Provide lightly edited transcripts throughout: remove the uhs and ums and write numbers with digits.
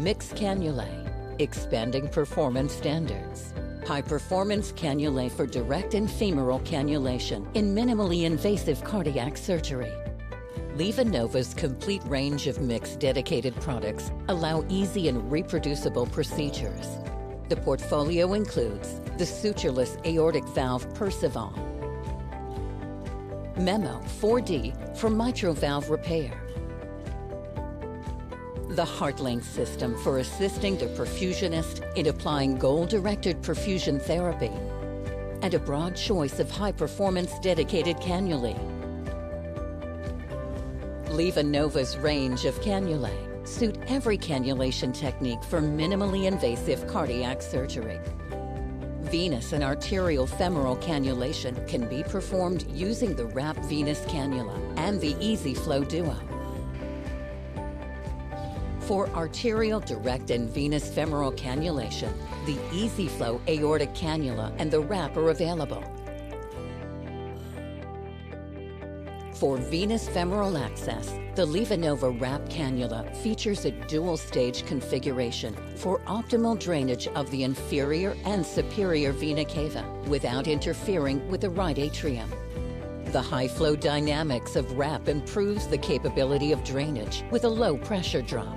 Mixed cannulae, expanding performance standards. High-performance cannulae for direct and femoral cannulation in minimally invasive cardiac surgery. LivaNova's complete range of mixed dedicated products allow easy and reproducible procedures. The portfolio includes the sutureless aortic valve Perceval, Memo 4D for mitral valve repair, the HeartLink system for assisting the perfusionist in applying goal-directed perfusion therapy, and a broad choice of high-performance dedicated cannulae. LivaNova's range of cannulae suit every cannulation technique for minimally invasive cardiac surgery. Venous and arterial femoral cannulation can be performed using the RAP Venus Cannula and the EZ-Flow Duo. For arterial direct and venous femoral cannulation, the EasyFlow aortic cannula and the RAP are available. For venous femoral access, the LivaNova RAP cannula features a dual-stage configuration for optimal drainage of the inferior and superior vena cava without interfering with the right atrium. The high-flow dynamics of RAP improves the capability of drainage with a low-pressure drop.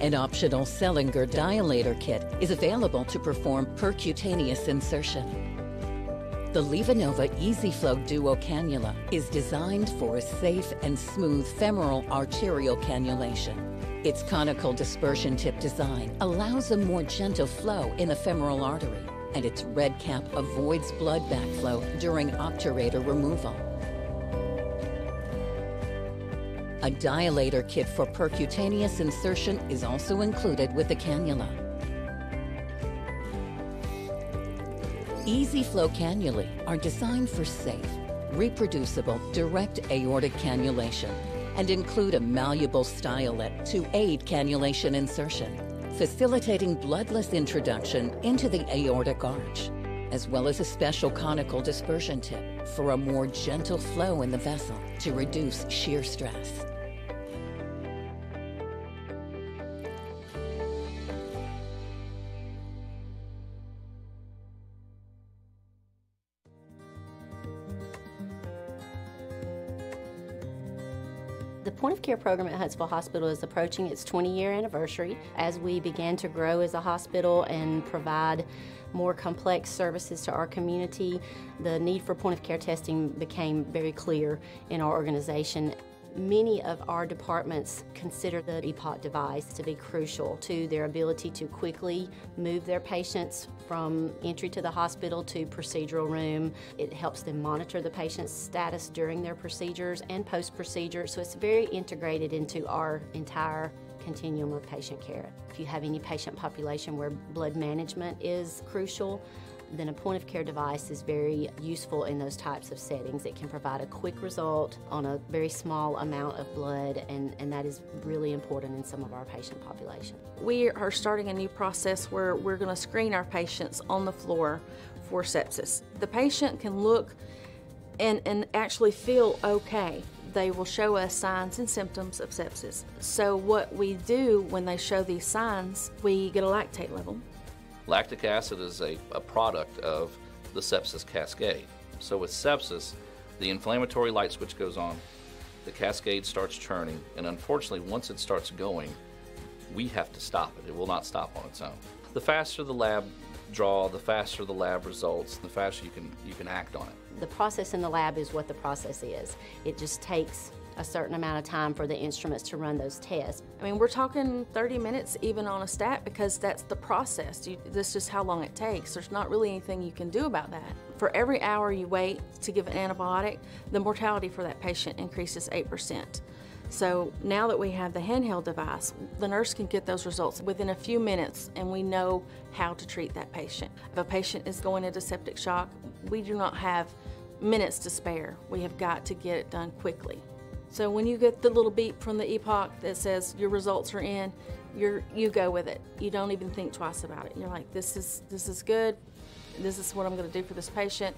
An optional Seldinger dilator kit is available to perform percutaneous insertion. The LivaNova EasyFlow Duo Cannula is designed for a safe and smooth femoral arterial cannulation. Its conical dispersion tip design allows a more gentle flow in the femoral artery, and its red cap avoids blood backflow during obturator removal. A dilator kit for percutaneous insertion is also included with the cannula. EasyFlow cannulae are designed for safe, reproducible, direct aortic cannulation and include a malleable stylet to aid cannulation insertion, facilitating bloodless introduction into the aortic arch, as well as a special conical dispersion tip for a more gentle flow in the vessel to reduce shear stress. The Point of Care program at Huntsville Hospital is approaching its 20-year anniversary. As we began to grow as a hospital and provide more complex services to our community, the need for point of care testing became very clear in our organization. Many of our departments consider the EPOC device to be crucial to their ability to quickly move their patients from entry to the hospital to procedural room. It helps them monitor the patient's status during their procedures and post-procedure, so it's very integrated into our entire continuum of patient care. If you have any patient population where blood management is crucial, then a point of care device is very useful in those types of settings. It can provide a quick result on a very small amount of blood, and that is really important in some of our patient population. We are starting a new process where we're going to screen our patients on the floor for sepsis. The patient can look and actually feel okay. They will show us signs and symptoms of sepsis. So what we do when they show these signs, we get a lactate level. Lactic acid is a product of the sepsis cascade. So with sepsis, the inflammatory light switch goes on, the cascade starts churning, and unfortunately, once it starts going, we have to stop it. It will not stop on its own. The faster the lab draw, the faster the lab results, the faster you can act on it. The process in the lab is what the process is. It just takes a certain amount of time for the instruments to run those tests. I mean, we're talking 30 minutes even on a stat, because that's the process. That's just how long it takes. There's not really anything you can do about that. For every hour you wait to give an antibiotic, the mortality for that patient increases 8%. So now that we have the handheld device, the nurse can get those results within a few minutes, and we know how to treat that patient. If a patient is going into septic shock, we do not have minutes to spare. We have got to get it done quickly. So when you get the little beep from the EPOC that says your results are in, you go with it. You don't even think twice about it. You're like, this is good. This is what I'm going to do for this patient.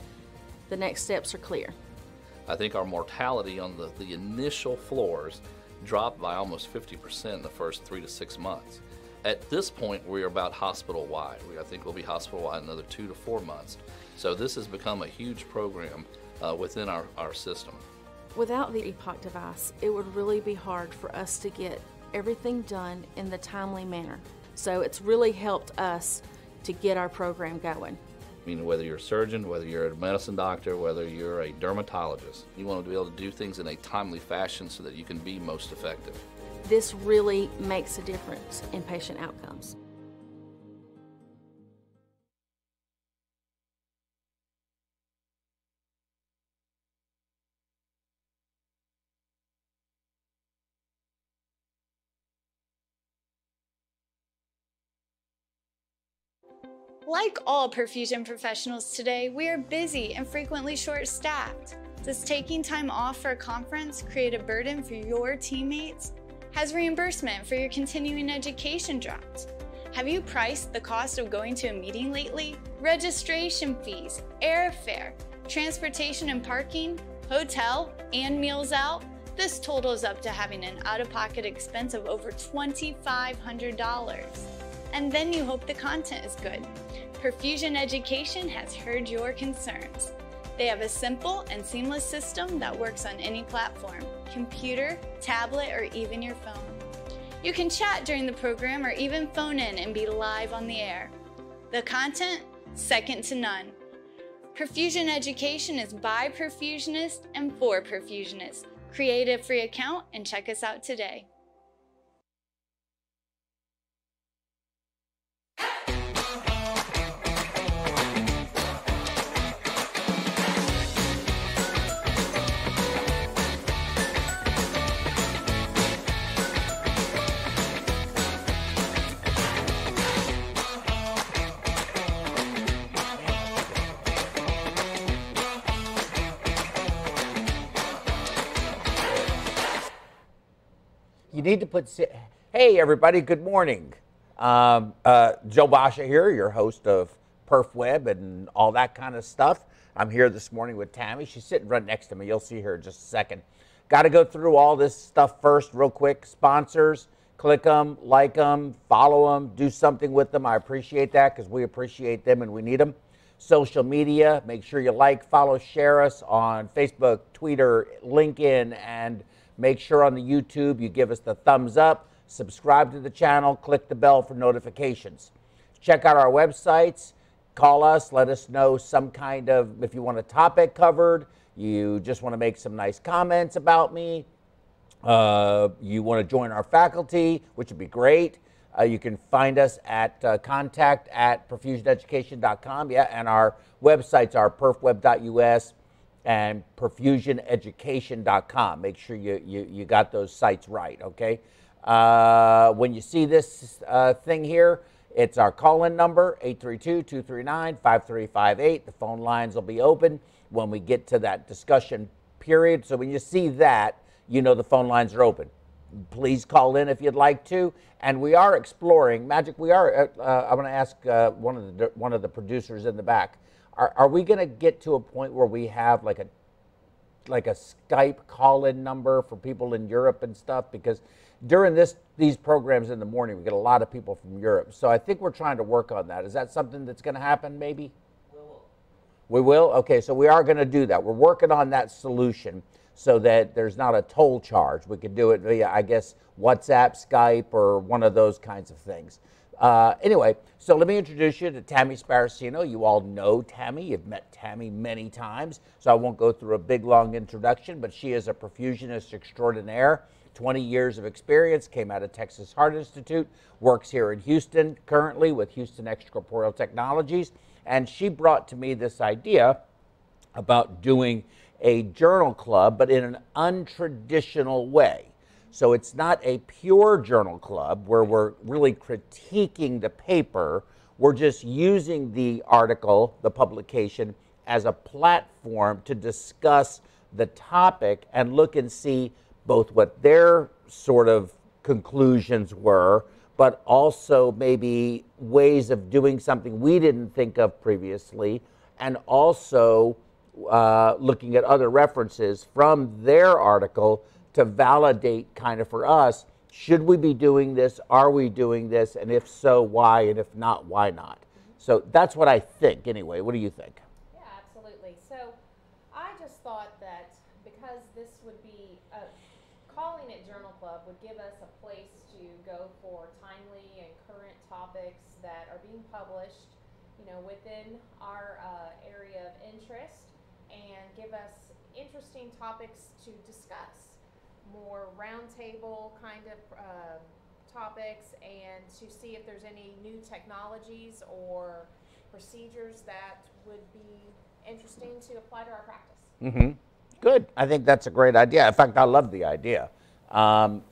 The next steps are clear. I think our mortality on the initial floors dropped by almost 50% in the first 3 to 6 months. At this point, we are about hospital-wide. I think we'll be hospital-wide in another 2 to 4 months. So this has become a huge program within our system. Without the EPOC device, it would really be hard for us to get everything done in the timely manner. So it's really helped us to get our program going. I mean, whether you're a surgeon, whether you're a medicine doctor, whether you're a dermatologist, you want to be able to do things in a timely fashion so that you can be most effective. This really makes a difference in patient outcomes. Like all perfusion professionals today, we are busy and frequently short-staffed. Does taking time off for a conference create a burden for your teammates? Has reimbursement for your continuing education dropped? Have you priced the cost of going to a meeting lately? Registration fees, airfare, transportation and parking, hotel, and meals out? This totals up to having an out-of-pocket expense of over $2,500. And then you hope the content is good. Perfusion Education has heard your concerns. They have a simple and seamless system that works on any platform, computer, tablet, or even your phone. You can chat during the program or even phone in and be live on the air. The content, second to none. Perfusion Education is by perfusionists and for perfusionists. Create a free account and check us out today. You need to put, hey everybody, good morning. Joe Basha here, your host of PerfWeb and all that kind of stuff. I'm here this morning with Tammy. She's sitting right next to me. You'll see her in just a second. Got to go through all this stuff first real quick. Sponsors, click them, like them, follow them, do something with them. I appreciate that because we appreciate them and we need them. Social media, make sure you like, follow, share us on Facebook, Twitter, LinkedIn, and make sure on the YouTube you give us the thumbs up, subscribe to the channel, click the bell for notifications. Check out our websites, call us, let us know some kind of, if you want a topic covered, you just want to make some nice comments about me, you want to join our faculty, which would be great. You can find us at contact@perfusioneducation.com, yeah, and our websites are perfweb.us, and perfusioneducation.com. Make sure you got those sites right, okay? When you see this thing here, it's our call-in number, 832-239-5358. The phone lines will be open when we get to that discussion period. So when you see that, you know the phone lines are open. Please call in if you'd like to. And we are exploring, Magic, we are, I want to ask one of the producers in the back, are we going to get to a point where we have like a Skype call-in number for people in Europe and stuff? Because during these programs in the morning, we get a lot of people from Europe. So I think we're trying to work on that. Is that something that's going to happen maybe? We will? Okay, so we are going to do that. We're working on that solution so that there's not a toll charge. We could do it via, I guess, WhatsApp, Skype, or one of those kinds of things. Anyway, so let me introduce you to Tammy Sparacino. You all know Tammy. You've met Tammy many times, so I won't go through a big, long introduction, but she is a perfusionist extraordinaire, 20 years of experience, came out of Texas Heart Institute, works here in Houston currently with Houston Extracorporeal Technologies, and she brought to me this idea about doing a journal club, but in an untraditional way. So it's not a pure journal club where we're really critiquing the paper. We're just using the article, the publication, as a platform to discuss the topic and look and see both what their sort of conclusions were, but also maybe ways of doing something we didn't think of previously, and also looking at other references from their article to validate kind of for us Should we be doing this? Are we doing this? And if so, why? And if not, why not? So that's what I think anyway. What do you think? Yeah, absolutely. So I just thought that because this would be, calling it Journal Club would give us a place to go for timely and current topics that are being published, you know, within our area of interest, and give us interesting topics to discuss, more roundtable kind of topics, and to see if there's any new technologies or procedures that would be interesting to apply to our practice. Mm-hmm. Good. I think that's a great idea. In fact, I love the idea.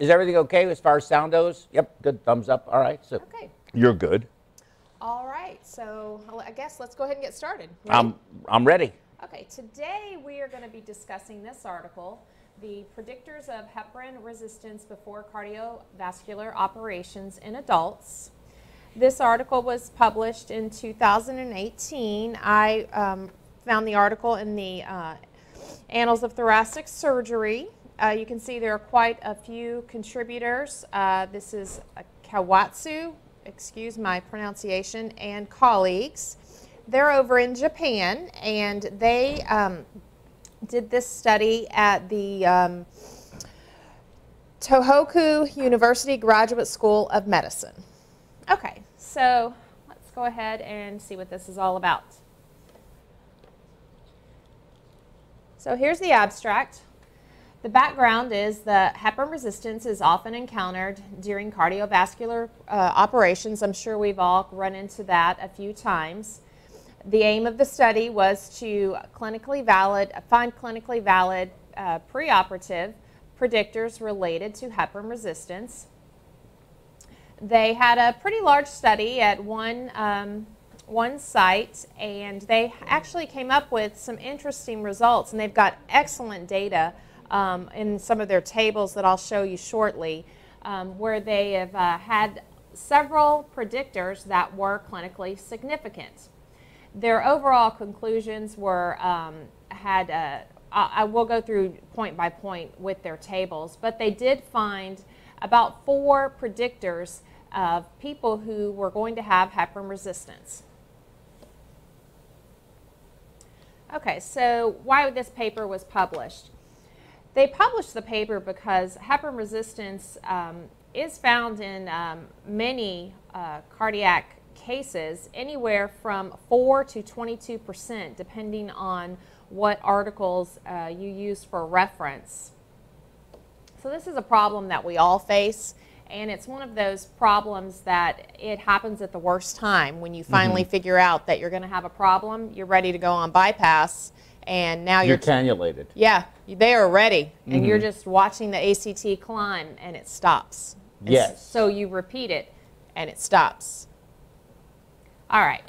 Is everything okay as far as sound goes? Yep. Good. Thumbs up. All right. So okay. You're good. All right. So I guess let's go ahead and get started. Ready? I'm ready. Okay. Today we are going to be discussing this article, The Predictors of Heparin Resistance Before Cardiovascular Operations in Adults. This article was published in 2018. I found the article in the Annals of Thoracic Surgery. You can see there are quite a few contributors. This is Kawatsu, excuse my pronunciation, and colleagues. They're over in Japan, and they did this study at the Tohoku University Graduate School of Medicine. Okay, so let's go ahead and see what this is all about. So here's the abstract. The background is that heparin resistance is often encountered during cardiovascular operations. I'm sure we've all run into that a few times. The aim of the study was to find clinically valid preoperative predictors related to heparin resistance. They had a pretty large study at one site, and they actually came up with some interesting results, and they've got excellent data in some of their tables that I'll show you shortly, where they have had several predictors that were clinically significant. Their overall conclusions were, I will go through point by point with their tables, but they did find about 4 predictors of people who were going to have heparin resistance. Okay, so why this paper was published? They published the paper because heparin resistance is found in many cardiac cases, anywhere from 4% to 22%, depending on what articles you use for reference. So this is a problem that we all face, and it's one of those problems that it happens at the worst time. When you finally figure out that you're going to have a problem, you're ready to go on bypass, and now you're cannulated. Yeah, they are ready, and you're just watching the ACT climb, and it stops. Yes. And so you repeat it, and it stops. All right,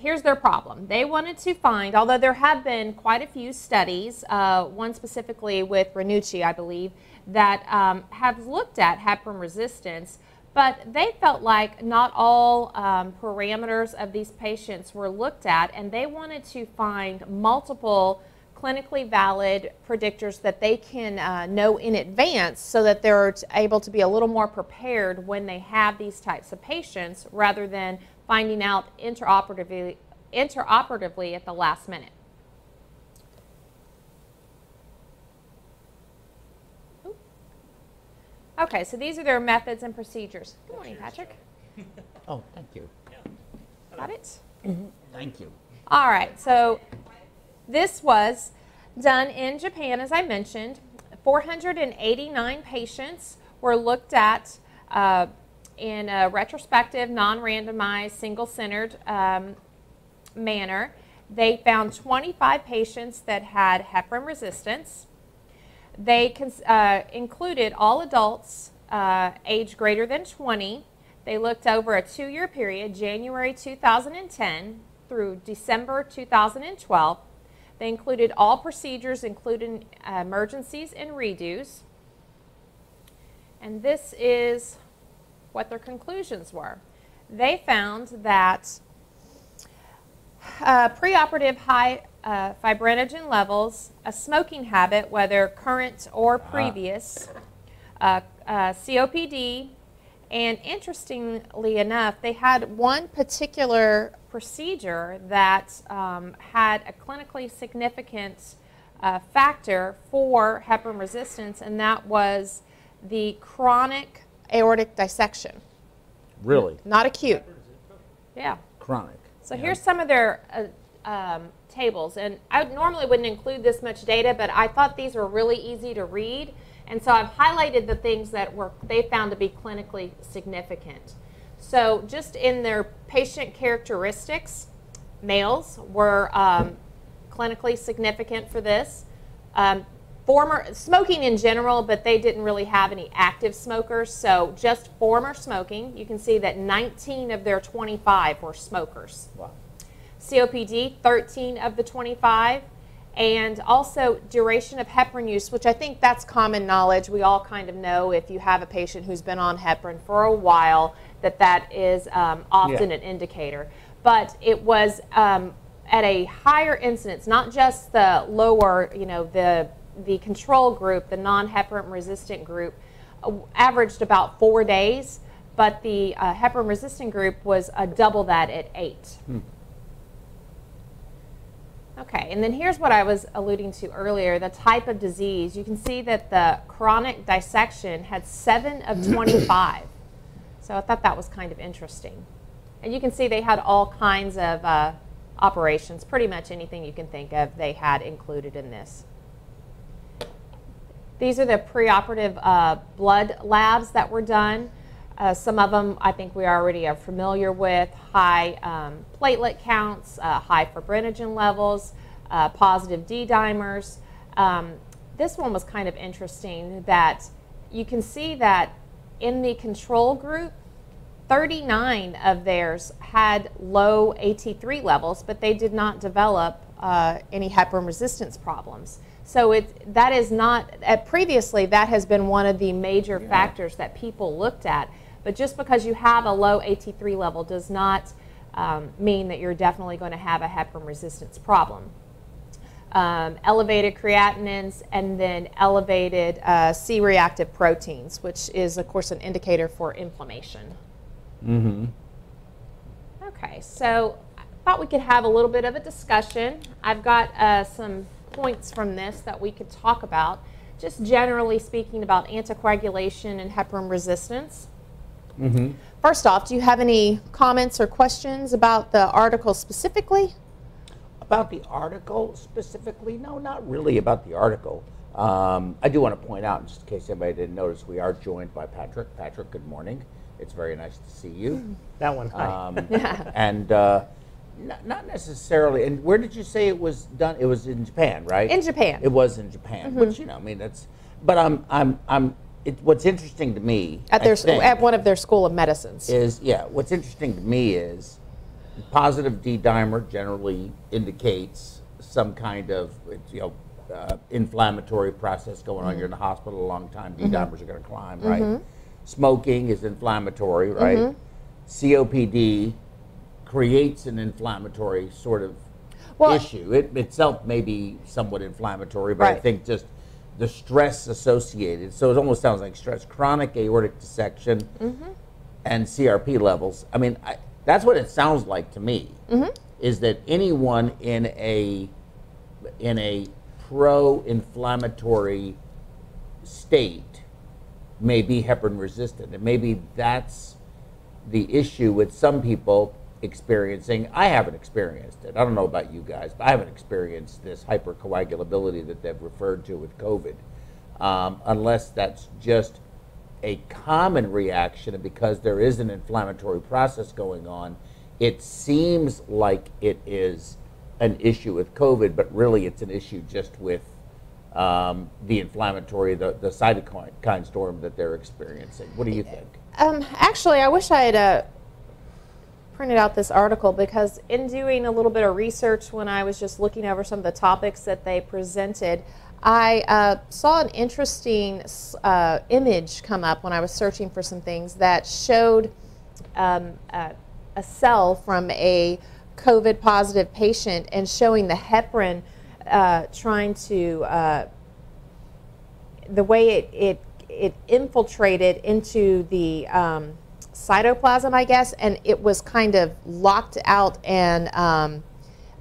here's their problem. They wanted to find, although there have been quite a few studies, one specifically with Ranucci, I believe, that have looked at heparin resistance, but they felt like not all parameters of these patients were looked at, and they wanted to find multiple clinically valid predictors that they can know in advance, so that they're able to be a little more prepared when they have these types of patients, rather than finding out intraoperatively at the last minute. Okay, so these are their methods and procedures. Good morning, Patrick. Oh, thank you. Got it? Thank you. All right, so this was done in Japan, as I mentioned. 489 patients were looked at in a retrospective, non-randomized, single-centered manner. They found 25 patients that had heparin resistance. They included all adults age greater than 20. They looked over a 2-year period, January 2010 through December 2012. They included all procedures, including emergencies and redos. And this is what their conclusions were. They found that preoperative high fibrinogen levels, a smoking habit, whether current or previous, COPD, and interestingly enough, they had one particular procedure that had a clinically significant factor for heparin resistance, and that was the chronic aortic dissection. Really? Not acute. Yeah. Chronic. So here's some of their tables, and I normally wouldn't include this much data, but I thought these were really easy to read, and so I've highlighted the things that were they found to be clinically significant. So just in their patient characteristics, males were clinically significant for this. Former smoking in general, but they didn't really have any active smokers, so just former smoking. You can see that 19 of their 25 were smokers. Wow. COPD, 13 of the 25, and also duration of heparin use, which I think that's common knowledge. We all kind of know if you have a patient who's been on heparin for a while that that is often an indicator. But it was at a higher incidence, not just the lower, you know, the control group, the non-heparin resistant group, averaged about 4 days, but the heparin resistant group was double that at 8. Hmm. Okay, and then here's what I was alluding to earlier, the type of disease. You can see that the chronic dissection had 7 of 25. So I thought that was kind of interesting. And you can see they had all kinds of operations, pretty much anything you can think of they had included in this. These are the preoperative blood labs that were done. Some of them I think we already are familiar with: high platelet counts, high fibrinogen levels, positive D dimers. This one was kind of interesting, that you can see that in the control group, 39 of theirs had low AT3 levels, but they did not develop any heparin resistance problems. So that is not, previously that has been one of the major factors that people looked at. But just because you have a low AT3 level does not mean that you're definitely going to have a heparin resistance problem. Elevated creatinins, and then elevated C-reactive proteins, which is of course an indicator for inflammation. Mm-hmm. Okay, so I thought we could have a little bit of a discussion. I've got some points from this that we could talk about, just generally speaking about anticoagulation and heparin resistance. Mm-hmm. First off, do you have any comments or questions about the article specifically? About the article specifically? No, not really about the article. I do want to point out, just in case anybody didn't notice, we are joined by Patrick. Patrick, good morning. It's very nice to see you. That one, hi. And not necessarily. And where did you say it was done? It was in Japan, right? In Japan. It was in Japan, mm-hmm. Which, you know, I mean, that's. But what's interesting to me at one of their school of medicines is What's interesting to me is positive D dimer generally indicates some kind of inflammatory process going mm-hmm. on. You're in the hospital a long time. D dimers mm-hmm. are going to climb, right? Mm-hmm. Smoking is inflammatory, right? Mm-hmm. COPD creates an inflammatory sort of issue. It itself may be somewhat inflammatory, but I think just the stress associated. So it almost sounds like stress. Chronic aortic dissection mm-hmm. and CRP levels. I mean, that's what it sounds like to me. Mm-hmm. Is that anyone in a pro-inflammatory state may be heparin resistant, and maybe that's the issue with some people experiencing. I haven't experienced it. I don't know about you guys, but I haven't experienced this hypercoagulability that they've referred to with COVID, unless that's just a common reaction, and because there is an inflammatory process going on, it seems like it is an issue with COVID, but really it's an issue just with the inflammatory, the cytokine storm that they're experiencing. What do you think? Actually, I wish I had printed out this article, because in doing a little bit of research when I was just looking over some of the topics that they presented, I saw an interesting image come up when I was searching for some things that showed a cell from a COVID positive patient and showing the heparin the way it it infiltrated into the cytoplasm, I guess, and it was kind of locked out and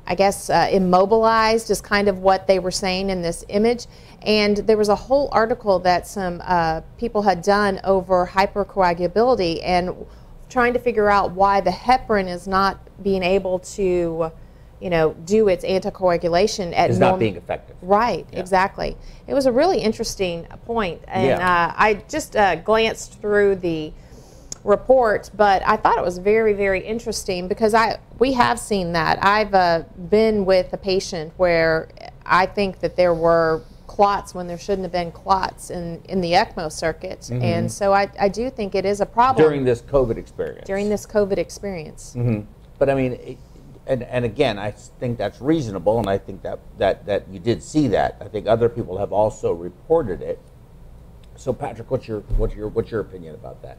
I guess immobilized is kind of what they were saying in this image. And there was a whole article that some people had done over hypercoagulability and trying to figure out why the heparin is not being able to, you know, do its anticoagulation at not being effective. Right, yeah. Exactly. It was a really interesting point, and yeah. I just glanced through the report, but I thought it was very, very interesting because we have seen that. I've been with a patient where I think that there were clots when there shouldn't have been clots in the ECMO circuit, mm-hmm. and so I do think it is a problem. During this COVID experience. During this COVID experience. Mm-hmm. But I mean, and again, I think that's reasonable, and I think that you did see that. I think other people have also reported it. So Patrick, what's your opinion about that?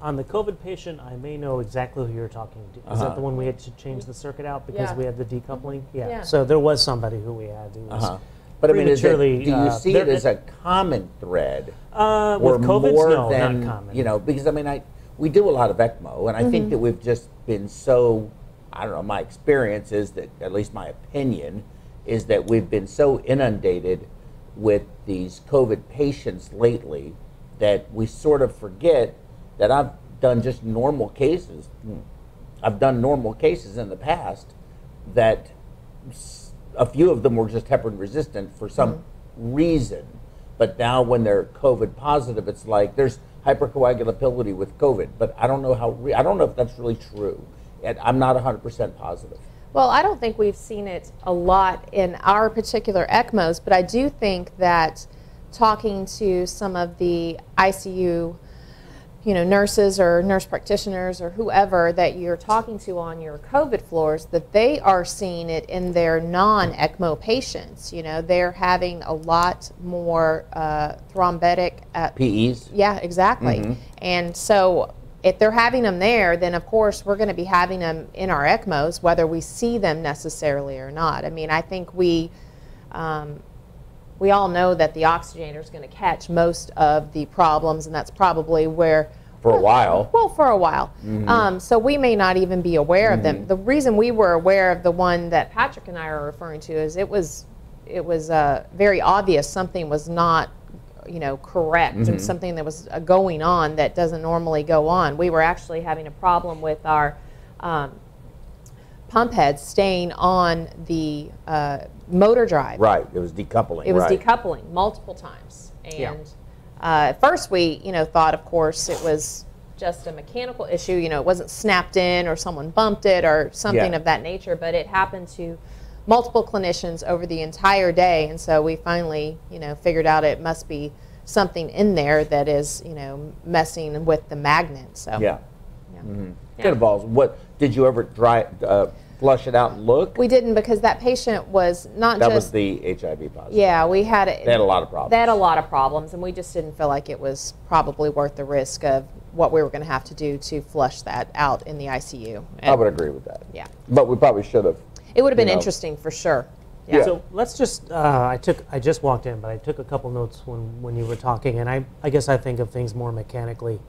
On the COVID patient, I may know exactly who you're talking to. Uh-huh. Is that the one we had to change the circuit out because yeah. we had the decoupling? Yeah. yeah. So there was somebody who we had who was uh-huh. But I mean, do you see it as a common thread? With COVID, no, not common. You know, because I mean, we do a lot of ECMO, and I mm-hmm. think that we've just been so, I don't know, my experience is that, at least my opinion, is that we've been so inundated with these COVID patients lately that we sort of forget that I've done just normal cases. I've done normal cases in the past that a few of them were just heparin resistant for some mm-hmm. reason. But now when they're COVID positive, it's like there's hypercoagulability with COVID, but I don't know how, I don't know if that's really true. And I'm not 100% positive. Well, I don't think we've seen it a lot in our particular ECMOs, but I do think that talking to some of the ICU nurses or nurse practitioners or whoever that you're talking to on your COVID floors, that they are seeing it in their non-ECMO patients. You know, they're having a lot more thrombotic... PEs? Yeah, exactly. Mm-hmm. And so if they're having them there, then of course we're going to be having them in our ECMOs, whether we see them necessarily or not. I mean, I think we all know that the oxygenator is going to catch most of the problems, and that's probably where... For a while. Well, for a while. Mm-hmm. So we may not even be aware mm-hmm. of them. The reason we were aware of the one that Patrick and I are referring to is it was very obvious something was not, correct, mm-hmm. and something that was going on that doesn't normally go on. We were actually having a problem with our pump heads staying on the... motor drive. Right. It was decoupling. It was right. decoupling multiple times. And yeah. At first we, thought, of course, it was just a mechanical issue. You know, it wasn't snapped in or someone bumped it or something yeah. of that nature. But it happened to multiple clinicians over the entire day. And so we finally, figured out it must be something in there that is, messing with the magnet. So, yeah. yeah. Mm-hmm. yeah. It involves what? Did you ever flush it out and look? We didn't, because that patient was not just... That was the HIV positive. Yeah, they had a lot of problems. They had a lot of problems, and we just didn't feel like it was probably worth the risk of what we were going to have to do to flush that out in the ICU. And I would agree with that. Yeah. But we probably should have. It would have been interesting for sure. Yeah. yeah. So let's just, I just walked in, but I took a couple notes when you were talking, and I guess I think of things more mechanically.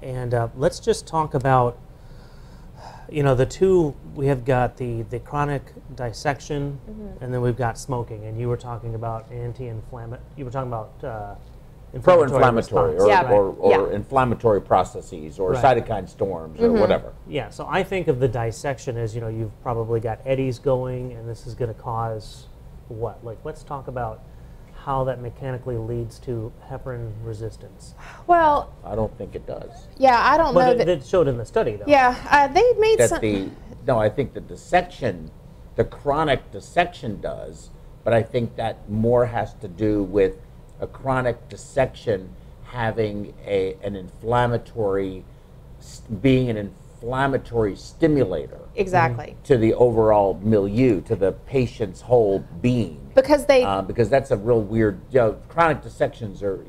And let's just talk about we have got the chronic dissection, mm-hmm. and then we've got smoking. And you were talking about pro-inflammatory response, or inflammatory processes or right. cytokine storms mm-hmm. or whatever. Yeah, so I think of the dissection as, you've probably got eddies going, and this is going to cause what? Like, let's talk about how that mechanically leads to heparin resistance. Well, I don't think it does. Yeah, I don't know. But it showed in the study, though. Yeah, they made some... No, I think the chronic dissection does, but I think that more has to do with a chronic dissection having being an inflammatory stimulator. Exactly. To the overall milieu, to the patient's whole being. Because that's a real weird, chronic dissections are,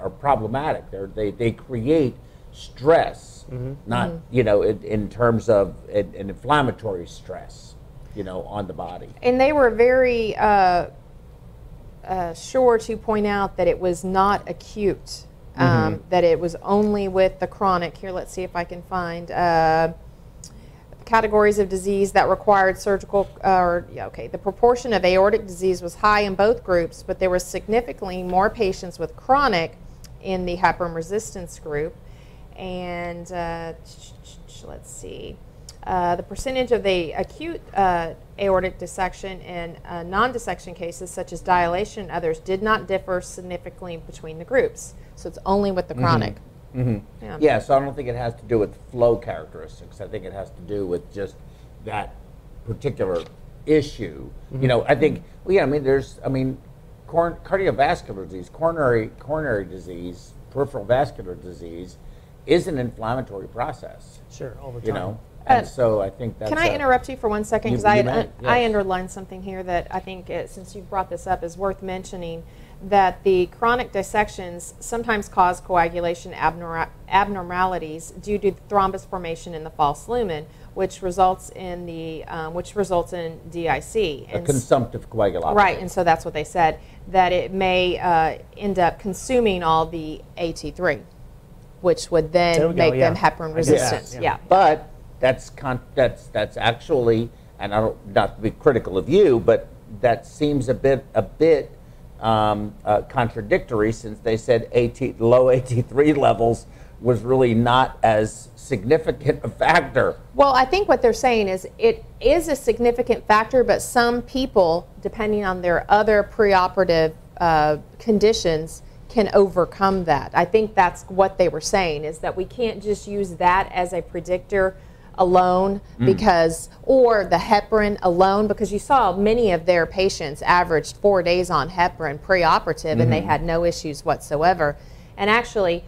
are problematic. They create stress, mm-hmm. not, mm-hmm. In terms of an inflammatory stress, on the body. And they were very sure to point out that it was not acute, that it was only with the chronic. Here, let's see if I can find categories of disease that required surgical, the proportion of aortic disease was high in both groups, but there were significantly more patients with chronic in the heparin resistance group. And let's see, the percentage of the acute aortic dissection and non-dissection cases such as dilation and others did not differ significantly between the groups. So it's only with the chronic. Yeah. So I don't think it has to do with flow characteristics. I think it has to do with just that particular issue. You know, I think, well, yeah, I mean, there's, I mean, cardiovascular disease, coronary disease, peripheral vascular disease is an inflammatory process. Sure, over time. You know, and so I think that's... Can I interrupt you for 1 second? Because I underlined something here that I think, since you brought this up, is worth mentioning. That the chronic dissections sometimes cause coagulation abnormalities due to thrombus formation in the false lumen, which results in the DIC. A consumptive coagulopathy. Right, and so that's what they said, that it may end up consuming all the AT3, which would then make them heparin resistant. Yeah. But that's actually, and I don't, not to be critical of you, but that seems a bit. Contradictory, since they said low AT3 levels was really not as significant a factor. Well, I think what they're saying is it is a significant factor, but some people, depending on their other preoperative conditions, can overcome that. I think that's what they were saying, is that we can't just use that as a predictor alone, because, or the heparin alone, because you saw many of their patients averaged 4 days on heparin preoperative, and they had no issues whatsoever. And actually,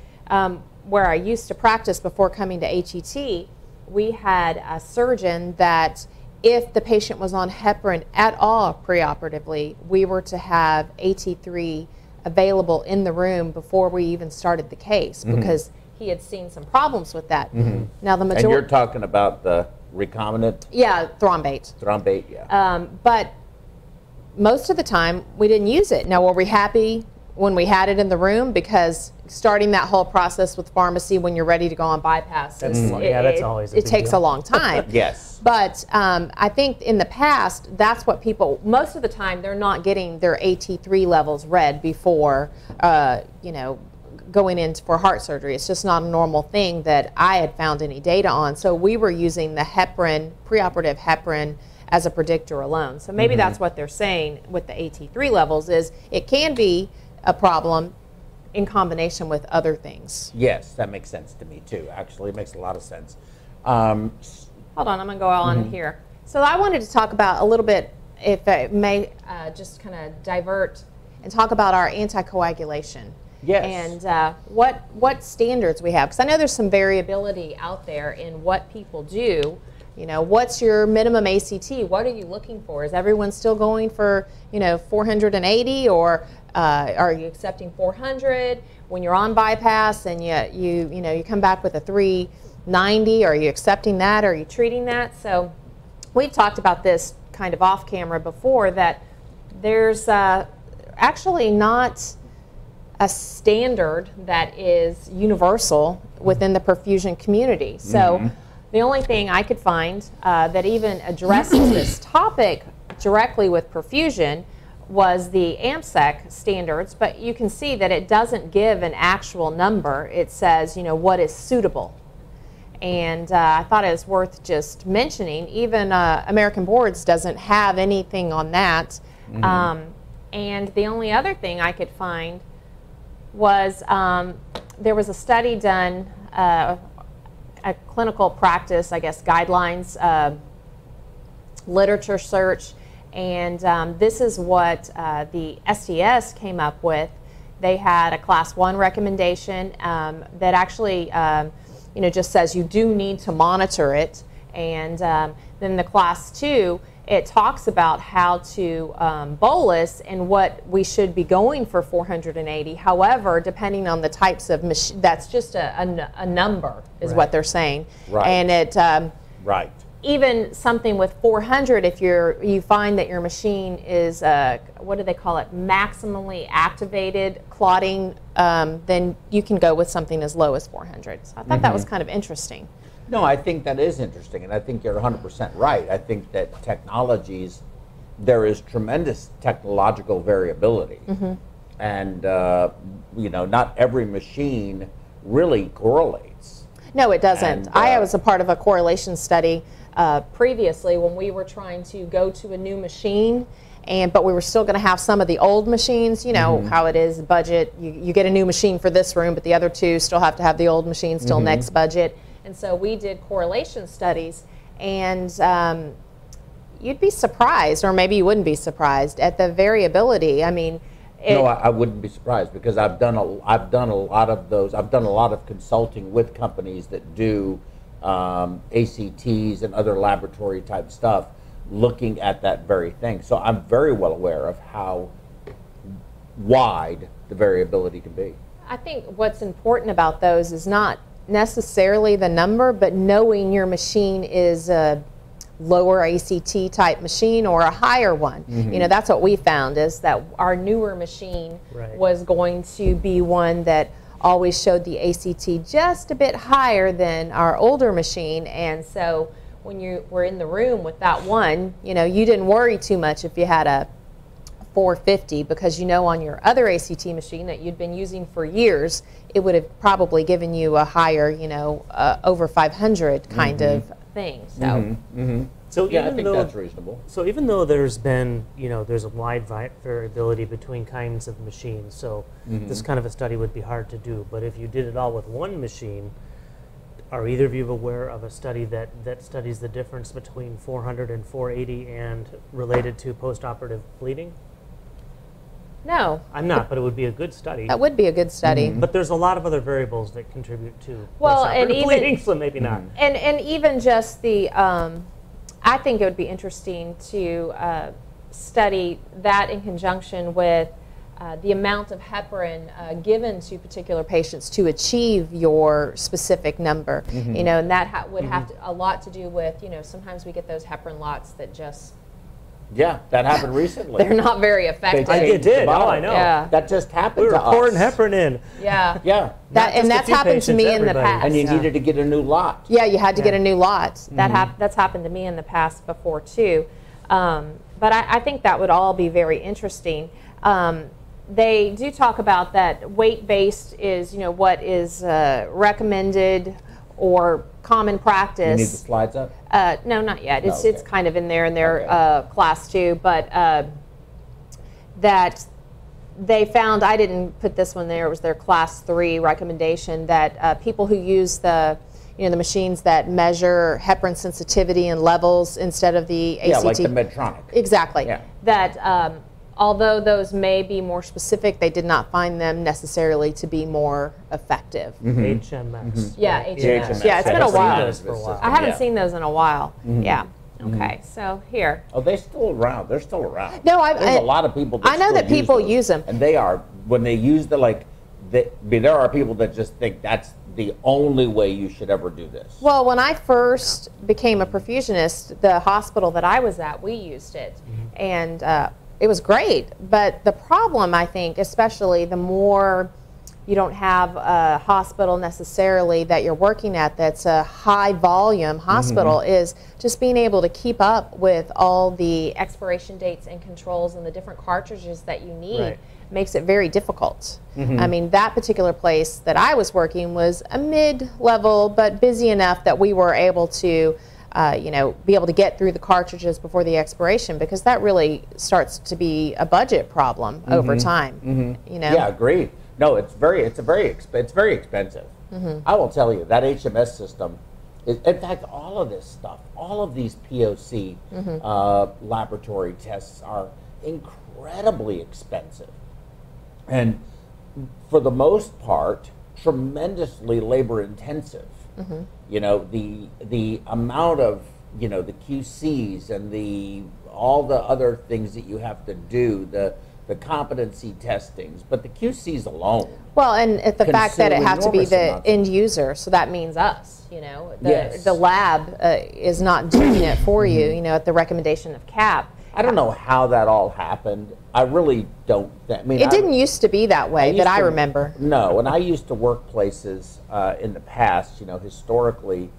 where I used to practice before coming to HET, we had a surgeon that if the patient was on heparin at all preoperatively, we were to have AT3 available in the room before we even started the case, because he had seen some problems with that. Now the majority. And you're talking about the recombinant? Yeah, thrombate. Thrombate, yeah. But most of the time, we didn't use it. Now, were we happy when we had it in the room? Because starting that whole process with pharmacy when you're ready to go on bypass, it takes a long time. Yes. But I think in the past, that's what people, most of the time, they're not getting their AT3 levels read before, you know, going in for heart surgery. It's just not a normal thing that I had found any data on. So we were using the heparin, preoperative heparin, as a predictor alone. So maybe that's what they're saying with the AT3 levels, is it can be a problem in combination with other things. Yes, that makes sense to me too, actually. It makes a lot of sense. Hold on, I'm gonna go on here. So I wanted to talk about a little bit, if I may, just kind of divert and talk about our anticoagulation. Yes. And what standards we have, because I know there's some variability out there in what people do. You know, what's your minimum ACT? What are you looking for? Is everyone still going for, you know, 480, or are you accepting 400 when you're on bypass and you come back with a 390? Are you accepting that? Are you treating that? So we've talked about this kind of off camera before, that there's actually not a standard that is universal within the perfusion community. So the only thing I could find that even addresses this topic directly with perfusion was the AMSEC standards, but you can see that it doesn't give an actual number. It says, you know, what is suitable. And I thought it was worth just mentioning. Even American Boards doesn't have anything on that. And the only other thing I could find was there was a study done, a clinical practice, I guess, guidelines, literature search, and this is what the STS came up with. They had a Class 1 recommendation that actually, you know, just says you do need to monitor it, and then the Class 2. It talks about how to bolus and what we should be going for 480. However, depending on the types of machine, that's just a number, is what they're saying. Right. And it even something with 400, if you find that your machine is, what do they call it, maximally activated clotting, then you can go with something as low as 400. So I thought that was kind of interesting. No, I think that is interesting, and I think you're 100% right. I think that technologies, there is tremendous technological variability. And, you know, not every machine really correlates. No, it doesn't. And, I was a part of a correlation study previously when we were trying to go to a new machine, but we were still going to have some of the old machines. You know how it is, budget. You get a new machine for this room, but the other two still have to have the old machine still next budget. And so we did correlation studies, and you'd be surprised, or maybe you wouldn't be surprised, at the variability. I mean, I wouldn't be surprised, because I've done a lot of those. I've done a lot of consulting with companies that do ACTs and other laboratory type stuff, looking at that very thing. So I'm very well aware of how wide the variability can be. I think what's important about those is not necessarily the number, but knowing your machine is a lower ACT type machine or a higher one. You know, that's what we found, is that our newer machine was going to be one that always showed the ACT just a bit higher than our older machine. And so when you were in the room with that one, you know, you didn't worry too much if you had a 450, because you know on your other ACT machine that you'd been using for years, it would have probably given you a higher, you know, over 500 kind of thing. So, so yeah, I think that's reasonable. So even though there's been, you know, there's a wide variability between kinds of machines, so this kind of a study would be hard to do. But if you did it all with one machine, are either of you aware of a study that studies the difference between 400 and 480 and related to post-operative bleeding? No. I'm not, but it would be a good study. That would be a good study. But there's a lot of other variables that contribute to post-operative bleeding, so maybe not. And even just the, I think it would be interesting to study that in conjunction with the amount of heparin given to particular patients to achieve your specific number. You know, and that would have a lot to do with, you know, sometimes we get those heparin lots that just... Yeah, that happened recently. They're not very effective. It did. Oh, I know. Yeah. That just happened to us. We were pouring heparin in. Yeah. Yeah. And that's happened to me in the past. And you needed to get a new lot. Yeah, you had to get a new lot. That's happened to me in the past before, too. But I think that would all be very interesting. They do talk about that weight-based is, you know, what is recommended or common practice. You need the slides up? No, not yet. It's, it's kind of in there in their class too, but that they found, I didn't put this one there, it was their class 3 recommendation, that people who use the, you know, the machines that measure heparin sensitivity and levels instead of the ACT. Yeah, like the Medtronic. Exactly. Yeah. That although those may be more specific, they did not find them necessarily to be more effective. HMX. Yeah, HMX. Yeah, it's been a while. I haven't seen those in a while. Yeah. Okay. So here. Oh, they're still around. They're still around. No, there's a lot of people. I know that people use them, and they are when they use the like. There are people that just think that's the only way you should ever do this. Well, when I first became a perfusionist, the hospital that I was at, we used it, and. It was great, but the problem, I think, especially the more you don't have a hospital necessarily that you're working at that's a high volume hospital, is just being able to keep up with all the expiration dates and controls and the different cartridges that you need makes it very difficult. I mean, that particular place that I was working was a mid-level, but busy enough that we were able to you know, be able to get through the cartridges before the expiration, because that really starts to be a budget problem over time. You know. Yeah, agreed. No, it's very expensive. I will tell you that HMS system is, in fact, all of this stuff, all of these POC laboratory tests are incredibly expensive, and for the most part, tremendously labor intensive. You know, the amount of, you know, the QCs and all the other things that you have to do, the the competency testings, but the QCs alone. Well, and the fact that it has to be the end user, so that means us, you know. The lab is not doing it for you, you know, at the recommendation of CAP. I don't know how that all happened. I really don't. I mean, it didn't used to be that way that I remember. No, and I used to work places in the past, you know, historically,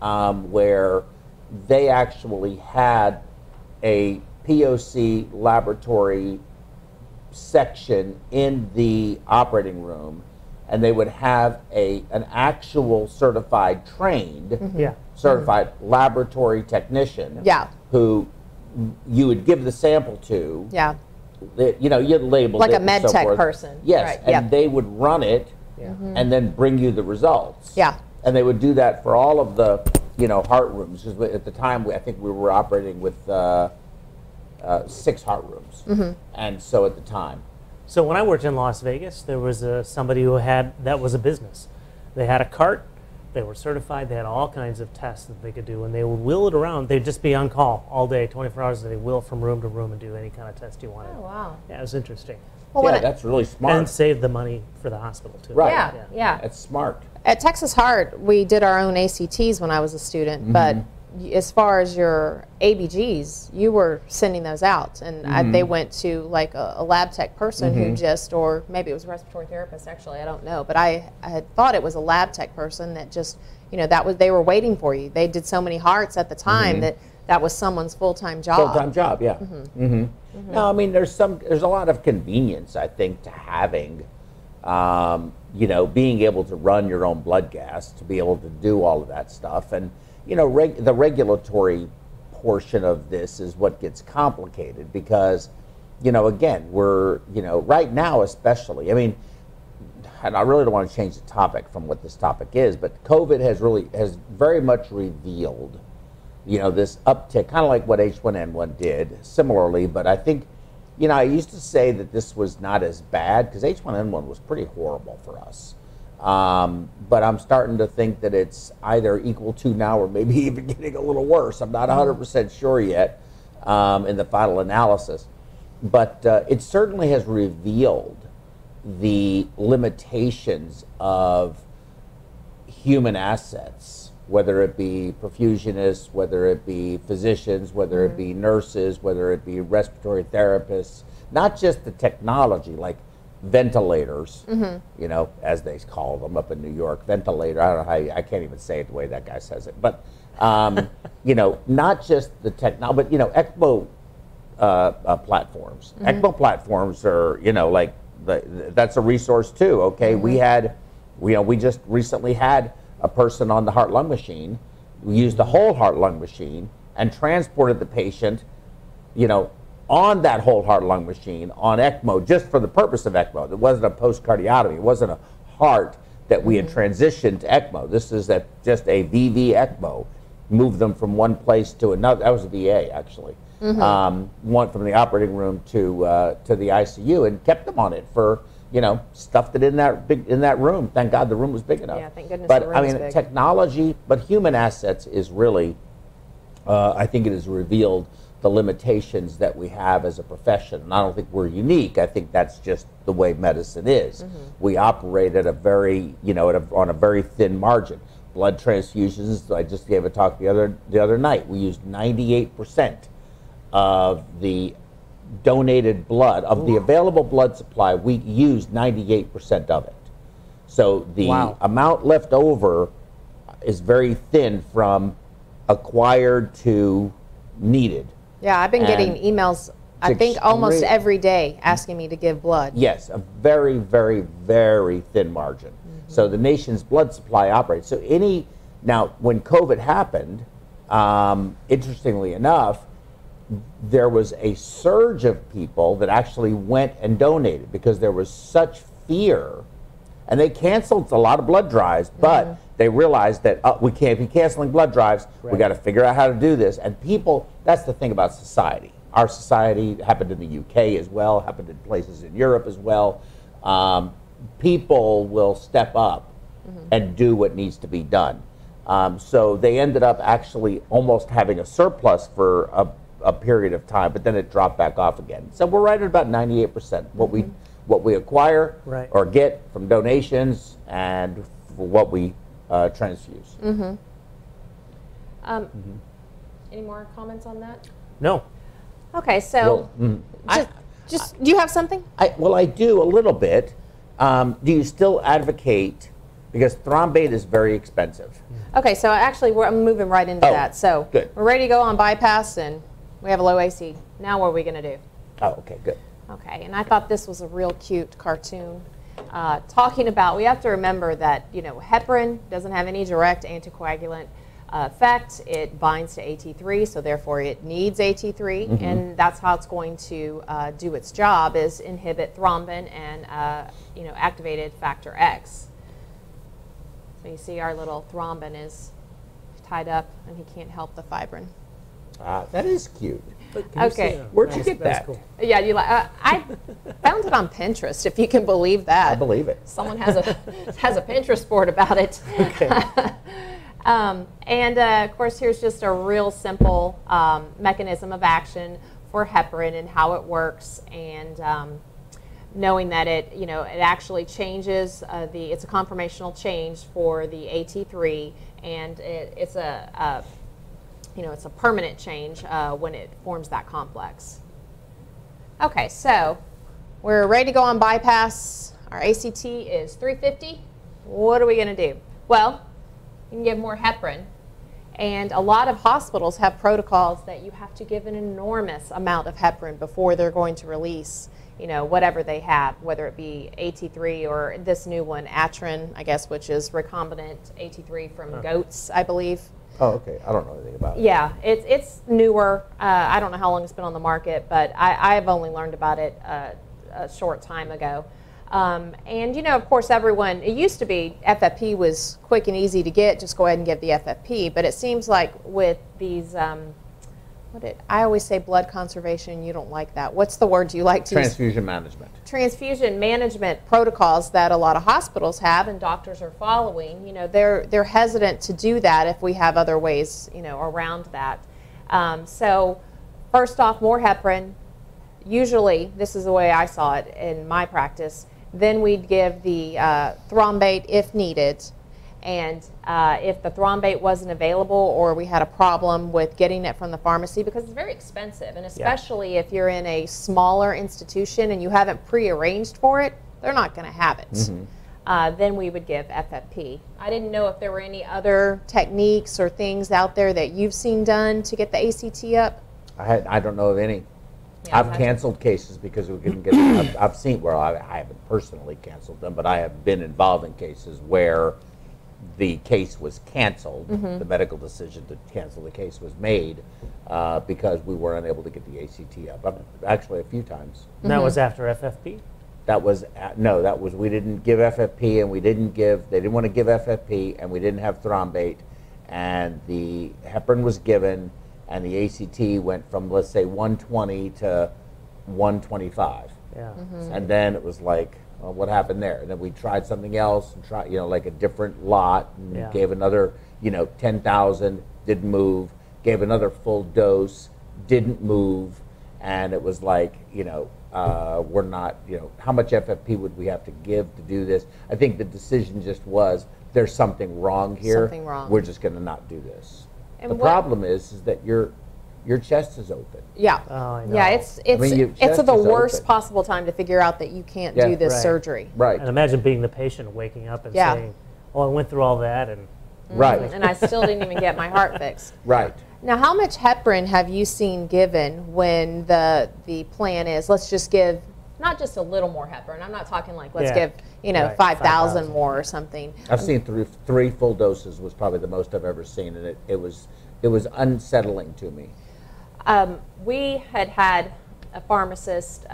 where they actually had a POC laboratory section in the operating room, and they would have an actual certified trained, certified laboratory technician, who you would give the sample to, you know, you'd label like it a med tech person, right. And they would run it, and then bring you the results, and they would do that for all of the, you know, heart rooms, because at the time I think we were operating with 6 heart rooms, and so at the time. So when I worked in Las Vegas, there was somebody who that was a business. They had a cart, they were certified, they had all kinds of tests that they could do, and they would wheel it around. They'd just be on call all day, 24 hours a day, wheel from room to room and do any kind of test you wanted. Oh, wow. Yeah, it was interesting. Well, yeah, that's really smart. And save the money for the hospital, too. Right. Yeah, yeah. That's smart. At Texas Heart, we did our own ACTs when I was a student, but as far as your ABGs, you were sending those out, and they went to like a lab tech person who just, or maybe it was a respiratory therapist, actually, I don't know, but I had thought it was a lab tech person that just, you know, that was, they were waiting for you. They did so many hearts at the time that was someone's full-time job. Full-time job, yeah. No, I mean, there's a lot of convenience, I think, to having, you know, being able to run your own blood gas, to be able to do all of that stuff, and you know, the regulatory portion of this is what gets complicated because, you know, again, we're, you know, right now especially, I mean, and I really don't want to change the topic from what this topic is, but COVID has very much revealed, you know, this uptick, kind of like what H1N1 did similarly, but I think, you know, I used to say that this was not as bad because H1N1 was pretty horrible for us. But I'm starting to think that it's either equal to now or maybe even getting a little worse. I'm not 100% sure yet in the final analysis. But it certainly has revealed the limitations of human assets, whether it be perfusionists, whether it be physicians, whether it be nurses, whether it be respiratory therapists, not just the technology, like ventilators, you know, as they call them up in New York, ventilator. I don't know how I can't even say it the way that guy says it, but you know, not just the technology, but you know, ECMO platforms. ECMO platforms are, you know, like that's a resource too. Okay, we just recently had a person on the heart lung machine. We used the whole heart lung machine and transported the patient, you know, on that whole heart lung machine on ECMO just for the purpose of ECMO. It wasn't a post-cardiotomy. It wasn't a heart that we had transitioned to ECMO. This is just a VV ECMO. Move them from one place to another. That was a VA actually. Went from the operating room to the ICU and kept them on it for, you know, stuffed it in that room. Thank God the room was big enough. Yeah, thank goodness. But I mean, technology, but human assets is really, I think it is revealed the limitations that we have as a profession. And I don't think we're unique. I think that's just the way medicine is. We operate at a very, you know, on a very thin margin. Blood transfusions, I just gave a talk the other night. We used 98% of the donated blood, of the available blood supply, we used 98% of it. So the amount left over is very thin from acquired to needed. Yeah, I've been getting emails, I think almost every day, asking me to give blood. Yes, a very, very, very thin margin. So the nation's blood supply operates. So now when COVID happened, interestingly enough, there was a surge of people that actually went and donated because there was such fear. And they canceled a lot of blood drives, but they realized that we can't be canceling blood drives. Right. We got to figure out how to do this. And people, that's the thing about society. Our society happened in the UK as well, happened in places in Europe as well. People will step up and do what needs to be done. So they ended up actually almost having a surplus for a a period of time, but then it dropped back off again. So we're right at about 98%. What we acquire or get from donations and what we transfuse. Any more comments on that? No. Okay, so well, do you have something? Well, I do a little bit. Do you still advocate, because Thrombate is very expensive. Okay, so actually I'm moving right into that. So good. We're ready to go on bypass and we have a low AC. Now what are we going to do? Oh, okay, good. Okay, and I thought this was a real cute cartoon talking about, we have to remember that, you know, heparin doesn't have any direct anticoagulant effect. It binds to AT3, so therefore it needs AT3, and that's how it's going to do its job, is inhibit thrombin and, you know, activated factor X. So you see our little thrombin is tied up and he can't help the fibrin. That is cute. Okay. Where'd you get that? Cool. Yeah, you like? I found it on Pinterest. If you can believe that. I believe it. Someone has a Pinterest board about it. Okay. Of course, here's just a real simple mechanism of action for heparin and how it works, and knowing that it, you know, it actually changes it's a conformational change for the AT3, and it's a you know, it's a permanent change when it forms that complex. Okay, so we're ready to go on bypass. Our ACT is 350. What are we going to do? Well, you can give more heparin. And a lot of hospitals have protocols that you have to give an enormous amount of heparin before they're going to release, you know, whatever they have, whether it be AT3 or this new one, Atrin, I guess, which is recombinant AT3 from goats, I believe. Oh, okay. I don't know anything about it. Yeah, it's newer. I don't know how long it's been on the market, but I've only learned about it a short time ago. And, you know, of course, everyone, it used to be FFP was quick and easy to get. Just go ahead and give the FFP. But it seems like with these, I always say blood conservation. You don't like that. What's the word you like to use? Transfusion management. Transfusion management protocols that a lot of hospitals have and doctors are following. You know, they're hesitant to do that if we have other ways, you know, around that. So first off, more heparin. Usually, this is the way I saw it in my practice. Then we'd give the thrombate if needed. And if the thrombate wasn't available or we had a problem with getting it from the pharmacy, because it's very expensive, and especially if you're in a smaller institution and you haven't pre-arranged for it, they're not going to have it. Then we would give FFP. I didn't know if there were any other techniques or things out there that you've seen done to get the ACT up. I don't know of any. Yeah, I've canceled cases because we couldn't get them. I've seen, well, I haven't personally canceled them, but I have been involved in cases where the case was canceled, the medical decision to cancel the case was made because we were unable to get the ACT up. Actually, a few times. And that was after FFP? That was, no, that was, we didn't give FFP and we didn't give, they didn't want to give FFP and we didn't have thrombate, and the heparin was given and the ACT went from, let's say, 120 to 125. Yeah. And then it was like, well, what happened there? And then we tried something else, and tried, you know, like a different lot, and gave another, you know, 10,000, didn't move, gave another full dose, didn't move, and it was like, you know, we're not, you know, how much FFP would we have to give to do this? I think the decision just was, there's something wrong here. Something wrong. We're just going to not do this. And the problem is that your chest is open. Yeah. Oh, I know. Yeah, it's I mean, it's the worst possible time to figure out that you can't do this surgery. Right. And imagine being the patient waking up and saying, "Oh, I went through all that and and I still didn't even get my heart fixed." Right. Now, how much heparin have you seen given when the plan is, let's just give not just a little more heparin. I'm not talking like let's give, you know, 5,000 more or something. I've seen three full doses was probably the most I've ever seen, and it was unsettling to me. We had a pharmacist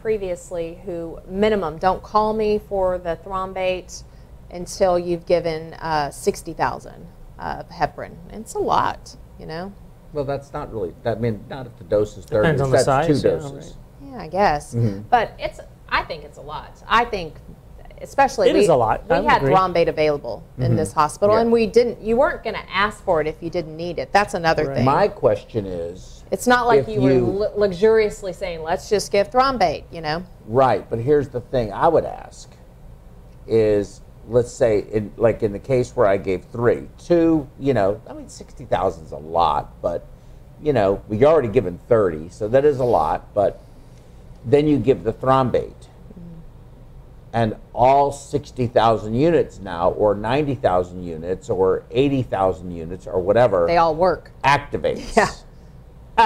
previously who, minimum, don't call me for the thrombate until you've given 60,000 heparin. It's a lot, you know. Well, that's not really, I mean, not if the dose is 30. Depends on the size, two doses. Yeah, right. Yeah, I guess. But I think it's a lot. I think especially it is a lot. We had Thrombate available in this hospital, and we didn't. You weren't going to ask for it if you didn't need it. That's another thing. My question is, it's not like you were luxuriously saying, "Let's just give Thrombate," you know. Right, but here's the thing. I would ask is, let's say, like in the case where I gave two, you know, I mean, 60,000 is a lot, but you know, we already given 30, so that is a lot, but then you give the Thrombate. And all 60,000 units now, or 90,000 units, or 80,000 units, or whatever. They all work. Activates. Yeah.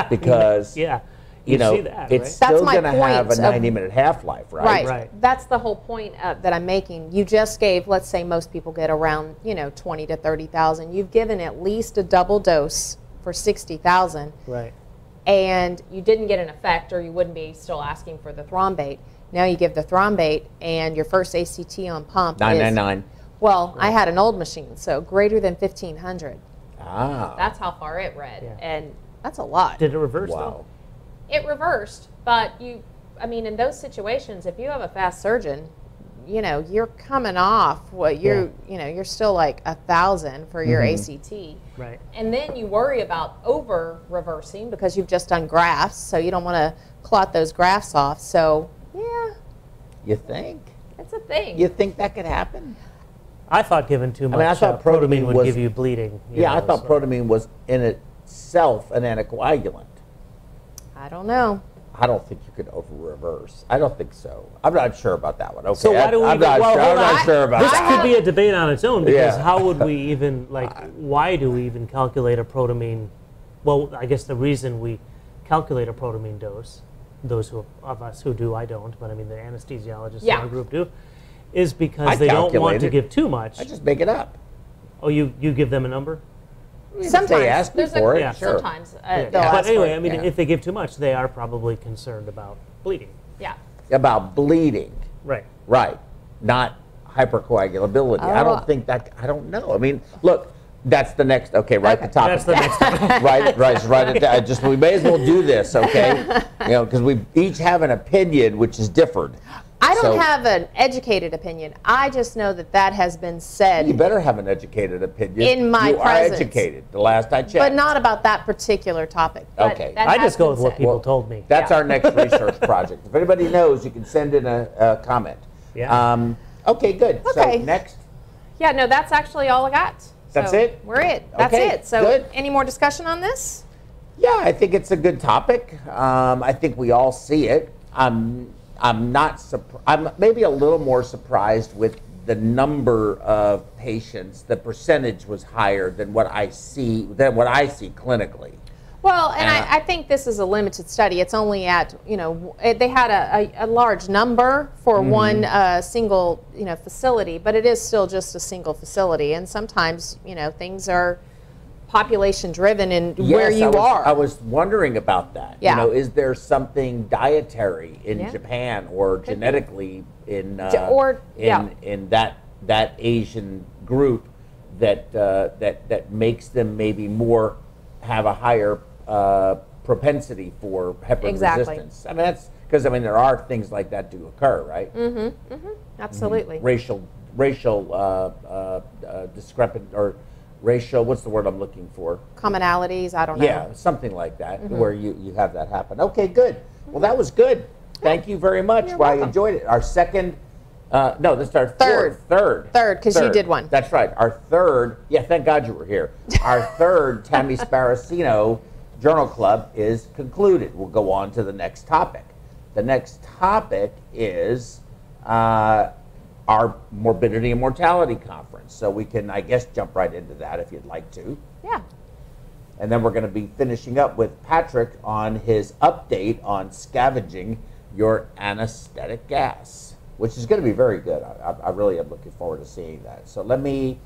Because, yeah. You know, see that, it's still going to have a 90-minute half-life, right? Right. That's the whole point that I'm making. You just gave, let's say most people get around, you know, 20 to 30,000. You've given at least a double dose for 60,000. Right. And you didn't get an effect, or you wouldn't be still asking for the Thrombate. Now you give the Thrombate, and your first ACT on pump 999. Well, right. I had an old machine, so greater than 1,500. Ah. That's how far it read, and that's a lot. Did it reverse though? It reversed, but you, I mean, in those situations, if you have a fast surgeon, you know, you're coming off what you're, you know, you're still like 1,000 for your ACT. Right. And then you worry about over reversing because you've just done grafts, so you don't want to clot those grafts off, so. Yeah. You think? It's a thing. You think that could happen? I thought given too much. I mean, I thought protamine would give you bleeding. You know, I thought protamine was in itself an anticoagulant. I don't know. I don't think you could over-reverse. I don't think so. I'm not sure about that one. Okay. So why do we? I'm not sure about that. This could be a debate on its own because how would we even why do we even calculate a protamine? Well, I guess the reason we calculate a protamine dose. Those of us who do, I don't, but I mean the anesthesiologists in our group do, is because they don't want to give too much. I just make it up. Oh, you give them a number? Sometimes. They ask me for it, sure. Sometimes. But anyway, I mean, if they give too much, they are probably concerned about bleeding. Yeah. About bleeding. Right. Right. Not hypercoagulability. I don't think that, I don't know. I mean, look. That's the next. Okay, write the topic. That's the next. Write it down. We may as well do this. Okay, you know, because we each have an opinion which is different. I don't have an educated opinion. I just know that that has been said. You better have an educated opinion. In my presence, you are educated. The last I checked, but not about that particular topic. Okay, I just go with what people told me. That's our next research project. If anybody knows, you can send in a comment. Yeah. Okay. Good. Okay. So next. Yeah. No, that's actually all I got. That's it? We're it. That's it. So any more discussion on this? Yeah, I think it's a good topic. I think we all see it. I'm not surprised. I'm maybe a little more surprised with the number of patients. The percentage was higher than what I see clinically. Well, and I think this is a limited study. It's only at, you know, they had a large number for one single, you know, facility, but it is still just a single facility. And sometimes, you know, things are population driven and where you are. I was wondering about that. Yeah. You know, is there something dietary in Japan or genetically in that Asian group that that makes them maybe more have a higher propensity for heparin resistance. I mean, that's because I mean there are things like that do occur, right? Mm-hmm. Mm-hmm. Absolutely. Racial discrepant or racial. What's the word I'm looking for? Commonalities. I don't know. Yeah, something like that, where you have that happen. Okay, good. Well, that was good. Thank you very much. Well, I enjoyed it. Our second. No, this is our third, because you did one. That's right. Our third, thank God you were here. Our third Tammy Sparacino Journal Club is concluded. We'll go on to the next topic. The next topic is our Morbidity and Mortality Conference. So we can, I guess, jump right into that if you'd like to. Yeah. And then we're going to be finishing up with Patrick on his update on scavenging your anesthetic gas, which is going to be very good. I really am looking forward to seeing that. So let me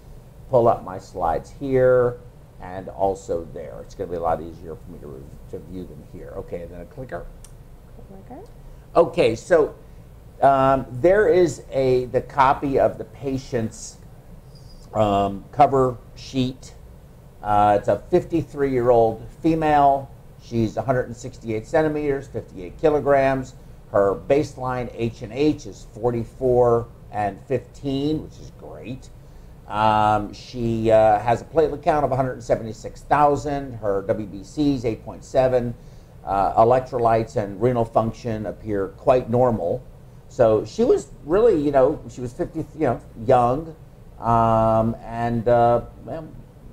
pull up my slides here and also there. It's going to be a lot easier for me to view them here. Okay, and then a clicker. Okay, so there is the copy of the patient's cover sheet. It's a 53-year-old female. She's 168 centimeters, 58 kilograms. Her baseline H&H is 44 and 15, which is great. She has a platelet count of 176,000. Her WBC is 8.7. Electrolytes and renal function appear quite normal. So she was really, you know, she was 50, you know, young, and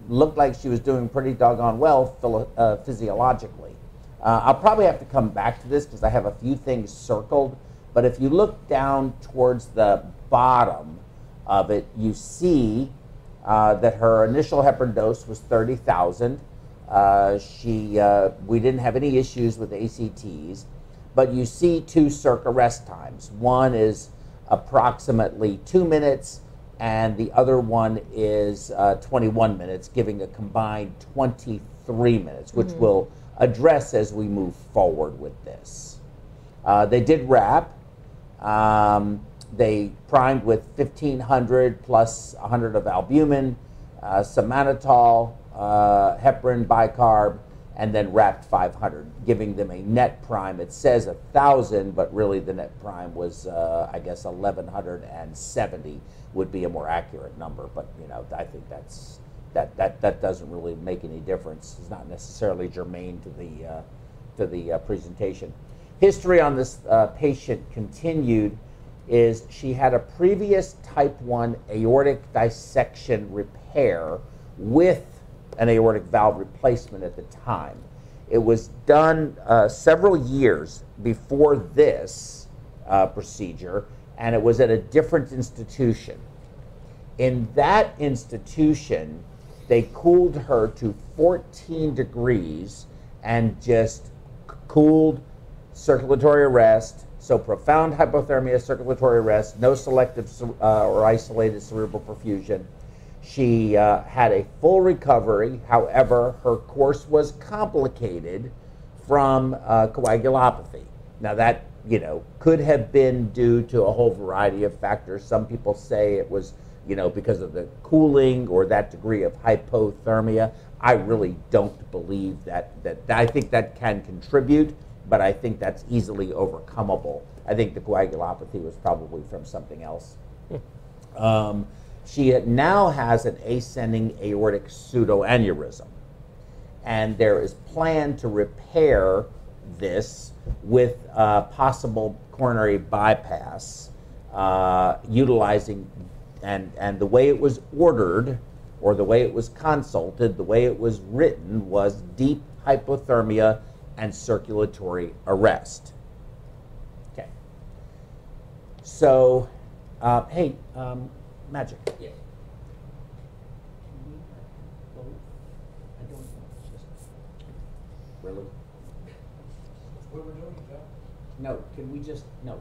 looked like she was doing pretty doggone well physiologically. I'll probably have to come back to this because I have a few things circled. But if you look down towards the bottom of it, you see that her initial heparin dose was 30,000. We didn't have any issues with ACTs, but you see two circa rest times. One is approximately 2 minutes, and the other one is 21 minutes, giving a combined 23 minutes, which we'll address as we move forward with this. They did wrap. They primed with 1,500 plus 100 of albumin, somatotol, heparin, bicarb, and then wrapped 500, giving them a net prime. It says 1,000, but really the net prime was, I guess, 1,170 would be a more accurate number. But you know, I think that's that doesn't really make any difference. It's not necessarily germane to the presentation. History on this patient continued is she had a previous type 1 aortic dissection repair with an aortic valve replacement at the time. It was done several years before this procedure, and it was at a different institution. In that institution, they cooled her to 14 degrees and just cooled, circulatory arrest, so profound hypothermia, circulatory arrest, no selective or isolated cerebral perfusion. She had a full recovery. However, her course was complicated from coagulopathy. Now that, you know, could have been due to a whole variety of factors. Some people say it was, you know, because of the cooling or that degree of hypothermia. I really don't believe that I think that can contribute, but I think that's easily overcomable. I think the coagulopathy was probably from something else. She now has an ascending aortic pseudoaneurysm, and there is plan to repair this with a possible coronary bypass, utilizing, and the way it was ordered, or the way it was consulted, the way it was written, was deep hypothermia and circulatory arrest. Okay. So, hey, Magic. Yeah. Really? What we're doing, Joe? No, can we just, no,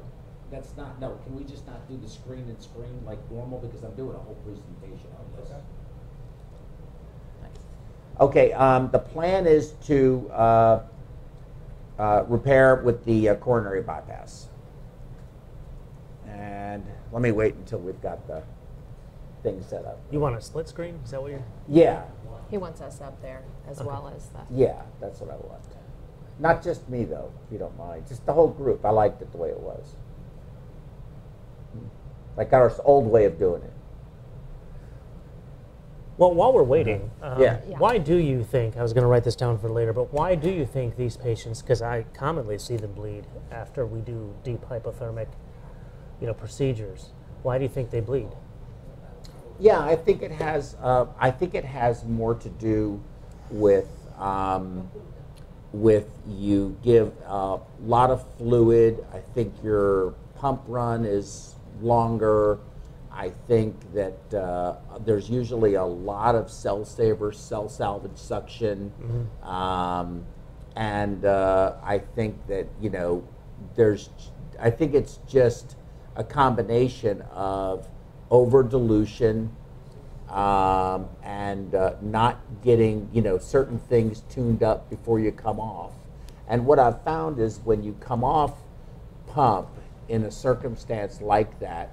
that's not, no, can we just not do the screen and screen like normal, because I'm doing a whole presentation on this. Okay. Nice. Okay, the plan is to repair with the coronary bypass. And let me wait until we've got the thing set up. You want a split screen? Is that what you're? Yeah. He wants us up there as well as that. Yeah, that's what I want. Not just me though, if you don't mind. Just the whole group. I liked it the way it was. Like our old way of doing it. Well, while we're waiting, why do you think, I was going to write this down for later, but why do you think these patients, because I commonly see them bleed after we do deep hypothermic, you know, procedures, why do you think they bleed? Yeah, I think it has. I think it has more to do with you give a lot of fluid. I think your pump run is longer. I think that there's usually a lot of cell saver, cell salvage suction, I think that, you know, there's. I think it's just a combination of over dilution and not getting, you know, certain things tuned up before you come off. And what I've found is when you come off pump in a circumstance like that,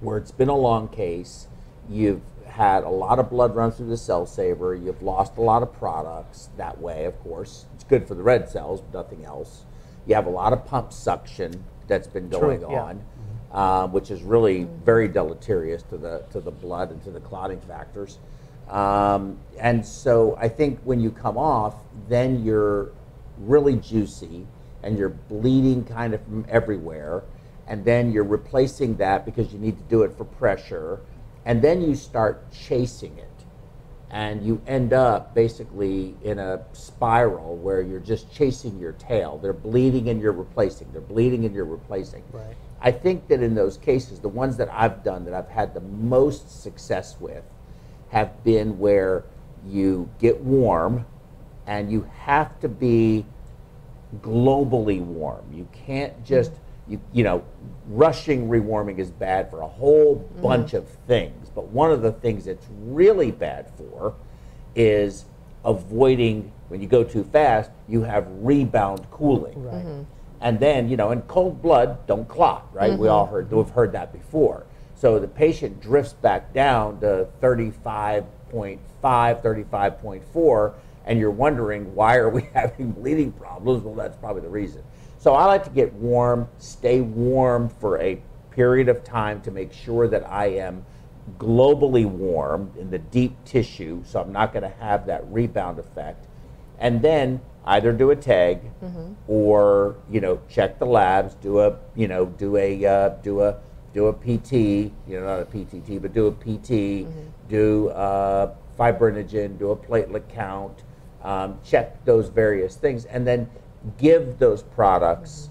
where it's been a long case, you've had a lot of blood run through the cell saver, you've lost a lot of products that way, of course. It's good for the red cells, but nothing else. You have a lot of pump suction that's been going on. which is really very deleterious to the blood and to the clotting factors. And so I think when you come off, then you're really juicy and you're bleeding kind of from everywhere. And then you're replacing that because you need to do it for pressure. And then you start chasing it. And you end up basically in a spiral where you're just chasing your tail. They're bleeding and you're replacing. They're bleeding and you're replacing. Right. I think that in those cases, the ones that I've done that I've had the most success with have been where you get warm, and you have to be globally warm. You can't just, you know, rushing rewarming is bad for a whole bunch of things, but one of the things it's really bad for is avoiding, when you go too fast, you have rebound cooling. Right. And then, you know, in cold blood, don't clot, right? We all heard, we've heard that before. So the patient drifts back down to 35.5, 35.4, and you're wondering, why are we having bleeding problems? Well, that's probably the reason. So I like to get warm, stay warm for a period of time to make sure that I am globally warm in the deep tissue, so I'm not gonna have that rebound effect. And then either do a TAG or, you know, check the labs, do a, you know, do a PT, you know, not a PTT, but do a PT, do fibrinogen, do a platelet count, check those various things, and then give those products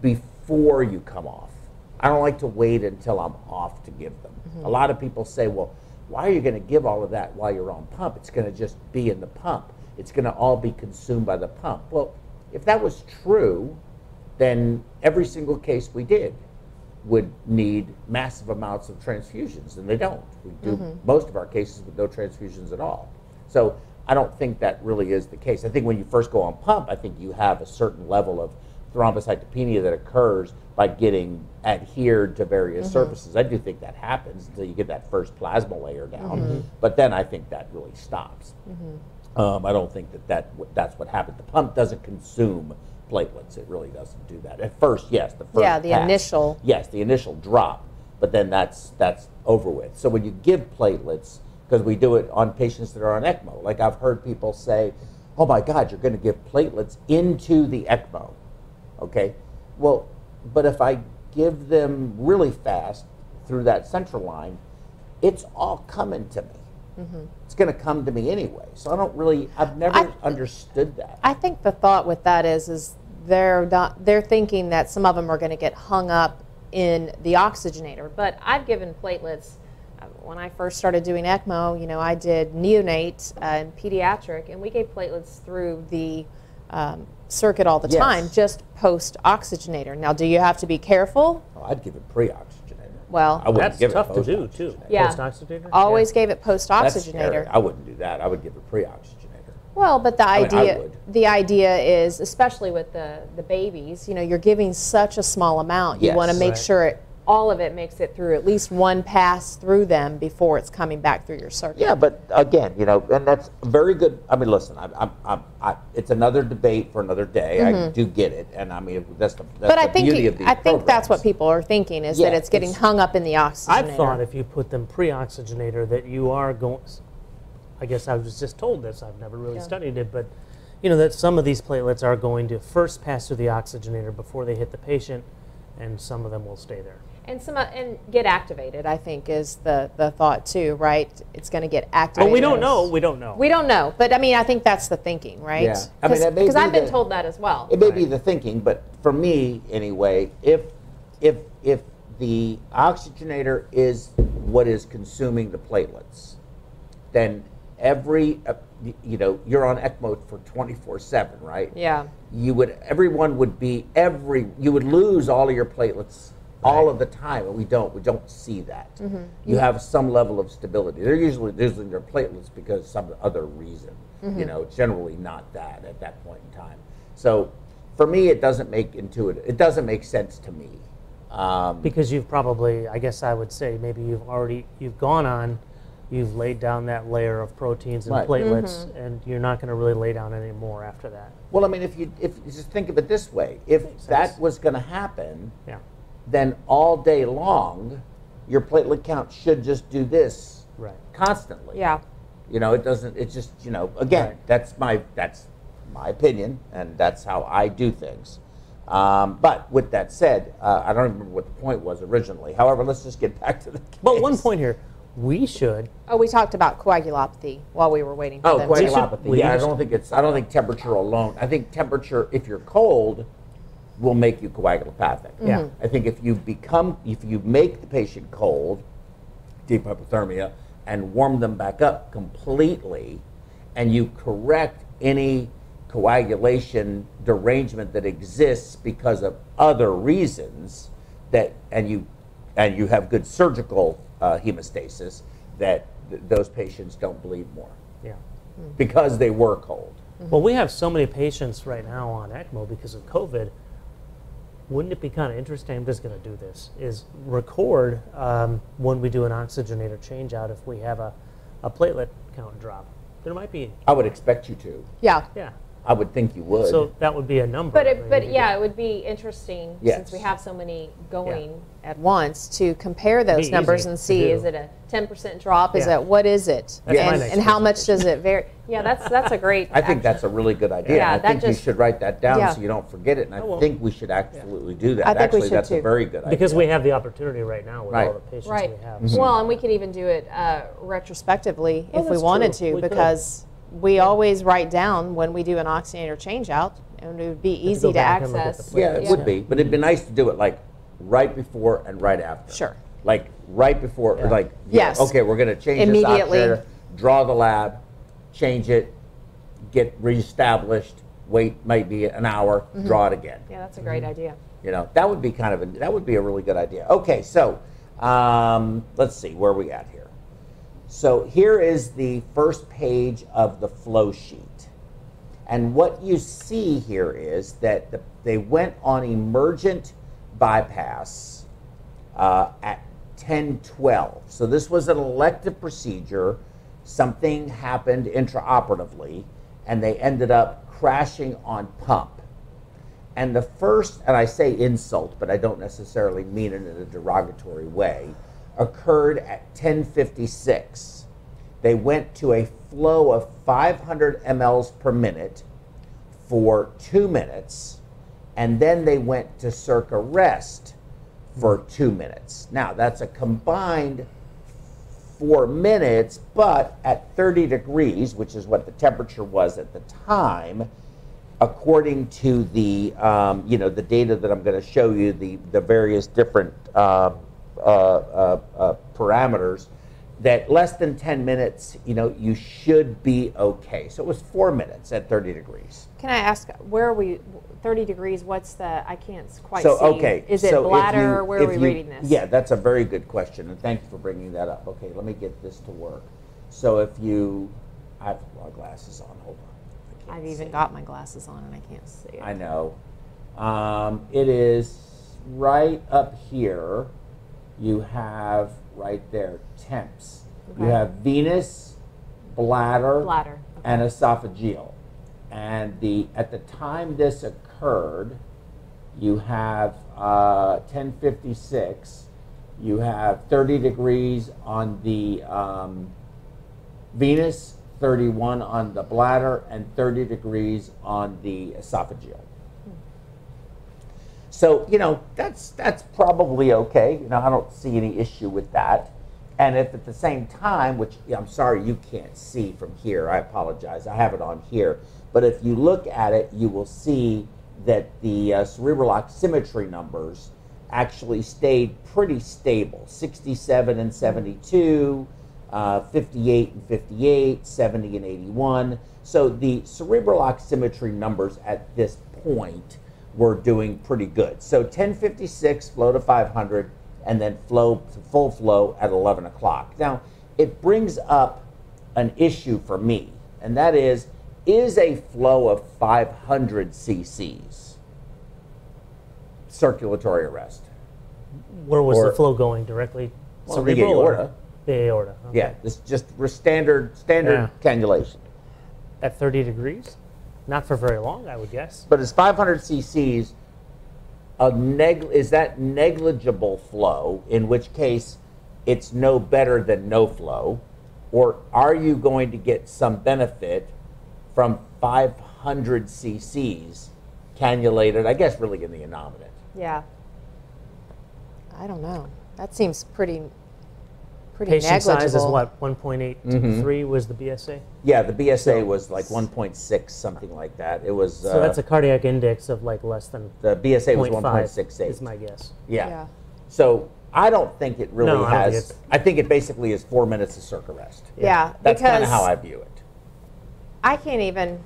before you come off. I don't like to wait until I'm off to give them. A lot of people say, well, why are you gonna give all of that while you're on pump? It's gonna just be in the pump. It's gonna all be consumed by the pump. Well, if that was true, then every single case we did would need massive amounts of transfusions, and they don't. We do most of our cases with no transfusions at all. So I don't think that really is the case. I think when you first go on pump, I think you have a certain level of thrombocytopenia that occurs by getting adhered to various surfaces. I do think that happens until you get that first plasma layer down, but then I think that really stops. I don't think that, that's what happened. The pump doesn't consume platelets. It really doesn't do that. At first, yes, the first Yes, the initial drop, but then that's over with. So when you give platelets, because we do it on patients that are on ECMO, like I've heard people say, oh my God, you're gonna give platelets into the ECMO, okay? Well, but if I give them really fast through that central line, it's all coming to me. It's going to come to me anyway, so I don't really, I've never understood that. I think the thought with that is they're thinking that some of them are going to get hung up in the oxygenator, but I've given platelets. When I first started doing ECMO, you know, I did neonate and pediatric, and we gave platelets through the circuit all the time, just post-oxygenator. Now, do you have to be careful? Oh, I'd give it pre-oxygenator. Well, that's tough to do, too. Yeah. Post-oxygenator? Always gave it post-oxygenator. I wouldn't do that. I would give it pre-oxygenator. Well, but the idea is, especially with the babies, you know, you're giving such a small amount. You want to make sure all of it makes it through, at least one pass through them before it's coming back through your circuit. Yeah, but again, you know, and that's very good. I mean, listen, it's another debate for another day. I do get it, and I mean, that's the beauty of these programs. That's what people are thinking is that it's getting hung up in the oxygenator. I thought if you put them pre-oxygenator that you are going. I guess I was just told this. I've never really studied it, but you know that some of these platelets are going to first pass through the oxygenator before they hit the patient, and some of them will stay there. And some and get activated, I think, is the thought too, right? It's going to get activated. Well, we don't know. We don't know. We don't know. But I mean, I think that's the thinking, right? Yeah. I mean, because I've been told that as well. It may be the thinking, but for me, anyway, if the oxygenator is what is consuming the platelets, then every you know, you're on ECMO for 24/7, right? Yeah. You would you would lose all of your platelets. All of the time, and we don't see that. You have some level of stability. They're usually losing their platelets because of some other reason. You know, it's generally not that at that point in time. So, for me, it doesn't make it doesn't make sense to me. Because you've probably, I guess I would say, maybe you've gone on, you've laid down that layer of proteins and platelets, and you're not going to really lay down any more after that. Well, I mean, if you just think of it this way, if that was going to happen, then all day long, your platelet count should just do this constantly. Yeah. You know, it doesn't, it's just, you know, again, that's my opinion, and that's how I do things. But with that said, I don't remember what the point was originally. However, let's just get back to the case. But one point here, we should. Oh, we talked about coagulopathy while we were waiting for them. Oh, coagulopathy. Yeah, I don't think it's, I don't think temperature alone. I think temperature, if you're cold, will make you coagulopathic. Mm-hmm. Yeah. I think if you become, if you make the patient cold, deep hypothermia, and warm them back up completely, and you correct any coagulation derangement that exists because of other reasons, that and you have good surgical hemostasis, that those patients don't bleed more. Yeah, because they were cold. Mm-hmm. Well, we have so many patients right now on ECMO because of COVID. Wouldn't it be kind of interesting? I'm just going to do this: is record when we do an oxygenator change out if we have a platelet count drop. There might be. I would expect you to. Yeah. Yeah. I would think you would. So that would be a number. But it, but yeah, it would be interesting since we have so many going at once to compare those numbers and see is it a 10% drop? Is it what is it? And how much does it vary? Yeah, that's a great. I think that's a really good idea. Yeah, and I think you should write that down so you don't forget it. And I think we should absolutely do that. I think actually, we should that's too. A very good idea because we have the opportunity right now with all the patients we have. Mm-hmm. Well, and we could even do it retrospectively if we wanted to because. We always write down when we do an oxygenator change out, and it would be easy to access. Yeah, it would be, but it'd be nice to do it like right before and right after. Sure. Like right before, or like, okay, we're going to change this oxygenator, draw the lab, change it, get reestablished, wait maybe an hour, draw it again. Yeah, that's a great idea. You know, that would be kind of, that would be a really good idea. Okay, so let's see, where are we at here? So here is the first page of the flow sheet. And what you see here is that they went on emergent bypass at 10:12. So this was an elective procedure. Something happened intraoperatively, and they ended up crashing on pump. And the first, and I say insult, but I don't necessarily mean it in a derogatory way, occurred at 10:56. They went to a flow of 500 mLs per minute for 2 minutes, and then they went to circa rest for 2 minutes. Now, that's a combined 4 minutes, but at 30 degrees, which is what the temperature was at the time, according to the, you know, the data that I'm going to show you, the various different parameters, that less than 10 minutes, you know, you should be okay. So it was 4 minutes at 30 degrees. Can I ask, where are we, 30 degrees, what's the, I can't quite see. Okay. Is it bladder, or where are we reading this? Yeah, that's a very good question, and thank you for bringing that up. Okay, let me get this to work. So if you, I have my glasses on, hold on. I've even got my glasses on and I can't see it. I know. It is right up here. You have right there temps. Okay. You have venous, bladder and esophageal. And the at the time this occurred, you have 10:56. You have 30 degrees on the venous, 31 on the bladder, and 30 degrees on the esophageal. So, you know, that's probably okay. You know, I don't see any issue with that. And if at the same time, which I'm sorry you can't see from here, I apologize, I have it on here. But if you look at it, you will see that the cerebral oximetry numbers actually stayed pretty stable, 67 and 72, 58 and 58, 70 and 81. So the cerebral oximetry numbers at this point were doing pretty good. So 10:56, flow to 500, and then flow to full flow at 11 o'clock. Now, it brings up an issue for me, and that is a flow of 500 cc's circulatory arrest? Where was the flow going directly? Well, cerebral aorta. The aorta. Okay. Yeah, this just standard cannulation. At 30 degrees? Not for very long, I would guess. But it's 500 cc's is that negligible flow, in which case it's no better than no flow? Or are you going to get some benefit from 500 cc's cannulated, I guess, really in the innominate? Yeah. I don't know. That seems pretty patient negligible. Patient size is what, 1.8 to 3 was the BSA? Yeah, the BSA was like 1.6, something like that. It was. So that's a cardiac index of like less than. The BSA was 1.68. Is my guess. Yeah. So I don't think it really has. I think it basically is 4 minutes of circa rest. Yeah. That's kind of how I view it. I can't even.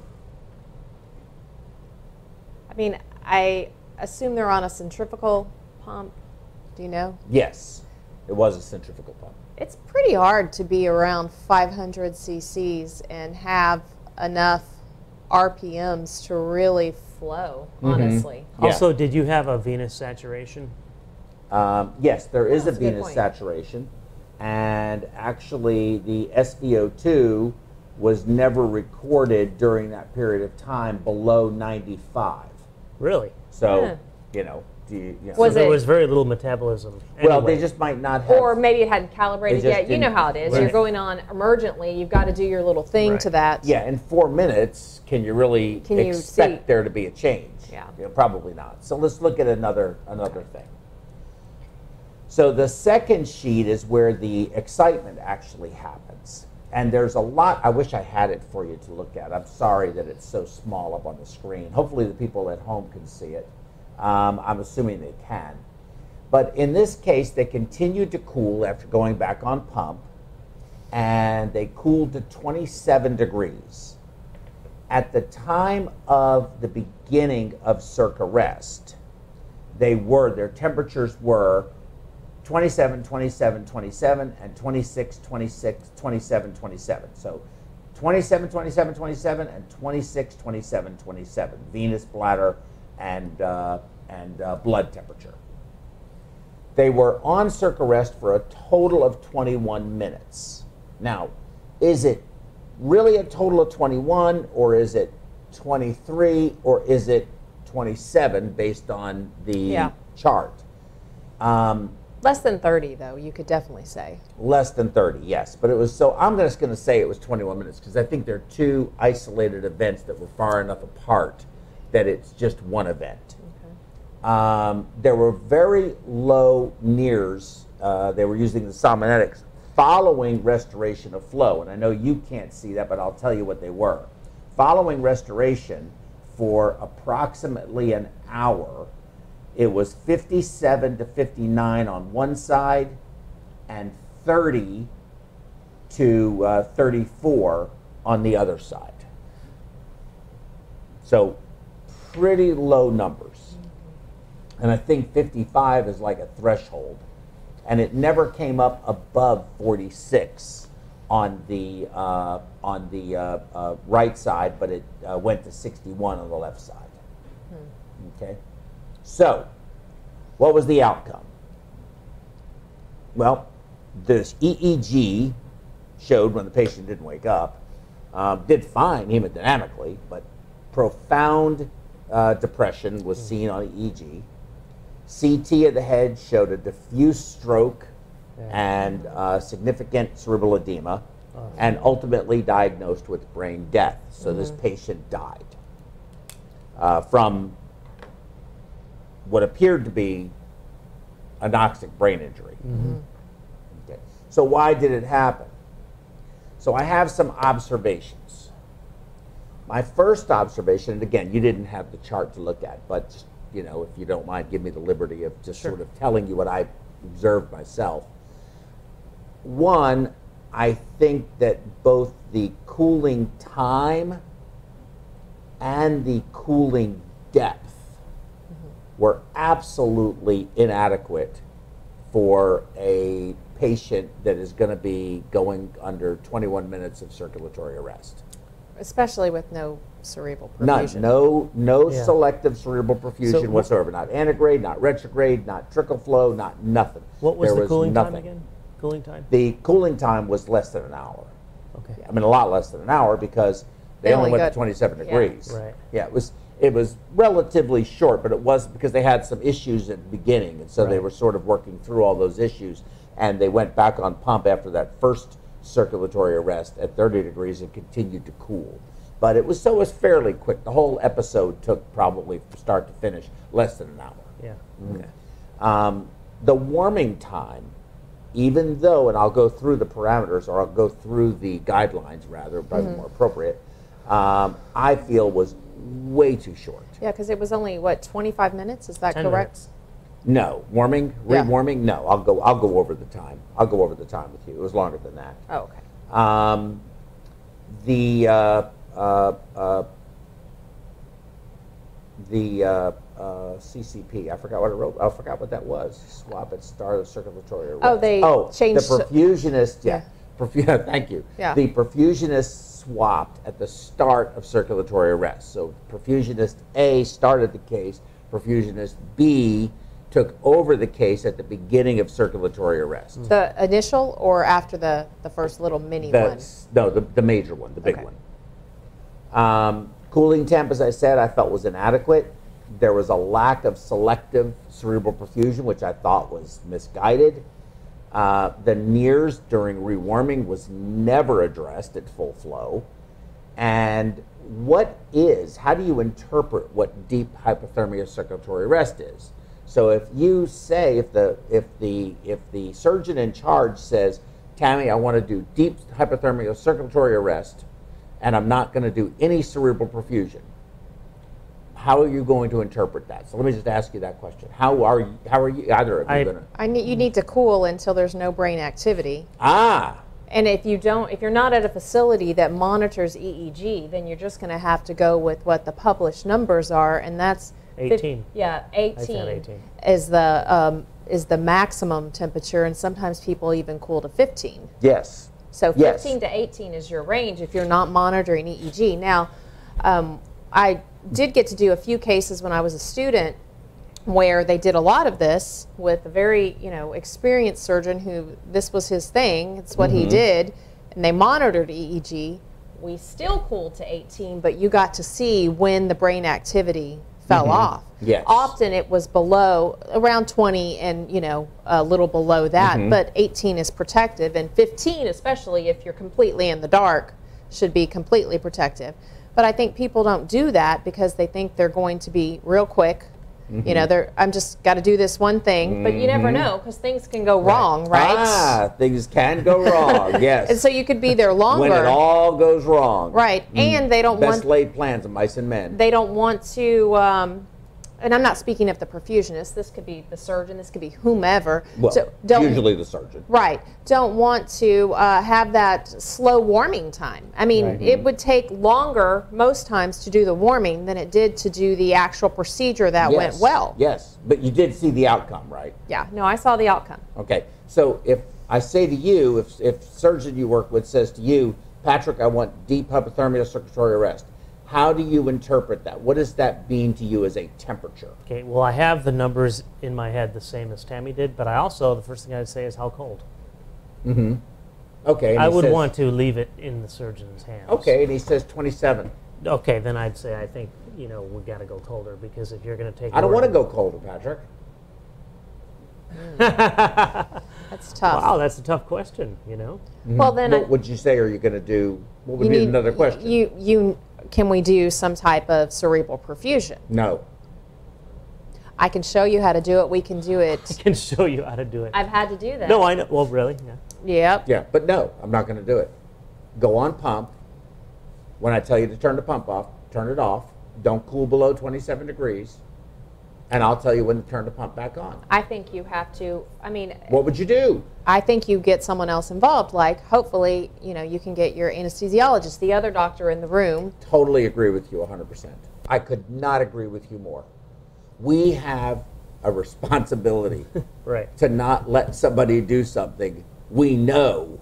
I mean, I assume they're on a centrifugal pump. Do you know? Yes, it was a centrifugal pump. It's pretty hard to be around 500 cc's and have enough RPMs to really flow, honestly. Also, did you have a venous saturation? Yes, there is a venous saturation. And actually, the SpO2 was never recorded during that period of time below 95. Really? So, you know. There was very little metabolism. Well, anyway. They just might not have. Or maybe it hadn't calibrated yet. You know how it is. Right. You're going on emergently. You've got to do your little thing to that. Yeah, in 4 minutes, can you really expect there to be a change? Yeah. You know, probably not. So let's look at another thing. So the second sheet is where the excitement actually happens. And there's a lot, I wish I had it for you to look at. I'm sorry that it's so small up on the screen. Hopefully the people at home can see it. I'm assuming they can. But in this case, they continued to cool after going back on pump, and they cooled to 27 degrees. At the time of the beginning of circa rest, their temperatures were 27, 27, 27, and 26, 26, 27, 27. So 27, 27, 27, and 26, 27, 27, venous bladder and blood temperature. They were on circa rest for a total of 21 minutes. Now, is it really a total of 21, or is it 23, or is it 27 based on the chart? Less than 30, though, you could definitely say. Less than 30, yes. But it was, so I'm just going to say it was 21 minutes, because I think there are two isolated events that were far enough apart that it's just one event. Okay. There were very low nears. They were using the somnoletics following restoration of flow. And I know you can't see that, but I'll tell you what they were. Following restoration for approximately an hour, it was 57 to 59 on one side and 30 to 34 on the other side. So pretty low numbers. And I think 55 is like a threshold. And it never came up above 46 on the right side, but it went to 61 on the left side. Okay. So what was the outcome? Well, this EEG showed when the patient didn't wake up, did fine hemodynamically, but profound depression was seen on EEG. CT of the head showed a diffuse stroke and significant cerebral edema, and ultimately diagnosed with brain death. So this patient died from what appeared to be anoxic brain injury. Okay. So why did it happen? So I have some observations. My first observation, and again, you didn't have the chart to look at, but just, you know, if you don't mind, give me the liberty of just sort of telling you what I observed myself. One, I think that both the cooling time and the cooling depth were absolutely inadequate for a patient that is going to be going under 21 minutes of circulatory arrest. Especially with no cerebral perfusion. No selective cerebral perfusion whatsoever. Not antegrade, not retrograde, not trickle flow, not nothing. What was the cooling time again? Cooling time? The cooling time was less than an hour. Okay. I mean, a lot less than an hour, because they only went to 27 degrees. Right. Yeah, it was It was relatively short, but it was because they had some issues at the beginning, and so right. they were sort of working through all those issues, and they went back on pump after that first circulatory arrest at 30 degrees and continued to cool. But it was, so it was fairly quick. The whole episode took probably from start to finish less than an hour. Yeah. Okay. The warming time, even though, and I'll go through the parameters, or I'll go through the guidelines rather, probably more appropriate, I feel was way too short. Yeah, because it was only, what, 25 minutes? Is that correct? Minutes. No. Warming? Re-warming? No. I'll go over the time. I'll go over the time with you. It was longer than that. Oh, okay. CCP. I forgot what it wrote. I forgot what that was. Swap at start of circulatory arrest. Oh, they changed. The perfusionist. Yeah. Thank you. Yeah. The perfusionist swapped at the start of circulatory arrest. So perfusionist A started the case. Perfusionist B took over the case at the beginning of circulatory arrest. Mm-hmm. The initial or after the first little mini one? No, the major one, the big one. Cooling temp, as I said, I felt was inadequate. There was a lack of selective cerebral perfusion, which I thought was misguided. The NIRS during rewarming was never addressed at full flow. And what is, how do you interpret what deep hypothermia circulatory arrest is? So if you say, if the surgeon in charge says, Tammy, I want to do deep hypothermia circulatory arrest, and I'm not going to do any cerebral perfusion, how are you going to interpret that? So let me just ask you that question. How are you either of you going to? You need to cool until there's no brain activity. Ah. And if you don't, if you're not at a facility that monitors EEG, then you're just going to have to go with what the published numbers are, and that's 18. Yeah, 18 is the maximum temperature, and sometimes people even cool to 15. Yes. So 15 to 18 is your range if you're not monitoring EEG. Now, I did get to do a few cases when I was a student where they did a lot of this with a very, you know, experienced surgeon who this was his thing, it's what he did, and they monitored EEG. We still cooled to 18, but you got to see when the brain activity fell off. Yes. Often it was below, around 20 and, you know, a little below that, but 18 is protective, and 15, especially if you're completely in the dark, should be completely protective. But I think people don't do that because they think they're going to be real quick. You know, I'm just got to do this one thing. But you never know because things can go wrong, right? Ah, things can go wrong, yes. And so you could be there longer. When it all goes wrong. Right, and they don't want... Best laid plans of mice and men. They don't want to... and I'm not speaking of the perfusionist. This could be the surgeon. This could be whomever. Well, so usually the surgeon. Right. Don't want to have that slow warming time. I mean, it would take longer most times to do the warming than it did to do the actual procedure that went well. Yes, but you did see the outcome, right? Yeah. No, I saw the outcome. Okay. So if I say to you, if surgeon you work with says to you, Patrick, I want deep hypothermia circulatory arrest, how do you interpret that? What does that mean to you as a temperature? Okay, well, I have the numbers in my head the same as Tammy did, but I also, the first thing I'd say is how cold. Mm-hmm. Okay. I would want to leave it in the surgeon's hands. Okay, and he says 27. Okay, then I'd say I think, you know, we've got to go colder because if you're going to take... I don't want to go colder, Patrick. That's tough. Wow, that's a tough question, you know? Well, then... What would you say are you going to do? What would be another question? Can we do some type of cerebral perfusion? No. I can show you how to do it. We can do it. I can show you how to do it. I've had to do that. No, I know. Well, really? Yeah. Yep. Yeah, but no, I'm not going to do it. Go on pump. When I tell you to turn the pump off, turn it off. Don't cool below 27 degrees. And I'll tell you when to turn the pump back on. I think you have to, I mean... What would you do? I think you get someone else involved, like hopefully, you know, you can get your anesthesiologist, the other doctor in the room. Totally agree with you 100%. I could not agree with you more. We have a responsibility to not let somebody do something we know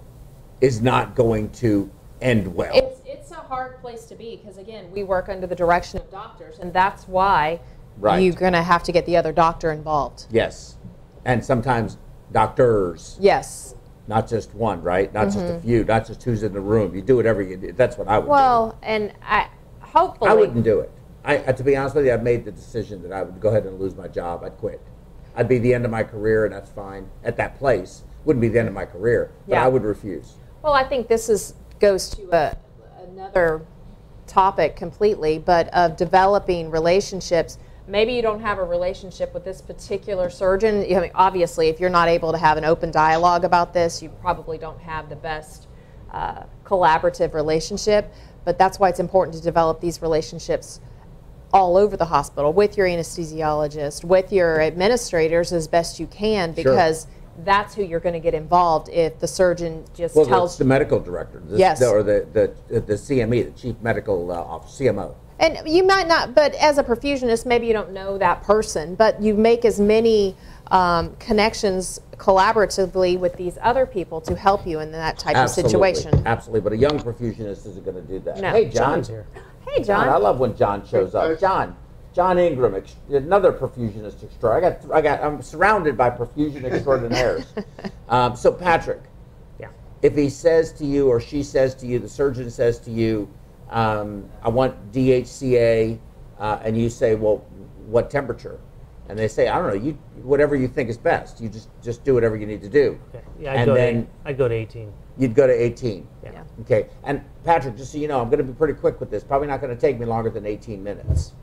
is not going to end well. It's a hard place to be because, again, we work under the direction of doctors, and that's why... You're going to have to get the other doctor involved. Yes. And sometimes doctors. Yes. Not just one, right? Not just a few. Not just who's in the room. You do whatever you do. That's what I would do. Well, and I hopefully. I wouldn't do it. To be honest with you, I've made the decision that I would go ahead and lose my job. I'd quit. I'd be the end of my career, and that's fine at that place. Wouldn't be the end of my career, but yeah. I would refuse. Well, I think this goes to another topic completely, but of developing relationships. Maybe you don't have a relationship with this particular surgeon. I mean, obviously, if you're not able to have an open dialogue about this, you probably don't have the best collaborative relationship. But that's why it's important to develop these relationships all over the hospital, with your anesthesiologist, with your administrators as best you can, because sure. that's who you're going to get involved if the surgeon just tells the medical director, yes. or the CME, the chief medical officer, CMO. And you might not, but as a perfusionist, maybe you don't know that person, but you make as many connections collaboratively with these other people to help you in that type absolutely. Of situation. Absolutely, but a young perfusionist isn't going to do that. No. Hey, John's here. Hey, John. I love when John shows up. John Ingram, another perfusionist extraordinaire. I'm surrounded by perfusion extraordinaires. So Patrick, yeah. if he says to you or she says to you, the surgeon says to you, I want DHCA, and you say, well, what temperature? And they say, I don't know, you whatever you think is best. You just do whatever you need to do. Okay. Yeah, I'd go to 18. You'd go to 18. Yeah. Okay. And Patrick, just so you know, I'm going to be pretty quick with this. Probably not going to take me longer than 18 minutes.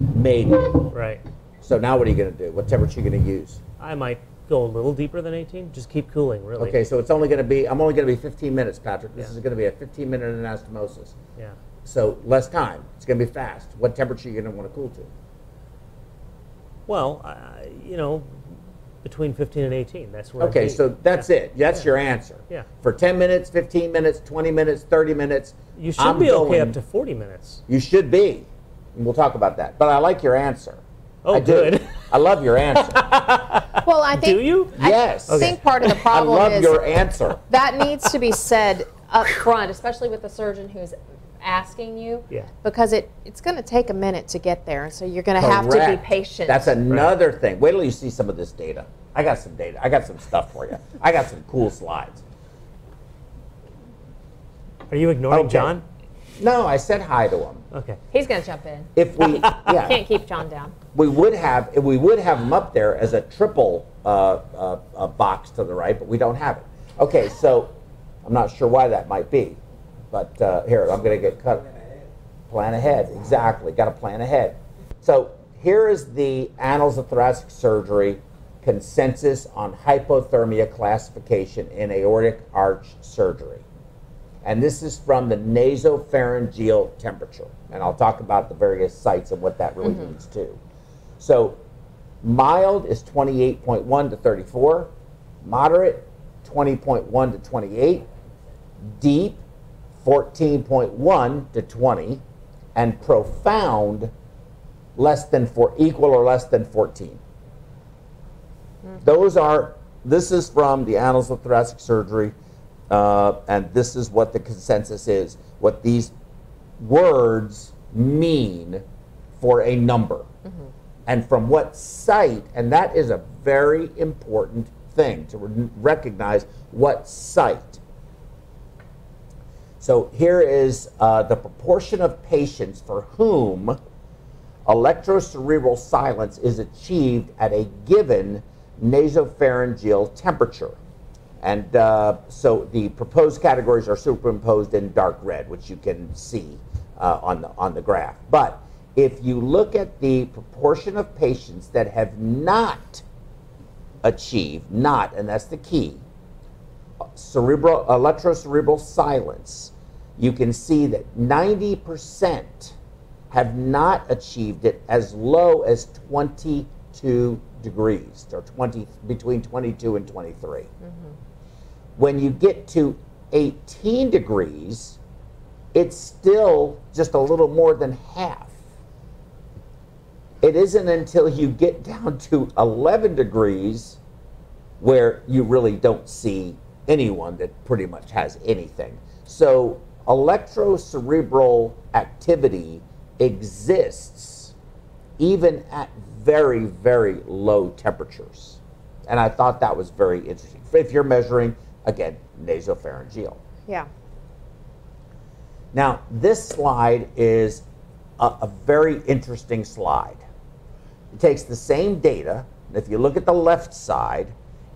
Maybe. Right. So now what are you going to do? What temperature are you going to use? I might go a little deeper than 18. Just keep cooling, really. Okay. So it's only going to be, I'm only going to be 15 minutes, Patrick. This is going to be a 15-minute anastomosis. Yeah. So less time. It's going to be fast. What temperature are you going to want to cool to? Well, you know, between 15 and 18, that's where. Okay, so that's it. That's your answer. Yeah. For 10 minutes, 15 minutes, 20 minutes, 30 minutes. You should be okay up to 40 minutes. You should be. And we'll talk about that. But I like your answer. Oh, good. I love your answer. Well, I think. Do you? Yes. I think part of the problem is. I love your answer. That needs to be said up front, especially with the surgeon who's asking you, yeah. because it's going to take a minute to get there, and so you're going to have to be patient. That's another right. thing. Wait till you see some of this data. I got some data. I got some stuff for you. I got some cool slides. Are you ignoring John? No, I said hi to him. Okay. He's going to jump in. If we can't keep John down. We would have him up there as a triple box to the right, but we don't have it. Okay, so I'm not sure why that might be. But here, I'm going to get cut. Plan ahead. Exactly. Got to plan ahead. So here is the Annals of Thoracic Surgery consensus on hypothermia classification in aortic arch surgery. And this is from the nasopharyngeal temperature. And I'll talk about the various sites and what that really means too. So mild is 28.1 to 34. Moderate, 20.1 to 28. Deep, 14.1 to 20, and profound equal or less than 14. This is from the Annals of Thoracic Surgery, and this is what the consensus is, what these words mean for a number. And from what site, and that is a very important thing to recognize what site. So here is the proportion of patients for whom electrocerebral silence is achieved at a given nasopharyngeal temperature. And so the proposed categories are superimposed in dark red, which you can see on the graph. But if you look at the proportion of patients that have not achieved, and that's the key, electrocerebral silence, you can see that 90% have not achieved it as low as 22 degrees, or between 22 and 23. When you get to 18 degrees, it's still just a little more than half. It isn't until you get down to 11 degrees where you really don't see anyone that pretty much has anything. So electrocerebral activity exists even at very, very low temperatures. And I thought that was very interesting. If you're measuring, again, nasopharyngeal. Yeah. Now, this slide is a very interesting slide. It takes the same data, and if you look at the left side,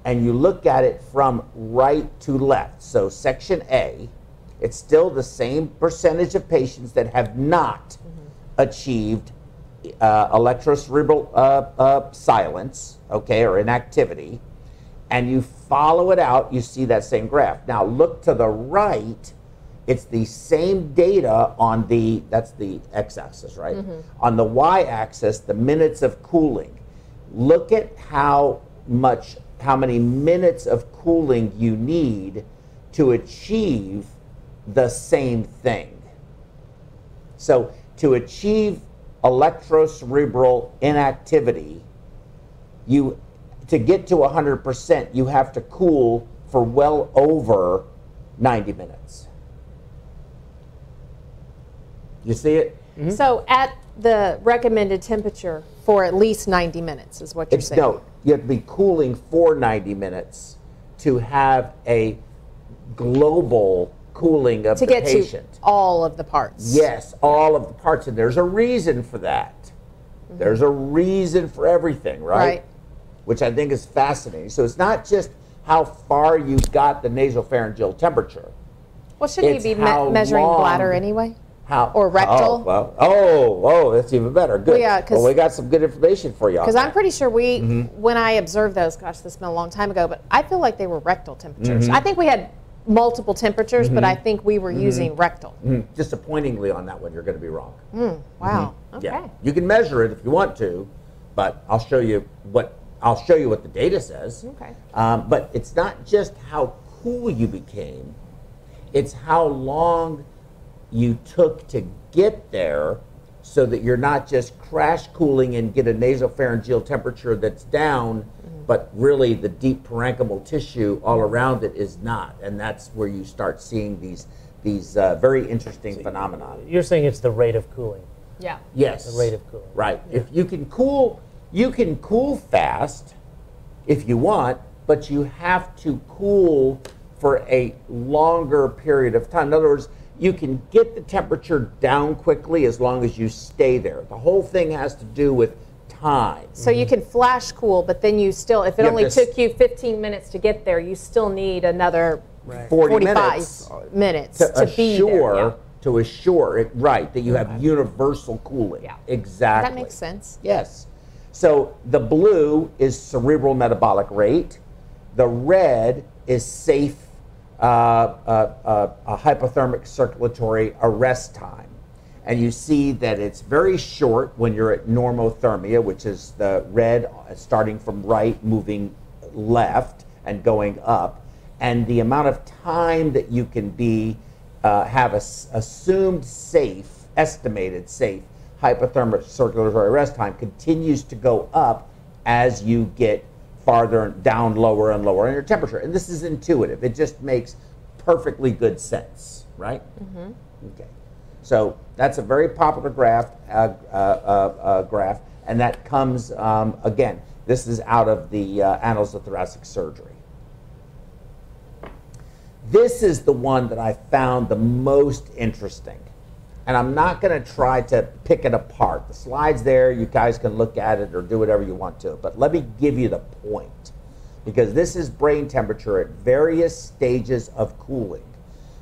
and you look at it from right to left, so section A, it's still the same percentage of patients that have not achieved electrocerebral silence, okay, or inactivity, and you follow it out, you see that same graph. Now look to the right, it's the same data on the, that's the x-axis, right? On the y-axis, the minutes of cooling. Look at how many minutes of cooling you need to achieve the same thing. So to achieve electrocerebral inactivity, to get to 100%, you have to cool for well over 90 minutes. You see it? So at the recommended temperature for at least 90 minutes is what you're saying? No, you have to be cooling for 90 minutes to have a global cooling of the patient. To get to all of the parts. Yes, all of the parts. And there's a reason for that. There's a reason for everything, right? Which I think is fascinating. So it's not just how far you got the nasopharyngeal temperature. Well, shouldn't you be measuring bladder anyway? Or rectal? Oh, that's even better. Good. Well, yeah, we got some good information for y'all. Because I'm pretty sure we, when I observed those, gosh, this has been a long time ago, but I feel like they were rectal temperatures. I think we had multiple temperatures, but I think we were using rectal. Disappointingly on that one, you're going to be wrong. Wow. Okay. Yeah. You can measure it if you want to, but I'll show you what. I'll show you what the data says. Okay. But it's not just how cool you became, it's how long you took to get there so that you're not just crash cooling and get a nasopharyngeal temperature that's down, but really the deep parenchymal tissue all around it is not. And that's where you start seeing these very interesting phenomena. You're saying it's the rate of cooling. Yeah. Yes. The rate of cooling. Right. Yeah. If you can cool, you can cool fast if you want, but you have to cool for a longer period of time. In other words, you can get the temperature down quickly as long as you stay there. The whole thing has to do with time. So you can flash cool, but then you still, if it only took you 15 minutes to get there, you still need another 45 minutes to be there. To assure it, that you have universal cooling. Yeah. Exactly. That makes sense. Yes. So the blue is cerebral metabolic rate. The red is safe hypothermic circulatory arrest time. And you see that it's very short when you're at normothermia, which is the red starting from right, moving left, and going up. And the amount of time that you can be, have a assumed safe, estimated safe, hypothermic circulatory arrest time continues to go up as you get farther down, lower and lower in your temperature. And this is intuitive. It just makes perfectly good sense, right? Okay. So that's a very popular graph, and that comes, again, this is out of the Annals of Thoracic Surgery. This is the one that I found the most interesting. And I'm not going to try to pick it apart. The slide's there. You guys can look at it or do whatever you want to. But let me give you the point. Because this is brain temperature at various stages of cooling,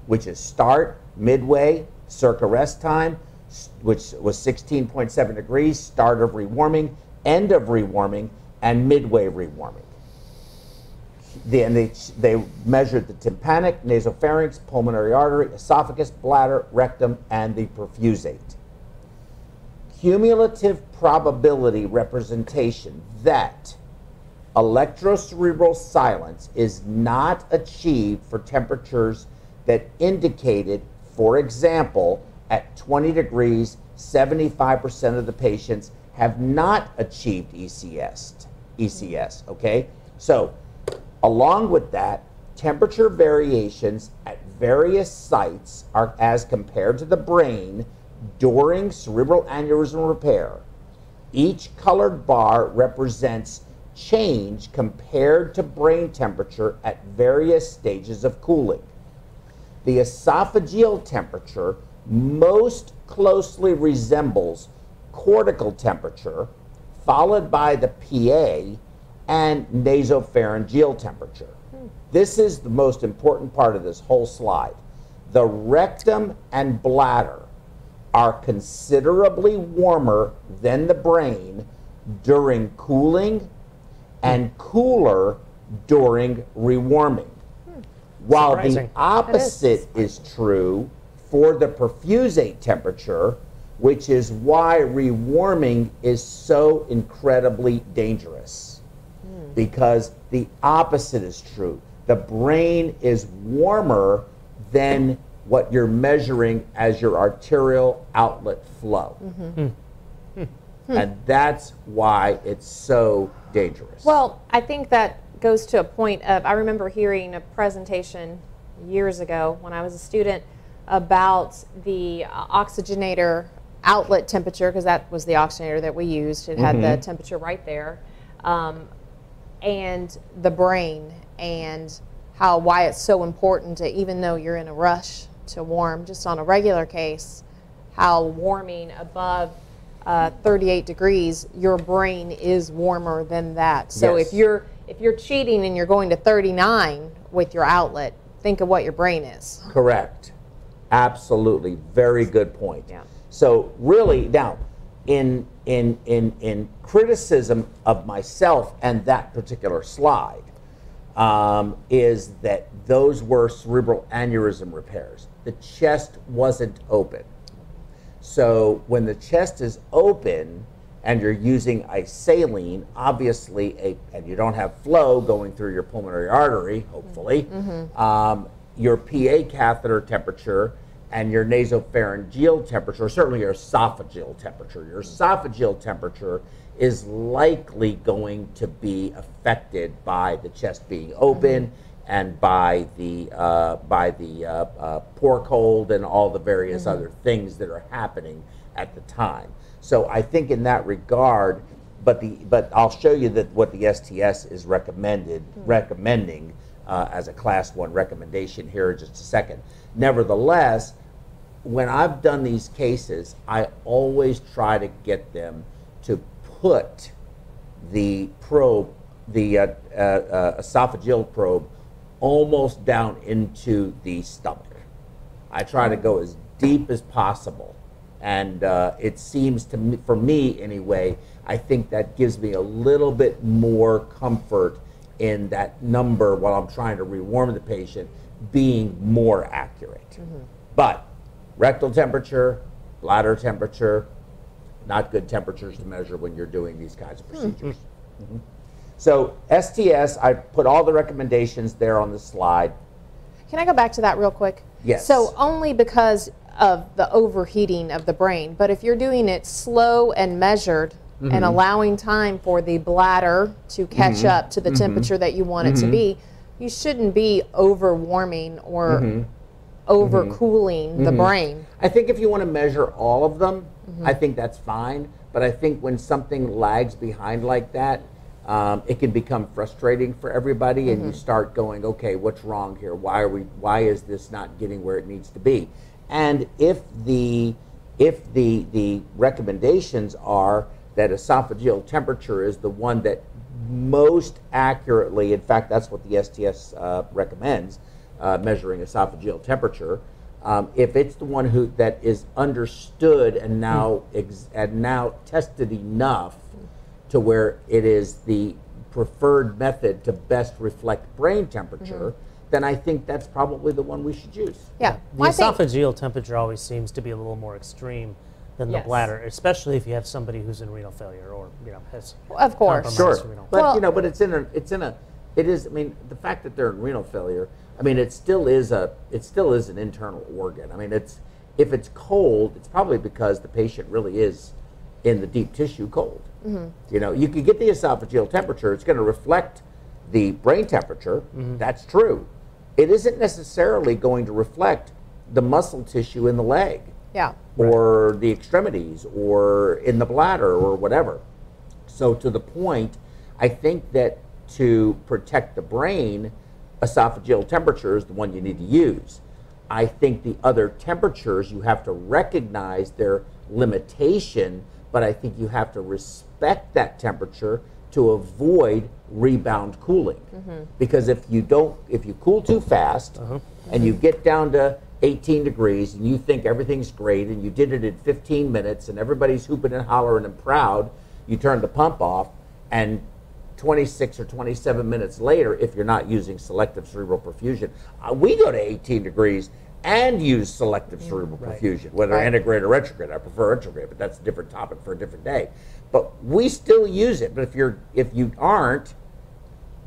which is start, midway, circ arrest time, which was 16.7 degrees, start of rewarming, end of rewarming, and midway rewarming. Then they measured the tympanic, nasopharynx, pulmonary artery, esophagus, bladder, rectum, and the perfusate. Cumulative probability representation that electrocerebral silence is not achieved for temperatures that indicated, for example, at 20 degrees, 75% of the patients have not achieved ECS, okay? So, along with that, temperature variations at various sites are as compared to the brain during cerebral aneurysm repair. Each colored bar represents change compared to brain temperature at various stages of cooling. The esophageal temperature most closely resembles cortical temperature, followed by the PA and nasopharyngeal temperature. This is the most important part of this whole slide. The rectum and bladder are considerably warmer than the brain during cooling and cooler during rewarming. While surprising. The opposite is true for the perfusate temperature, which is why rewarming is so incredibly dangerous, because the opposite is true. The brain is warmer than what you're measuring as your arterial outlet flow. And that's why it's so dangerous. Well, I think that goes to a point of, I remember hearing a presentation years ago when I was a student about the oxygenator outlet temperature, because that was the oxygenator that we used. It had the temperature right there, and the brain, and why it's so important to, even though you're in a rush to warm, just on a regular case, how warming above 38 degrees, your brain is warmer than that. So if you're cheating and you're going to 39 with your outlet, think of what your brain is. Correct. Absolutely. Very good point. Yeah. So really now in criticism of myself and that particular slide, is that those were cerebral aneurysm repairs. The chest wasn't open. So when the chest is open and you're using a saline, obviously, and you don't have flow going through your pulmonary artery, hopefully, your PA catheter temperature and your nasopharyngeal temperature, or certainly your esophageal temperature is likely going to be affected by the chest being open and by the poor cold and all the various other things that are happening at the time. So I think in that regard, but I'll show you that what the STS is recommending as a Class 1 recommendation here in just a second. Nevertheless, when I've done these cases, I always try to get them to put the probe, the esophageal probe, almost down into the stomach. I try to go as deep as possible, and it seems to me, for me anyway, I think that gives me a little bit more comfort in that number while I'm trying to rewarm the patient being more accurate. But rectal temperature, bladder temperature, not good temperatures to measure when you're doing these kinds of procedures. So STS, I put all the recommendations there on the slide. Can I go back to that real quick? Yes. So only because of the overheating of the brain, but if you're doing it slow and measured and allowing time for the bladder to catch up to the temperature that you want it to be, you shouldn't be overwarming or overcooling the brain. I think if you want to measure all of them, I think that's fine, but I think when something lags behind like that, it can become frustrating for everybody, and you start going, okay, what's wrong here? Why is this not getting where it needs to be? And if the recommendations are that esophageal temperature is the one that most accurately, in fact, that's what the STS recommends, measuring esophageal temperature, if it's the one that is understood and now tested enough to where it is the preferred method to best reflect brain temperature, then I think that's probably the one we should use. Yeah. Well, the esophageal temperature always seems to be a little more extreme than the bladder, especially if you have somebody who's in renal failure or, you know, has renal. But, you know, but it is, I mean, the fact that they're in renal failure, I mean, it still is an internal organ. I mean, if it's cold, it's probably because the patient really is in the deep tissue cold. You know, you can get the esophageal temperature, it's going to reflect the brain temperature, that's true. It isn't necessarily going to reflect the muscle tissue in the leg, or the extremities, or in the bladder, or whatever. So to the point, I think that to protect the brain, esophageal temperature is the one you need to use. I think the other temperatures, you have to recognize their limitation, but I think you have to respect that temperature to avoid rebound cooling. Mm-hmm. Because if you cool too fast, uh-huh, and you get down to 18 degrees and you think everything's great and you did it in 15 minutes and everybody's hooping and hollering and proud, you turn the pump off, and 26 or 27 minutes later, if you're not using selective cerebral perfusion, we go to 18 degrees and use selective cerebral perfusion, whether integrate or retrograde. I prefer retrograde, but that's a different topic for a different day. But we still use it. But if you aren't,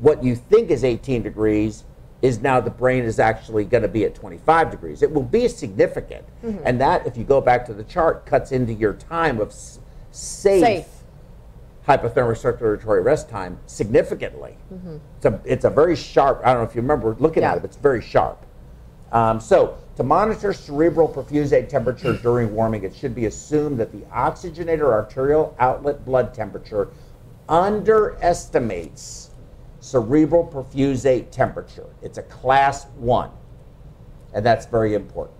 what you think is 18 degrees is now the brain is actually going to be at 25 degrees. It will be significant. Mm-hmm. And that, if you go back to the chart, cuts into your time of safe hypothermic circulatory rest time significantly. Mm-hmm. It's a very sharp, I don't know if you remember looking at it, but it's very sharp. So to monitor cerebral perfusate temperature during warming, it should be assumed that the oxygenator arterial outlet blood temperature underestimates cerebral perfusate temperature. It's a class 1, and that's very important.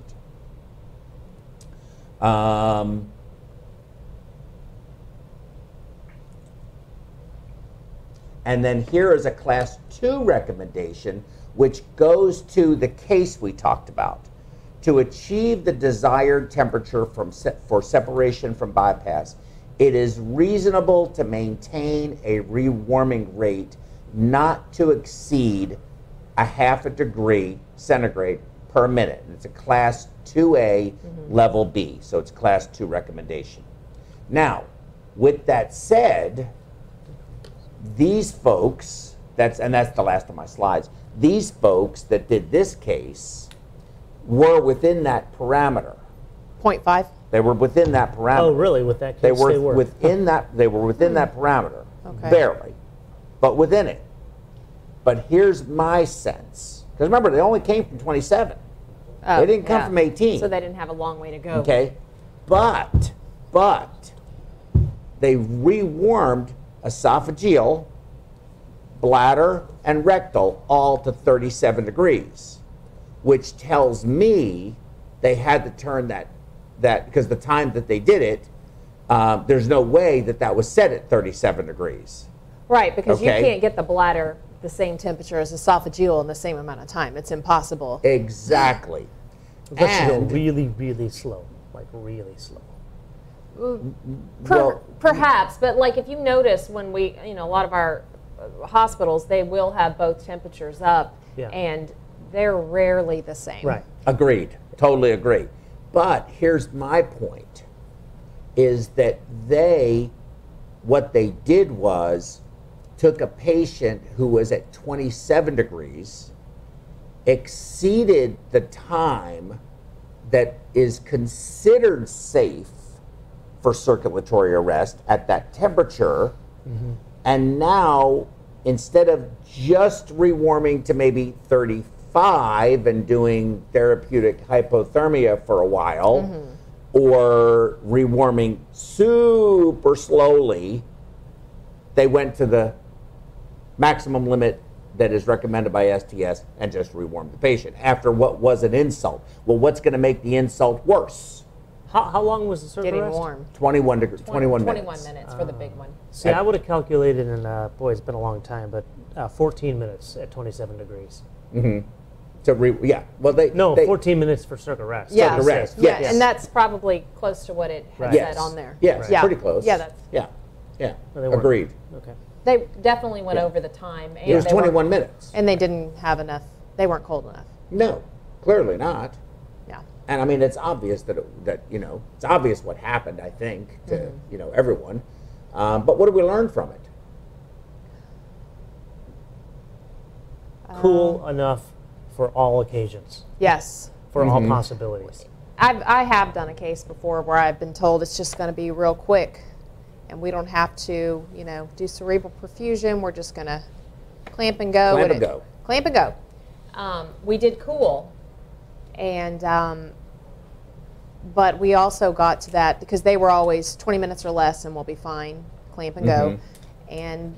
And then here is a class 2 recommendation, which goes to the case we talked about. To achieve the desired temperature for separation from bypass, it is reasonable to maintain a rewarming rate not to exceed a half a degree centigrade per minute. And it's a class 2A, mm-hmm, level B, so it's class 2 recommendation. Now, with that said, these folks, that's the last of my slides, these folks that did this case were within that parameter. 0.5? They were within that parameter. Oh, really? With that case, they were. Within that, they were within that parameter, okay, barely, but within it. But here's my sense, because remember, they only came from 27. They didn't come from 18. So they didn't have a long way to go. Okay, but they rewarmed esophageal, bladder, and rectal all to 37 degrees, which tells me they had to turn that because the time that they did it, there's no way that was set at 37 degrees. Right, because you can't get the bladder the same temperature as esophageal in the same amount of time. It's impossible. Exactly. Unless you go really, really slow, like really slow. Perhaps, but like if you notice when we, a lot of our hospitals, they will have both temperatures up, and they're rarely the same. Right. Agreed. Totally agree. But here's my point, is that what they did was took a patient who was at 27 degrees, exceeded the time that is considered safe for circulatory arrest at that temperature, mm-hmm, and now, instead of just rewarming to maybe 35 and doing therapeutic hypothermia for a while, mm-hmm, or rewarming super slowly, they went to the maximum limit that is recommended by STS and just rewarmed the patient after what was an insult. Well, what's going to make the insult worse? How long was the circuit getting warm? 21 degrees. 21 minutes. 21 minutes for the big one. See, I would have calculated in, boy, it's been a long time, but 14 minutes at 27 degrees. Mm-hmm. So, well, they 14 minutes for circuit rest. Yeah. Circuit rest. Yes. Yes. And that's probably close to what it had said on there. Yes. Right. Yeah, pretty close. Yeah, that's. Yeah. Yeah. No, agreed. Okay. They definitely went over the time. And it was 21 minutes. And they didn't have enough. They weren't cold enough. No, clearly not. And I mean, it's obvious it's obvious what happened, I think, to, mm-hmm, everyone. But what do we learn from it? Cool enough for all occasions. Yes. For, mm-hmm, all possibilities. I have done a case before where I've been told it's just going to be real quick, and we don't have to, do cerebral perfusion. We're just going to clamp and go. Clamp and go. We did cool. And, but we also got to that because they were always 20 minutes or less and we'll be fine, clamp and go. Mm-hmm. And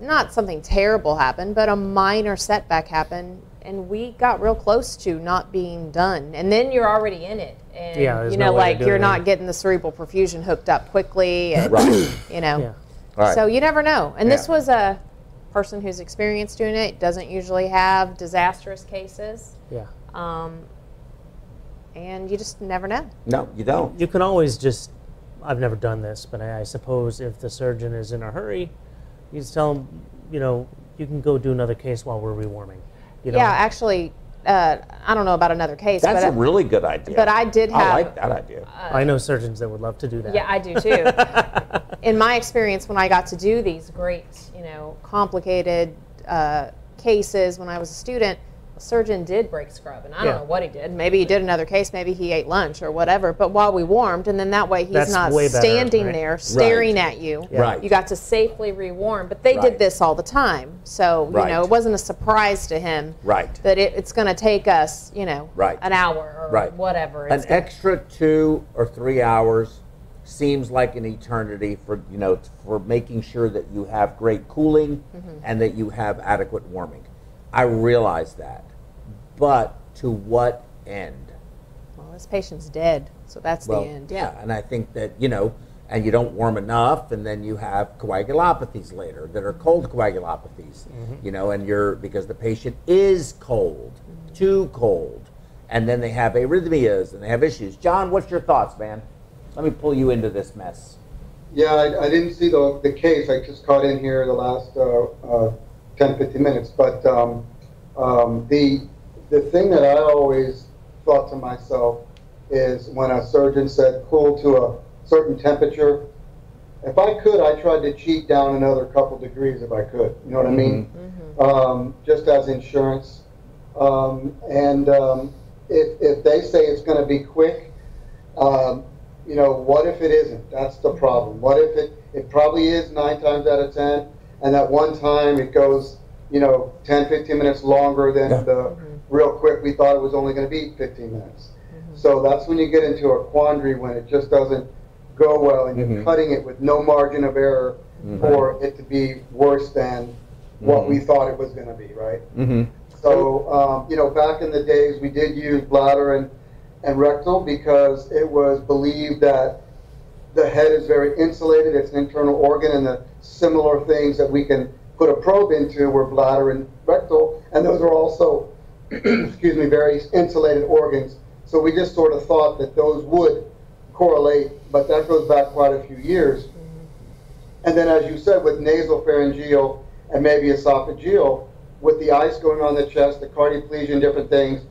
not something terrible happened, but a minor setback happened and we got real close to not being done. And then you're already in it, and yeah, you know, no like you're not getting the cerebral perfusion hooked up quickly, and you know, right. So you never know. And this was a person who's experienced doing it, doesn't usually have disastrous cases. Yeah. And you just never know. No, you don't. You can always just, I've never done this, but I suppose if the surgeon is in a hurry, you just tell him, you know, you can go do another case while we're rewarming. You know? Yeah, actually, I don't know about another case. That's a really good idea. But I did have. I like that idea. I know surgeons that would love to do that. Yeah, I do too. In my experience, when I got to do these great, you know, complicated cases when I was a student, a surgeon did break scrub, and I don't know what he did. Maybe he did another case, maybe he ate lunch or whatever, but while we warmed, and then that way he's not standing there staring at you. Yeah. Right. You got to safely rewarm, but they did this all the time. So, you know, it wasn't a surprise to him that it's going to take us, you know, an hour or whatever. An extra 2 or 3 hours seems like an eternity for, you know, for making sure that you have great cooling and that you have adequate warming. I realize that, but to what end? Well, this patient's dead, so that's the end. Yeah, and I think that, you know, and you don't warm enough, and then you have coagulopathies later that are cold coagulopathies, you know, and you're, because the patient is cold, too cold, and then they have arrhythmias and they have issues. John, what's your thoughts, man? Let me pull you into this mess. Yeah, I didn't see the case. I just caught in here the last 10-15 minutes, but the thing that I always thought to myself is when a surgeon said cool to a certain temperature, if I could, I tried to cheat down another couple degrees if I could, you know what I mean? Just as insurance. If they say it's going to be quick, you know, what if it isn't? That's the problem. What if it probably is 9 times out of 10, and that one time it goes, you know, 10, 15 minutes longer than the real quick. We thought it was only going to be 15 minutes. So that's when you get into a quandary, when it just doesn't go well and you're cutting it with no margin of error for it to be worse than what we thought it was going to be, right? So, you know, back in the days we did use bladder and rectal because it was believed that the head is very insulated, it's an internal organ, and the similar things that we can put a probe into were bladder and rectal, and those are also, excuse me, very insulated organs. So we just sort of thought that those would correlate, but that goes back quite a few years. And then, as you said, with nasopharyngeal and maybe esophageal, with the ice going on the chest, the cardioplegia and different things,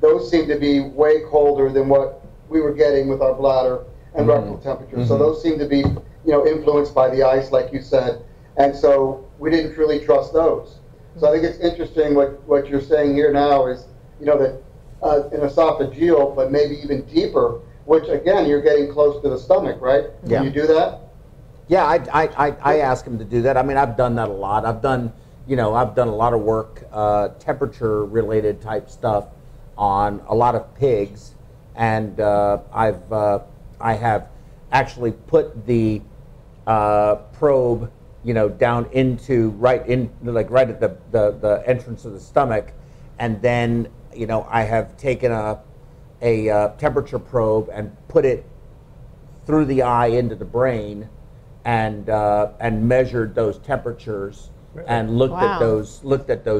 those seem to be way colder than what we were getting with our bladder and rectal temperature. So those seem to be, you know, influenced by the ice, like you said. And so we didn't really trust those. So I think it's interesting what you're saying here now is, you know, that an esophageal, but maybe even deeper, which again, you're getting close to the stomach, right? Yeah. Can you do that? Yeah, I ask them to do that. I mean, I've done that a lot. I've done, you know, I've done a lot of work, temperature related type stuff on a lot of pigs. And I have actually put the probe, you know, down into right at the entrance of the stomach, and then, you know, I have taken a temperature probe and put it through the eye into the brain, and measured those temperatures and looked at those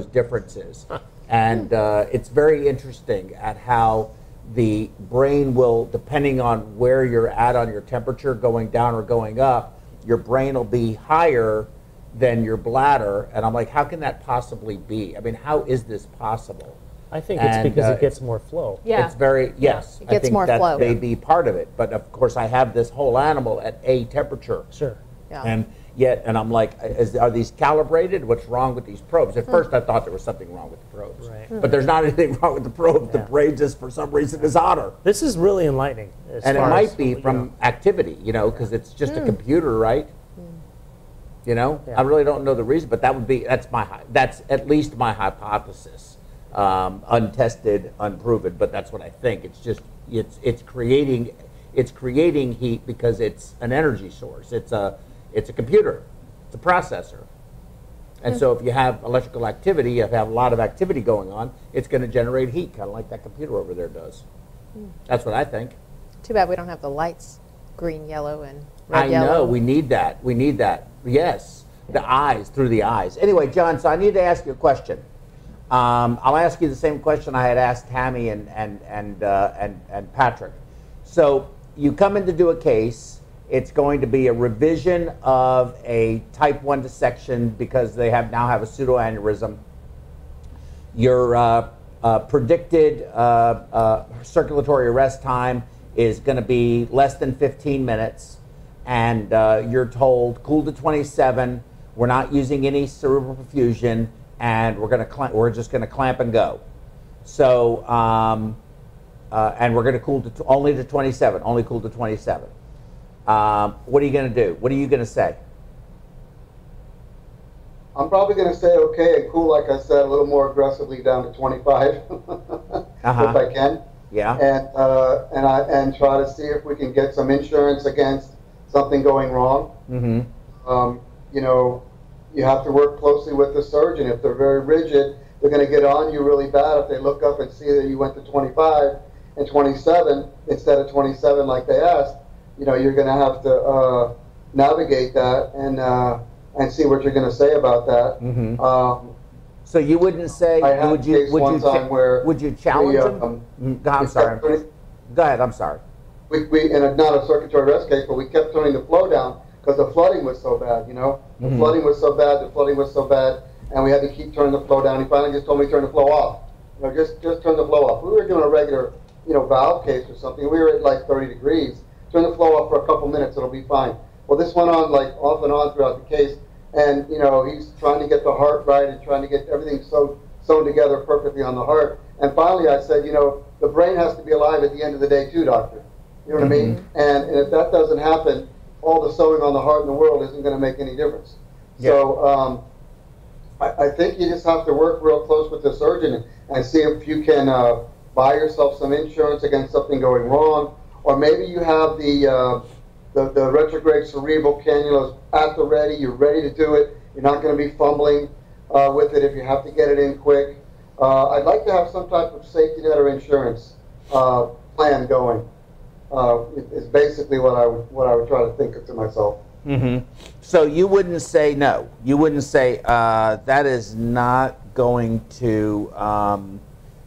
differences, and it's very interesting at how the brain will, depending on where you're at on your temperature, going down or going up, your brain will be higher than your bladder. And I'm like, how can that possibly be? I mean, how is this possible? I think it's because it gets more flow. Yeah. It's very, it gets more flow. I think that may be part of it. But of course, I have this whole animal at a temperature. Sure. Yeah. And yet, and I'm like, are these calibrated? What's wrong with these probes? At first, I thought there was something wrong with the probes. Right. But there's not anything wrong with the probe. Yeah. The brain just, for some reason, is hotter. This is really enlightening. And it might be from activity, you know, because it's just a computer, right? You know? Yeah. I really don't know the reason, but that would be, that's at least my hypothesis. Untested, unproven, but that's what I think. It's just, it's creating heat because it's an energy source. It's a computer, it's a processor. And so if you have electrical activity, if you have a lot of activity going on, it's going to generate heat, kind of like that computer over there does. That's what I think. Too bad we don't have the lights, green, yellow, and red, yellow. I know, we need that. We need that. Yes, the eyes, through the eyes. Anyway, John, so I need to ask you a question. I'll ask you the same question I had asked Tammy and Patrick. So you come in to do a case. It's going to be a revision of a type 1 dissection because they have now have a pseudoaneurysm. Your predicted circulatory arrest time is going to be less than 15 minutes. And you're told, cool to 27, we're not using any cerebral perfusion, and we're just going to clamp and go. So, and we're going to cool to only to 27, only cool to 27. What are you going to do? What are you going to say? I'm probably going to say okay and cool, like I said, a little more aggressively down to 25 if I can. Yeah. And try to see if we can get some insurance against something going wrong. Mm-hmm. You know, you have to work closely with the surgeon. If they're very rigid, they're going to get on you really bad if they look up and see that you went to 25 and 27 instead of 27 like they asked. You know, you're going to have to navigate that and see what you're going to say about that. Mm-hmm. So you wouldn't say, would you challenge them? I'm sorry. Go ahead, I'm sorry. We not a circulatory arrest case, but we kept turning the flow down because the flooding was so bad, you know? The mm-hmm. flooding was so bad, the flooding was so bad, and we had to keep turning the flow down. He finally just told me to turn the flow off. You know, just turn the flow off. We were doing a regular, you know, valve case or something. We were at like 30 degrees. Turn the flow off for a couple minutes, it'll be fine. Well, this went on like off and on throughout the case, and you know, he's trying to get the heart right and trying to get everything sewn together perfectly on the heart. And finally I said, you know, the brain has to be alive at the end of the day too, doctor. You know what mm-hmm. I mean? And if that doesn't happen, all the sewing on the heart in the world isn't going to make any difference. Yeah. So I think you just have to work real close with the surgeon and see if you can buy yourself some insurance against something going wrong. Or maybe you have the retrograde cerebral cannulas at the ready. You're ready to do it. You're not going to be fumbling with it if you have to get it in quick. I'd like to have some type of safety net or insurance plan going. Is basically what I would try to think of to myself. Mm-hmm. So you wouldn't say no. You wouldn't say that is not going to.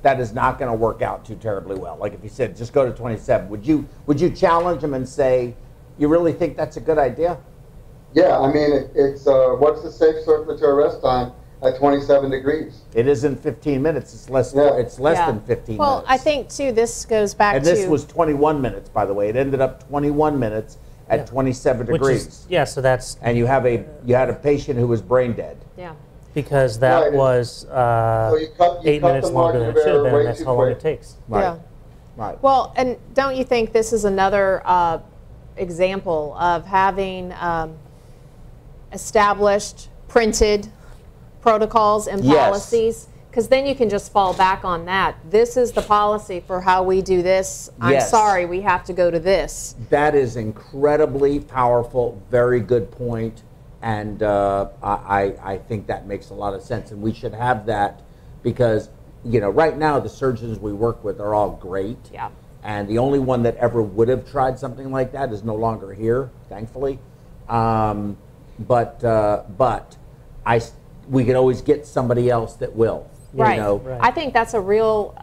That is not going to work out too terribly well. Like if you said, just go to 27, would you challenge them and say, you really think that's a good idea? Yeah, I mean, it's what's the safe circulatory arrest time at 27 degrees? It isn't 15 minutes. It's less. Yeah. It's less than 15 minutes. Well, I think too, this goes back to... And this was 21 minutes, by the way. It ended up 21 minutes at 27 degrees. Which is, yeah, so that's... And you had a patient who was brain dead. Yeah. Because that was so you 8 minutes longer than it should have been, and that's how long it takes. Right. Yeah. Right. Well, and don't you think this is another example of having established, printed protocols and policies? Because then you can just fall back on that. This is the policy for how we do this. I'm sorry, we have to go to this. That is incredibly powerful. Very good point. And I think that makes a lot of sense, and we should have that because, you know, right now the surgeons we work with are all great. Yeah. And the only one that ever would have tried something like that is no longer here, thankfully. But we could always get somebody else that will. You know? I think that's a real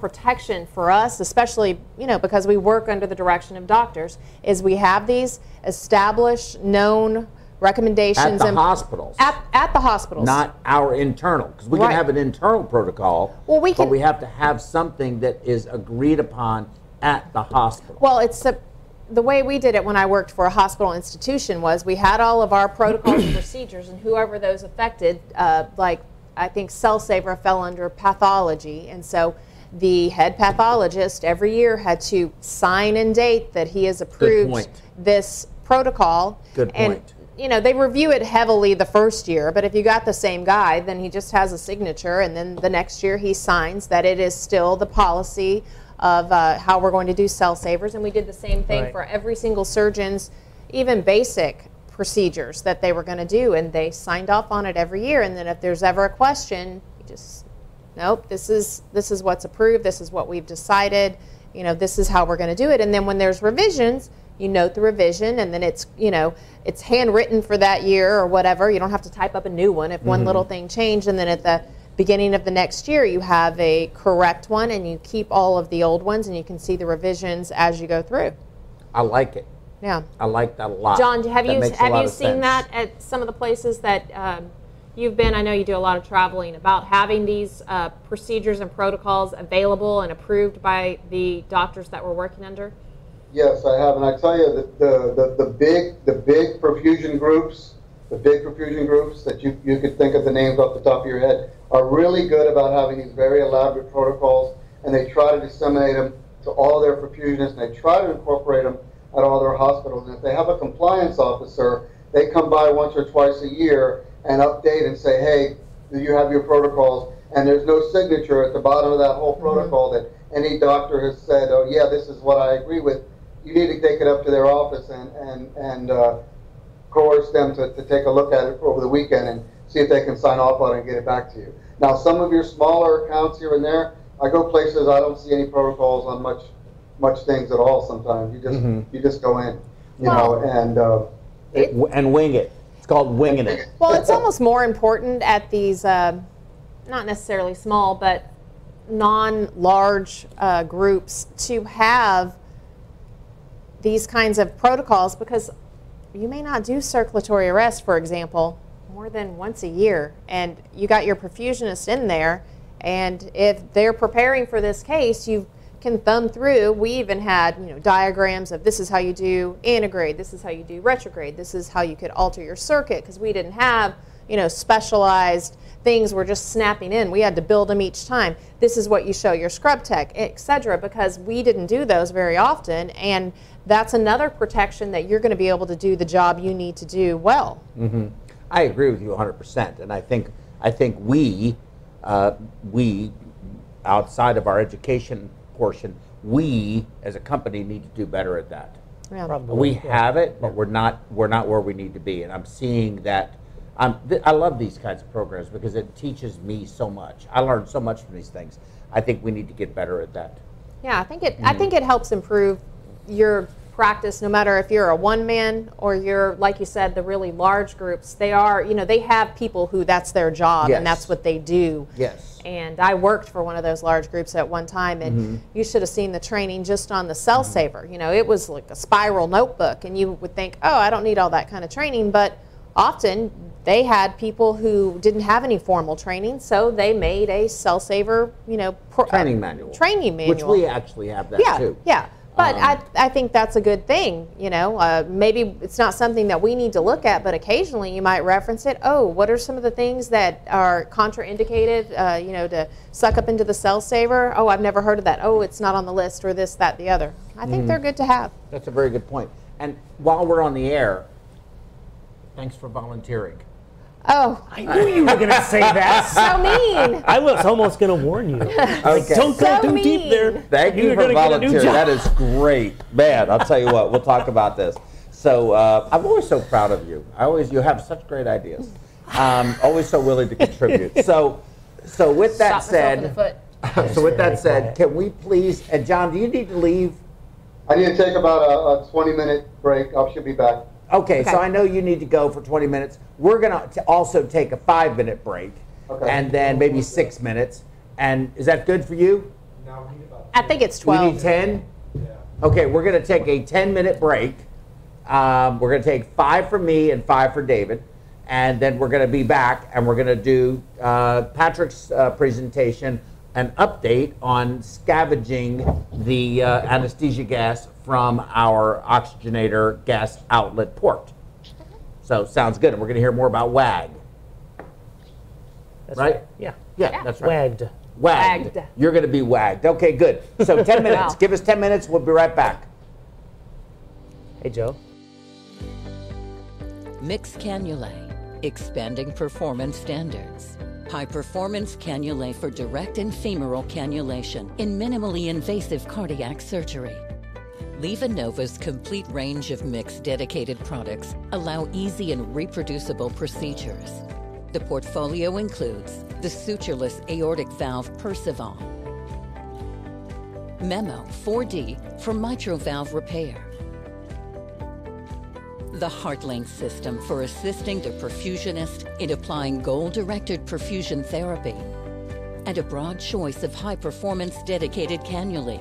protection for us, especially, you know, because we work under the direction of doctors. Is we have these established, known recommendations at the hospitals. At the hospitals, not our internal, because we can have an internal protocol. Well, but we have to have something that is agreed upon at the hospital. Well, the way we did it when I worked for a hospital institution was we had all of our protocols and procedures, and whoever those affected, like I think Cell Saver fell under pathology, and so the head pathologist every year had to sign and date that he has approved this protocol. Good point. And, you know, they review it heavily the first year, but if you got the same guy, then he just has a signature, and then the next year he signs that it is still the policy of how we're going to do Cell Savers. And we did the same thing for every single surgeon's, even basic procedures that they were going to do, and they signed off on it every year. And then if there's ever a question, you just, nope, this is what's approved, this is what we've decided, you know, this is how we're going to do it. And then when there's revisions, you note the revision, and then it's, you know, it's handwritten for that year or whatever. You don't have to type up a new one if one little thing changed. And then at the beginning of the next year, you have a correct one, and you keep all of the old ones, and you can see the revisions as you go through. I like it. Yeah, I like that a lot. John, have you seen that at some of the places that you've been? I know you do a lot of traveling. About having these procedures and protocols available and approved by the doctors that we're working under. Yes, I have, and I tell you that the big perfusion groups, that you could think of the names off the top of your head, are really good about having these very elaborate protocols, and they try to disseminate them to all their perfusionists, and they try to incorporate them at all their hospitals. And if they have a compliance officer, they come by once or twice a year and update and say, hey, do you have your protocols? And there's no signature at the bottom of that whole protocol that any doctor has said, oh yeah, this is what I agree with. You need to take it up to their office and coerce them to take a look at it over the weekend and see if they can sign off on it and get it back to you. Now, some of your smaller accounts here and there, I go places I don't see any protocols on much things at all. Sometimes you just go in, you know, and wing it. It's called winging it. Well, it's almost more important at these, not necessarily small, but non-large groups to have these kinds of protocols, because you may not do circulatory arrest, for example, more than once a year, and you got your perfusionist in there, and if they're preparing for this case, you can thumb through. We even had, you know, diagrams of this is how you do antegrade, this is how you do retrograde, this is how you could alter your circuit, because we didn't have, you know, specialized things were just snapping in. We had to build them each time. This is what you show your scrub tech, etc., because we didn't do those very often, and that's another protection that you're going to be able to do the job you need to do well. I agree with you 100%, and I think we outside of our education portion, we as a company need to do better at that. Yeah. Probably. We have it, but we're not where we need to be, and I'm seeing that. I love these kinds of programs because it teaches me so much. I learned so much from these things. I think we need to get better at that. Yeah, I think it helps improve your practice, no matter if you're a one man or you're, like you said, the really large groups. They are, you know, they have people who that's their job and that's what they do. Yes. And I worked for one of those large groups at one time, and you should have seen the training just on the cell saver. You know, it was like a spiral notebook, and you would think, oh, I don't need all that kind of training, but often they had people who didn't have any formal training, so they made a cell saver, you know, training manual, which we actually have that too. Yeah, but I think that's a good thing. You know, maybe it's not something that we need to look at, but occasionally you might reference it. Oh, what are some of the things that are contraindicated? You know, to suck up into the cell saver. Oh, I've never heard of that. Oh, it's not on the list, or this, that, the other. I think they're good to have. That's a very good point. And while we're on the air, thanks for volunteering. Oh, I knew you were going to say that. So mean. I was almost going to warn you. Okay. Don't go too deep there. Thank you for volunteering. That is great. Man, I'll tell you what, we'll talk about this. So I'm always so proud of you. You have such great ideas. Always so willing to contribute. So with that said, can we please, and John, do you need to leave? I need to take about a 20-minute break. I should be back. Okay, so I know you need to go for 20 minutes. We're going to also take a 5-minute break, and then maybe 6 minutes. And is that good for you? No, we need about 10. I think it's 12. We need 10? Yeah. Okay, we're going to take a 10-minute break. We're going to take 5 for me and 5 for David. And then we're going to be back, and we're going to do Patrick's presentation, an update on scavenging the anesthesia gas from our oxygenator gas outlet port. So sounds good, and we're going to hear more about WAG. That's right? Yeah, that's right. WAGD. WAGD. You're going to be WAGD. Okay, good. So 10 minutes. Wow. Give us 10 minutes. We'll be right back. Hey, Joe. Mixed cannulae, expanding performance standards. High-performance cannulae for direct and femoral cannulation in minimally invasive cardiac surgery. LivaNova's complete range of mix-dedicated products allow easy and reproducible procedures. The portfolio includes the sutureless aortic valve Perceval, Memo 4D for mitral valve repair, the HeartLink system for assisting the perfusionist in applying goal-directed perfusion therapy, and a broad choice of high-performance dedicated cannulae.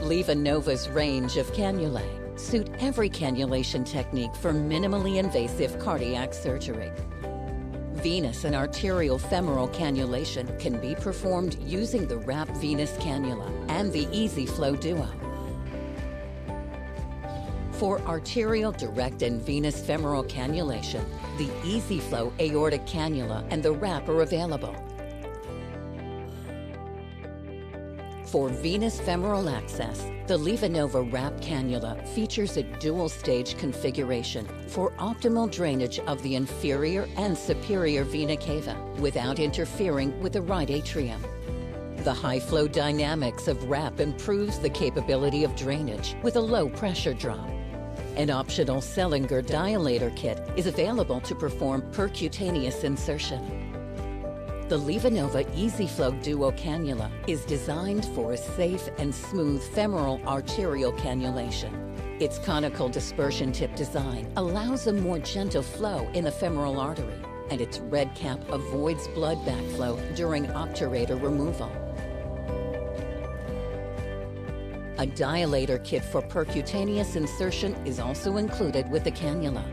LivaNova's range of cannulae suit every cannulation technique for minimally invasive cardiac surgery. Venous and arterial femoral cannulation can be performed using the RAP Venus Cannula and the EZ-Flow Duo. For arterial direct and venous femoral cannulation, the EasyFlow aortic cannula and the RAP are available. For venous femoral access, the LivaNova RAP cannula features a dual-stage configuration for optimal drainage of the inferior and superior vena cava without interfering with the right atrium. The high-flow dynamics of RAP improves the capability of drainage with a low-pressure drop. An optional Seldinger dilator kit is available to perform percutaneous insertion. The LivaNova EasyFlow Duo Cannula is designed for a safe and smooth femoral arterial cannulation. Its conical dispersion tip design allows a more gentle flow in the femoral artery, and its red cap avoids blood backflow during obturator removal. A dilator kit for percutaneous insertion is also included with the cannula.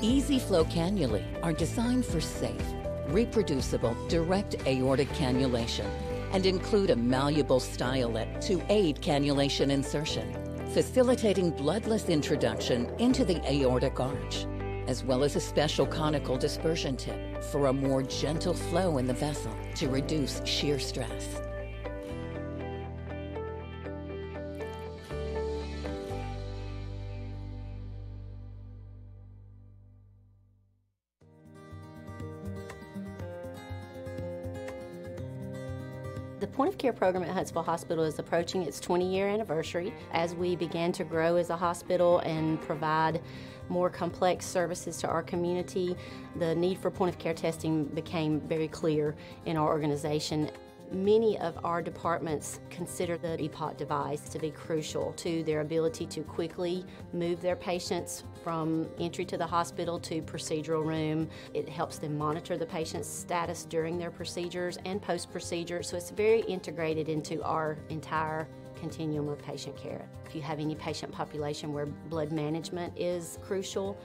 EasyFlow cannulae are designed for safe, reproducible, direct aortic cannulation and include a malleable stylet to aid cannulation insertion, facilitating bloodless introduction into the aortic arch, as well as a special conical dispersion tip for a more gentle flow in the vessel to reduce shear stress. The point-of-care program at Huntsville Hospital is approaching its 20-year anniversary. As we began to grow as a hospital and provide more complex services to our community, the need for point-of-care testing became very clear in our organization. Many of our departments consider the EPOC device to be crucial to their ability to quickly move their patients from entry to the hospital to procedural room. It helps them monitor the patient's status during their procedures and post-procedure, so it's very integrated into our entire continuum of patient care. If you have any patient population where blood management is crucial,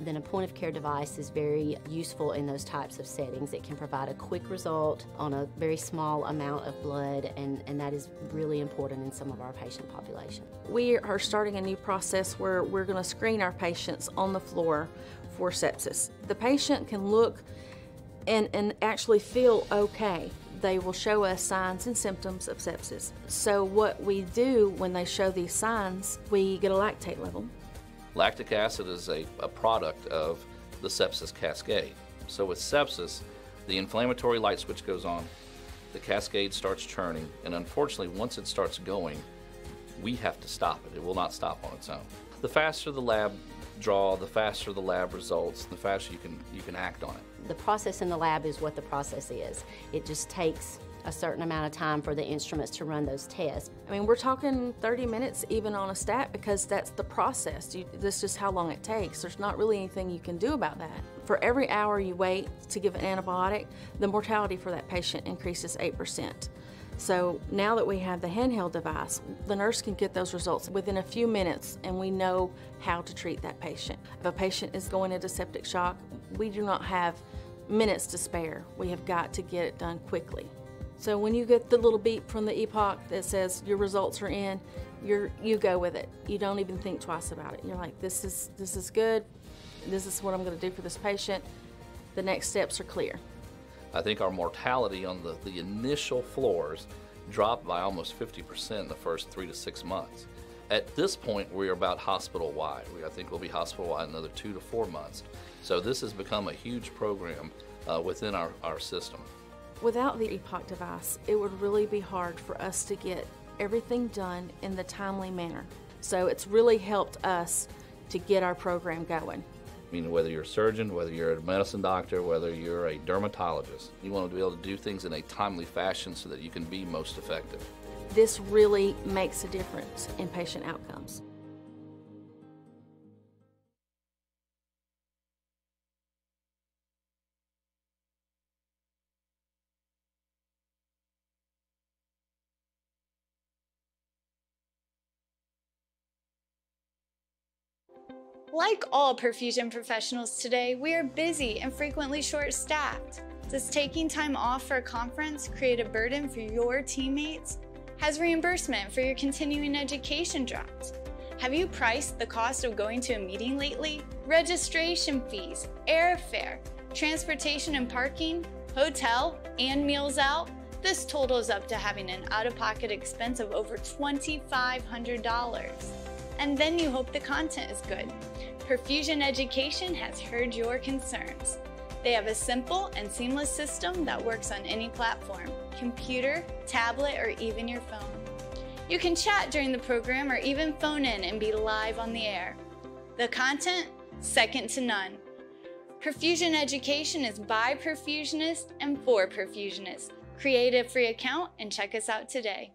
then a point-of-care device is very useful in those types of settings. It can provide a quick result on a very small amount of blood, and that is really important in some of our patient population. We are starting a new process where we're going to screen our patients on the floor for sepsis. The patient can look and actually feel okay. They will show us signs and symptoms of sepsis. So what we do when they show these signs, we get a lactate level. Lactic acid is a product of the sepsis cascade. So with sepsis, the inflammatory light switch goes on, the cascade starts churning, and unfortunately, once it starts going, we have to stop it. It will not stop on its own. The faster the lab draw, the faster the lab results, the faster you can act on it. The process in the lab is what the process is. It just takes a certain amount of time for the instruments to run those tests. I mean, we're talking 30 minutes even on a stat, because that's the process. This is how long it takes. There's not really anything you can do about that. For every hour you wait to give an antibiotic, the mortality for that patient increases 8%. So now that we have the handheld device, the nurse can get those results within a few minutes, and we know how to treat that patient. If a patient is going into septic shock, we do not have minutes to spare. We have got to get it done quickly. So when you get the little beep from the EPOC that says your results are in, you go with it. You don't even think twice about it. You're like, this is good. This is what I'm going to do for this patient. The next steps are clear. I think our mortality on the initial floors dropped by almost 50% in the first 3 to 6 months. At this point, we are about hospital-wide. I think we'll be hospital-wide another 2 to 4 months. So this has become a huge program within our system. Without the EPOC device, it would really be hard for us to get everything done in the timely manner. So it's really helped us to get our program going. I mean, whether you're a surgeon, whether you're a medicine doctor, whether you're a dermatologist, you want to be able to do things in a timely fashion so that you can be most effective. This really makes a difference in patient outcomes. Like all perfusion professionals today, we are busy and frequently short-staffed. Does taking time off for a conference create a burden for your teammates? Has reimbursement for your continuing education dropped? Have you priced the cost of going to a meeting lately? Registration fees, airfare, transportation and parking, hotel, and meals out? This totals up to having an out-of-pocket expense of over $2,500. And then you hope the content is good. Perfusion Education has heard your concerns. They have a simple and seamless system that works on any platform, computer, tablet, or even your phone. You can chat during the program or even phone in and be live on the air. The content, second to none. Perfusion Education is by perfusionists and for perfusionists. Create a free account and check us out today.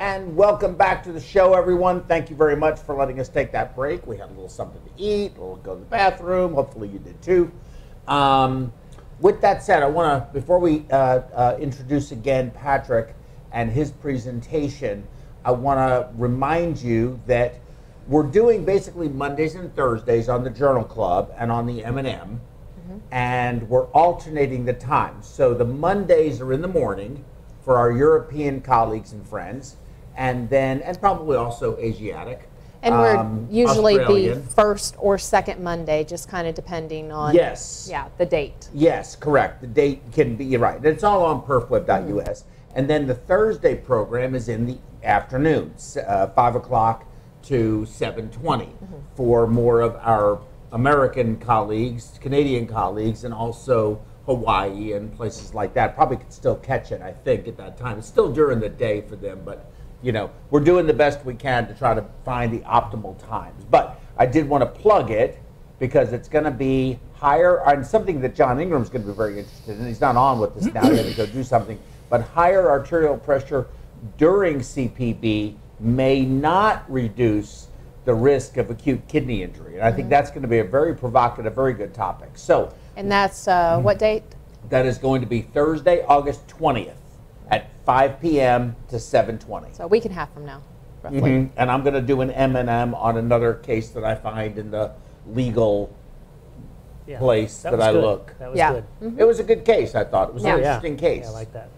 And welcome back to the show, everyone. Thank you very much for letting us take that break. We had a little something to eat, a little go to the bathroom. Hopefully you did too. With that said, I want to, before we introduce again Patrick and his presentation, I want to remind you that we're doing basically Mondays and Thursdays on the Journal Club and on the M&M, and we're alternating the times. So the Mondays are in the morning for our European colleagues and friends, and then, and probably also Asiatic. And we're usually Australian. The first or second Monday, just kind of depending on the date. Yes, correct. The date can be, you're right. It's all on perfweb.us. And then the Thursday program is in the afternoons, 5 o'clock to 7:20, for more of our American colleagues, Canadian colleagues, and also Hawaii and places like that. Probably could still catch it, I think, at that time. It's still during the day for them, but you know, we're doing the best we can to try to find the optimal times. But I did want to plug it because it's going to be higher, and something that John Ingram's going to be very interested in. He's not on with us now, he had to go do something. But higher arterial pressure during CPB may not reduce the risk of acute kidney injury. And I think that's going to be a very provocative, very good topic. So, and that's what date? That is going to be Thursday, August 20th. At 5 p.m. to 7:20. So a week and a half from now, roughly. And I'm going to do an M&M on another case that I find in the legal place that I look. That was good. It was a good case, I thought. It was an interesting case. Yeah, I like that.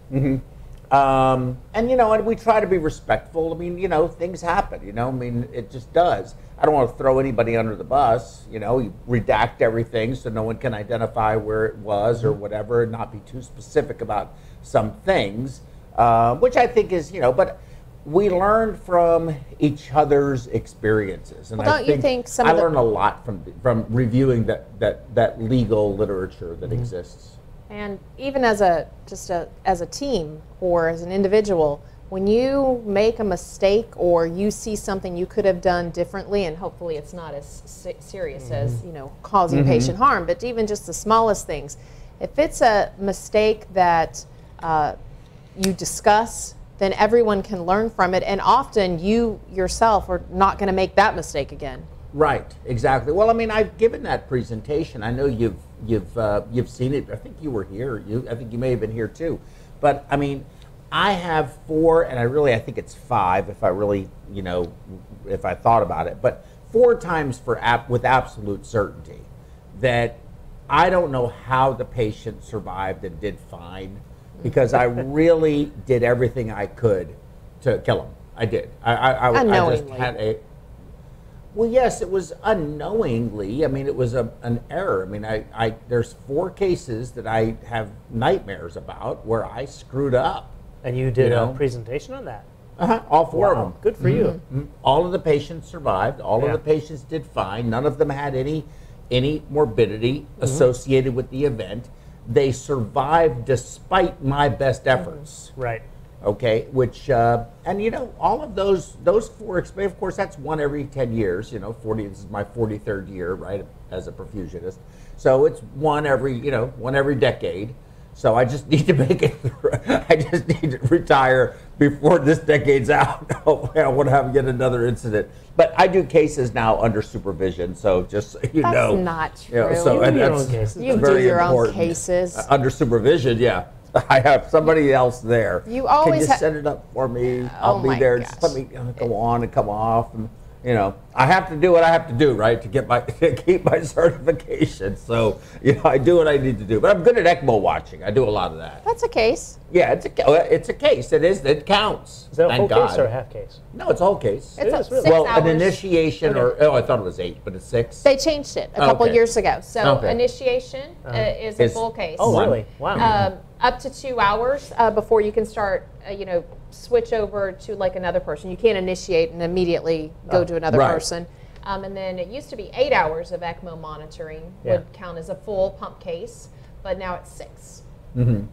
And, you know, and we try to be respectful. I mean, you know, things happen, you know. I mean, it just does. I don't want to throw anybody under the bus. You know, you redact everything so no one can identify where it was or whatever, and not be too specific about some things, which I think is, you know, but we learn from each other's experiences. And well, don't you think some of the... I learn a lot from reviewing that legal literature that exists. And even as a team or as an individual, when you make a mistake or you see something you could have done differently, and hopefully it's not as serious as, you know, causing patient harm, but even just the smallest things. If it's a mistake that you discuss, then everyone can learn from it, and often you yourself are not going to make that mistake again. Right, exactly. Well, I mean, I've given that presentation. I know you've seen it. I think you were here. I think you may have been here too. But I mean, I have four, and I think it's five if I really, you know, if I thought about it. But four times with absolute certainty that I don't know how the patient survived and did fine, because I really did everything I could to kill him. I did. I just had a... Well, yes, it was unknowingly. I mean, it was an error. I mean, there's four cases that I have nightmares about where I screwed up. And you did a presentation on that? All four of them. Good for you. All of the patients survived. All of the patients did fine. None of them had any morbidity associated with the event. They survived despite my best efforts. Right. Okay, which, and you know, all of those four experiences, of course, that's one every 10 years, you know, this is my 43rd year, right, as a perfusionist. So it's one every decade. So I just need to make it through. I just need to retire before this decade's out. Hopefully I won't have yet another incident. But I do cases now under supervision, so just so you know. That's not true. You know, so, you do your own cases. You do your own cases. Under supervision, I have somebody else there. You always can just set it up for me. I'll be there. Gosh. Just let me go on and come off. And you know, I have to do what I have to do, right, to keep my certification. So you know, I do what I need to do. But I'm good at ECMO watching. I do a lot of that. That's a case. Yeah, it's a case. It is. It counts. Is that a whole case or a half case? No, it's a whole case. It's really. 6 hours. Well, an initiation or I thought it was 8, but it's 6. They changed it a couple years ago. So initiation is a full case. Oh, really? Wow. Up to 2 hours before you can start, you know, switch over to like another person. You can't initiate and immediately go to another person. And then it used to be 8 hours of ECMO monitoring would count as a full pump case, but now it's 6.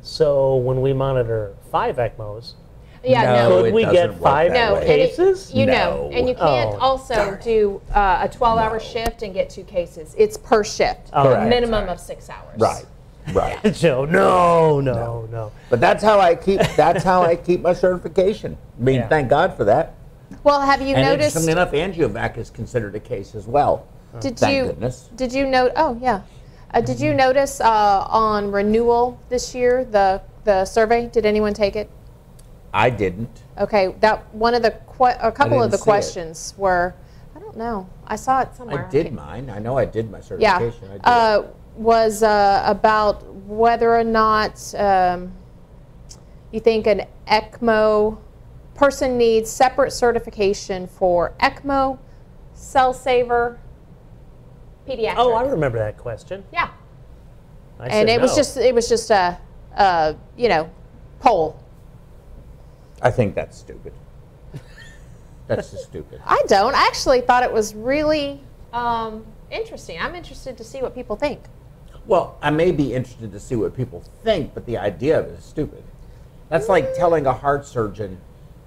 So when we monitor 5 ECMOs, could we get 5 cases? And you can't also do a 12-hour shift and get 2 cases. It's per shift, a minimum of 6 hours. Right. Right. So no. But that's how I keep my certification. I mean, thank God for that. Well, have you noticed? And enough, Angiovac is considered a case as well. Oh. Did you note? Oh, yeah. Did you notice on renewal this year the survey? Did anyone take it? I didn't. Okay, that one of the questions were, I don't know. I saw it somewhere. I did mine. I know I did my certification. Yeah. I did. Was about whether or not you think an ECMO person needs separate certification for ECMO, Cell Saver, pediatric. Oh, I remember that question. Yeah. It was just a poll. I think that's stupid. That's just stupid. I don't. I actually thought it was really interesting. I'm interested to see what people think. Well, I may be interested to see what people think, but the idea of it is stupid. That's like telling a heart surgeon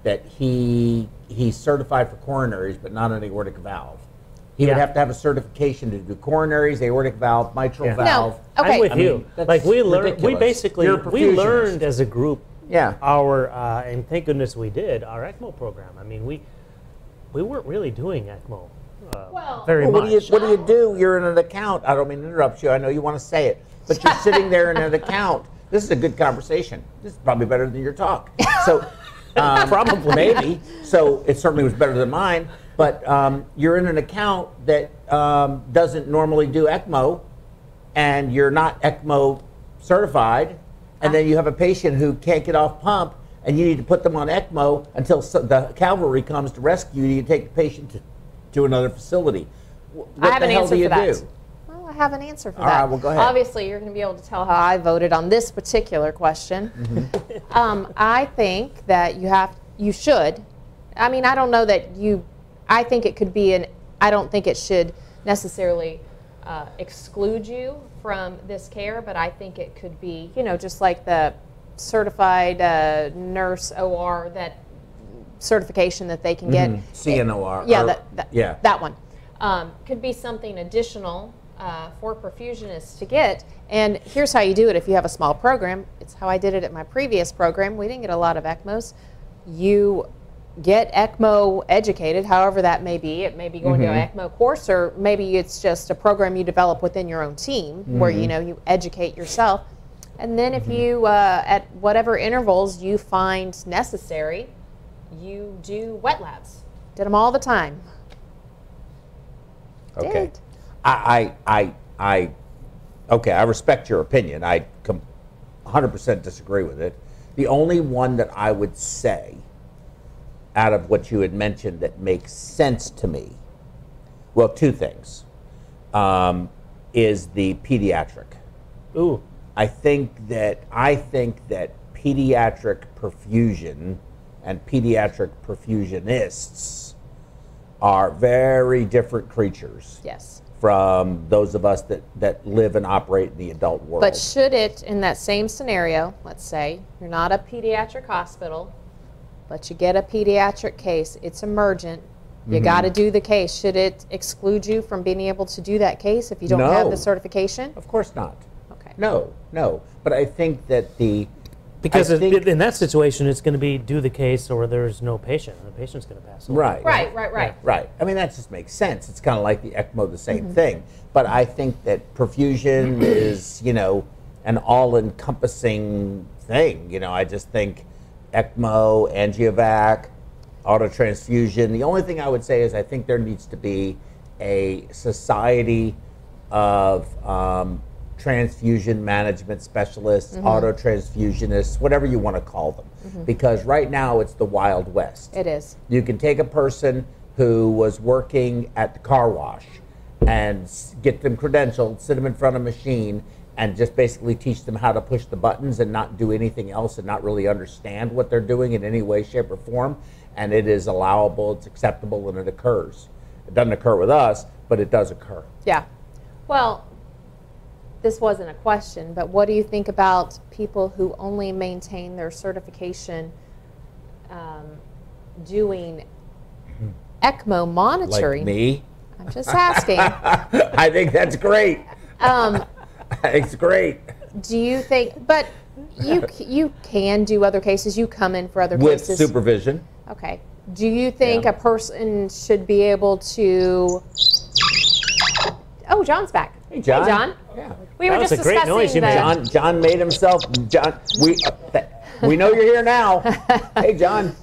that he's certified for coronaries, but not an aortic valve. He would have to have a certification to do coronaries, aortic valve, mitral valve. No. Okay. I'm with you. Like we learned as a group. Yeah. Our and thank goodness we did our ECMO program. I mean, we weren't really doing ECMO very much. What do you do? You're in an account. I don't mean to interrupt you. I know you want to say it, but you're sitting there in an account. This is a good conversation. This is probably better than your talk. So. Probably, maybe. So it certainly was better than mine. But you're in an account that doesn't normally do ECMO, and you're not ECMO certified, and then you have a patient who can't get off pump, and you need to put them on ECMO until the cavalry comes to rescue you. You take the patient to another facility. What the hell do you do? Well, I have an answer for that. All right, well, go ahead. Obviously, you're going to be able to tell how I voted on this particular question. Mm-hmm. I think that you should. I mean, I don't know that you. I think it could be I don't think it should necessarily exclude you from this care, but I think it could be, just like the certified nurse OR, that certification that they can get. CNOR. Yeah, that one could be something additional. For perfusionists to get, and here's how you do it if you have a small program. It's how I did it at my previous program. We didn't get a lot of ECMOs. You get ECMO educated, however that may be. It may be going to an ECMO course, or maybe it's just a program you develop within your own team where you educate yourself. And then if you, at whatever intervals you find necessary, you do wet labs. Did them all the time. Okay. Did. Okay, I respect your opinion. I 100% disagree with it. The only one that I would say, out of what you had mentioned, that makes sense to me, well, two things, is the pediatric. Ooh. I think that pediatric perfusion and pediatric perfusionists are very different creatures. Yes. From those of us that live and operate in the adult world. But should it, in that same scenario, let's say you're not a pediatric hospital, but you get a pediatric case, it's emergent, you gotta do the case, should it exclude you from being able to do that case if you don't have the certification? Of course not. Okay. No. But I think that in that situation, it's going to be do the case or there's no patient. The patient's going to pass away. Right. I mean, that just makes sense. It's kind of like the ECMO, the same thing. But I think that perfusion is, an all-encompassing thing. I just think ECMO, Angiovac, autotransfusion. The only thing I would say is I think there needs to be a society of transfusion management specialists, auto-transfusionists, whatever you want to call them. Because right now it's the Wild West. It is. You can take a person who was working at the car wash and get them credentialed, sit them in front of a machine, and just basically teach them how to push the buttons and not do anything else and not really understand what they're doing in any way, shape, or form. And it is allowable, it's acceptable, and it occurs. It doesn't occur with us, but it does occur. Yeah. Well, this wasn't a question, but what do you think about people who only maintain their certification doing ECMO monitoring? Like me? I'm just asking. I think that's great. It's great. Do you think, but You can do other cases. You come in for other cases. With supervision. Okay. Do you think a person should be able to... Oh, John's back. Hey, John. Hey, John. Yeah. We were just discussing that. That was a great noise. John made himself... John, we know you're here now. Hey, John.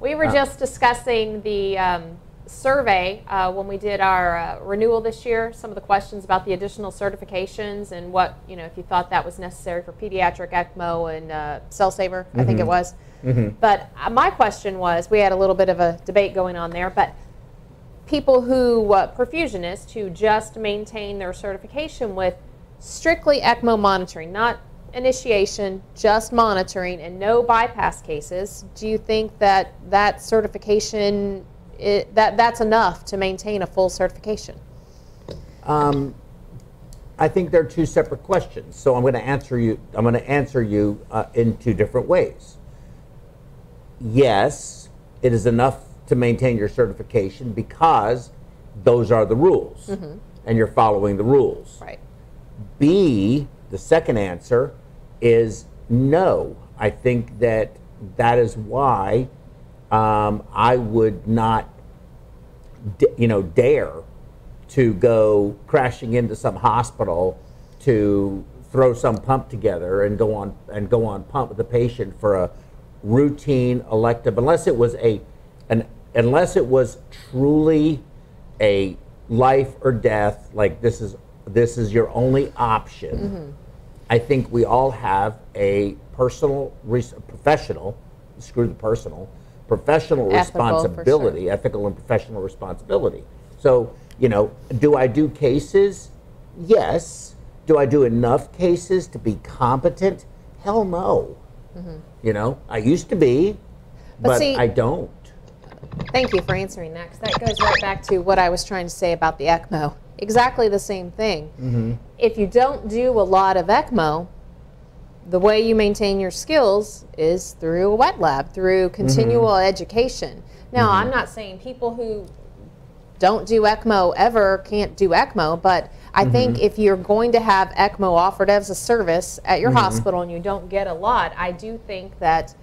We were just discussing the survey when we did our renewal this year, some of the questions about the additional certifications and what, you know, if you thought that was necessary for pediatric ECMO and Cell Saver, I think it was. But my question was, we had a little bit of a debate going on there, but people who, perfusionists who just maintain their certification with strictly ECMO monitoring, not initiation, just monitoring, and no bypass cases, do you think that that certification, that's enough to maintain a full certification? I think they're two separate questions, so I'm going to answer you. I'm going to answer you in two different ways. Yes, it is enough to maintain your certification because those are the rules, and you're following the rules. Right. B, the second answer is no. I think that that is why I would not, dare to go crashing into some hospital to throw some pump together and go on pump with the patient for a routine elective, unless it was truly a life or death, like this is your only option. I think we all have a personal, professional, screw the personal, professional responsibility, ethical and professional responsibility. So, you know, do I do cases? Yes. Do I do enough cases to be competent? Hell no. You know, I used to be, but see, I don't. Thank you for answering that, 'cause that goes right back to what I was trying to say about the ECMO. Exactly the same thing. If you don't do a lot of ECMO, the way you maintain your skills is through a wet lab, through continual education. Now, I'm not saying people who don't do ECMO ever can't do ECMO, but I think if you're going to have ECMO offered as a service at your hospital and you don't get a lot, I do think that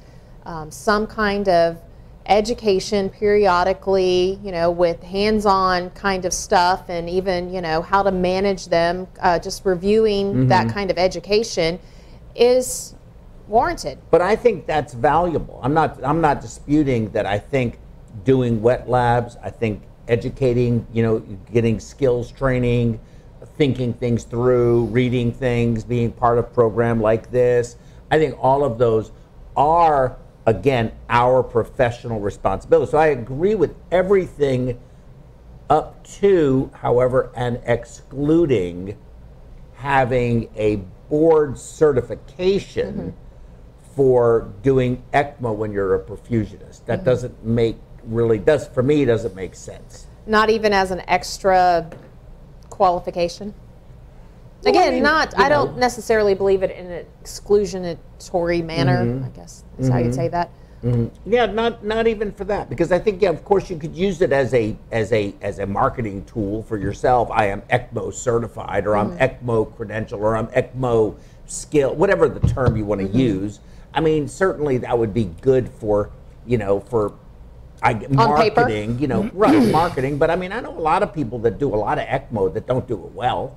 some kind of education periodically, you know, with hands-on kind of stuff and even, you know, how to manage them, just reviewing that kind of education is warranted. But I think that's valuable. I'm not disputing that. I think doing wet labs, I think educating, you know, getting skills training, thinking things through, reading things, being part of a program like this, I think all of those are, again, our professional responsibility. So I agree with everything up to, however, and excluding having a board certification for doing ECMO when you're a perfusionist. That doesn't make for me, doesn't make sense. Not even as an extra qualification? Well, again, I mean, I don't necessarily believe it in an exclusionatory manner, I guess that's how you say that. Yeah, not even for that, because I think, yeah, of course you could use it as a marketing tool for yourself. I am ECMO certified, or I'm ECMO credentialed, or I'm ECMO skilled, whatever the term you want to use. I mean, certainly that would be good for, you know, for marketing, you know, right, marketing. But I mean, I know a lot of people that do a lot of ECMO that don't do it well.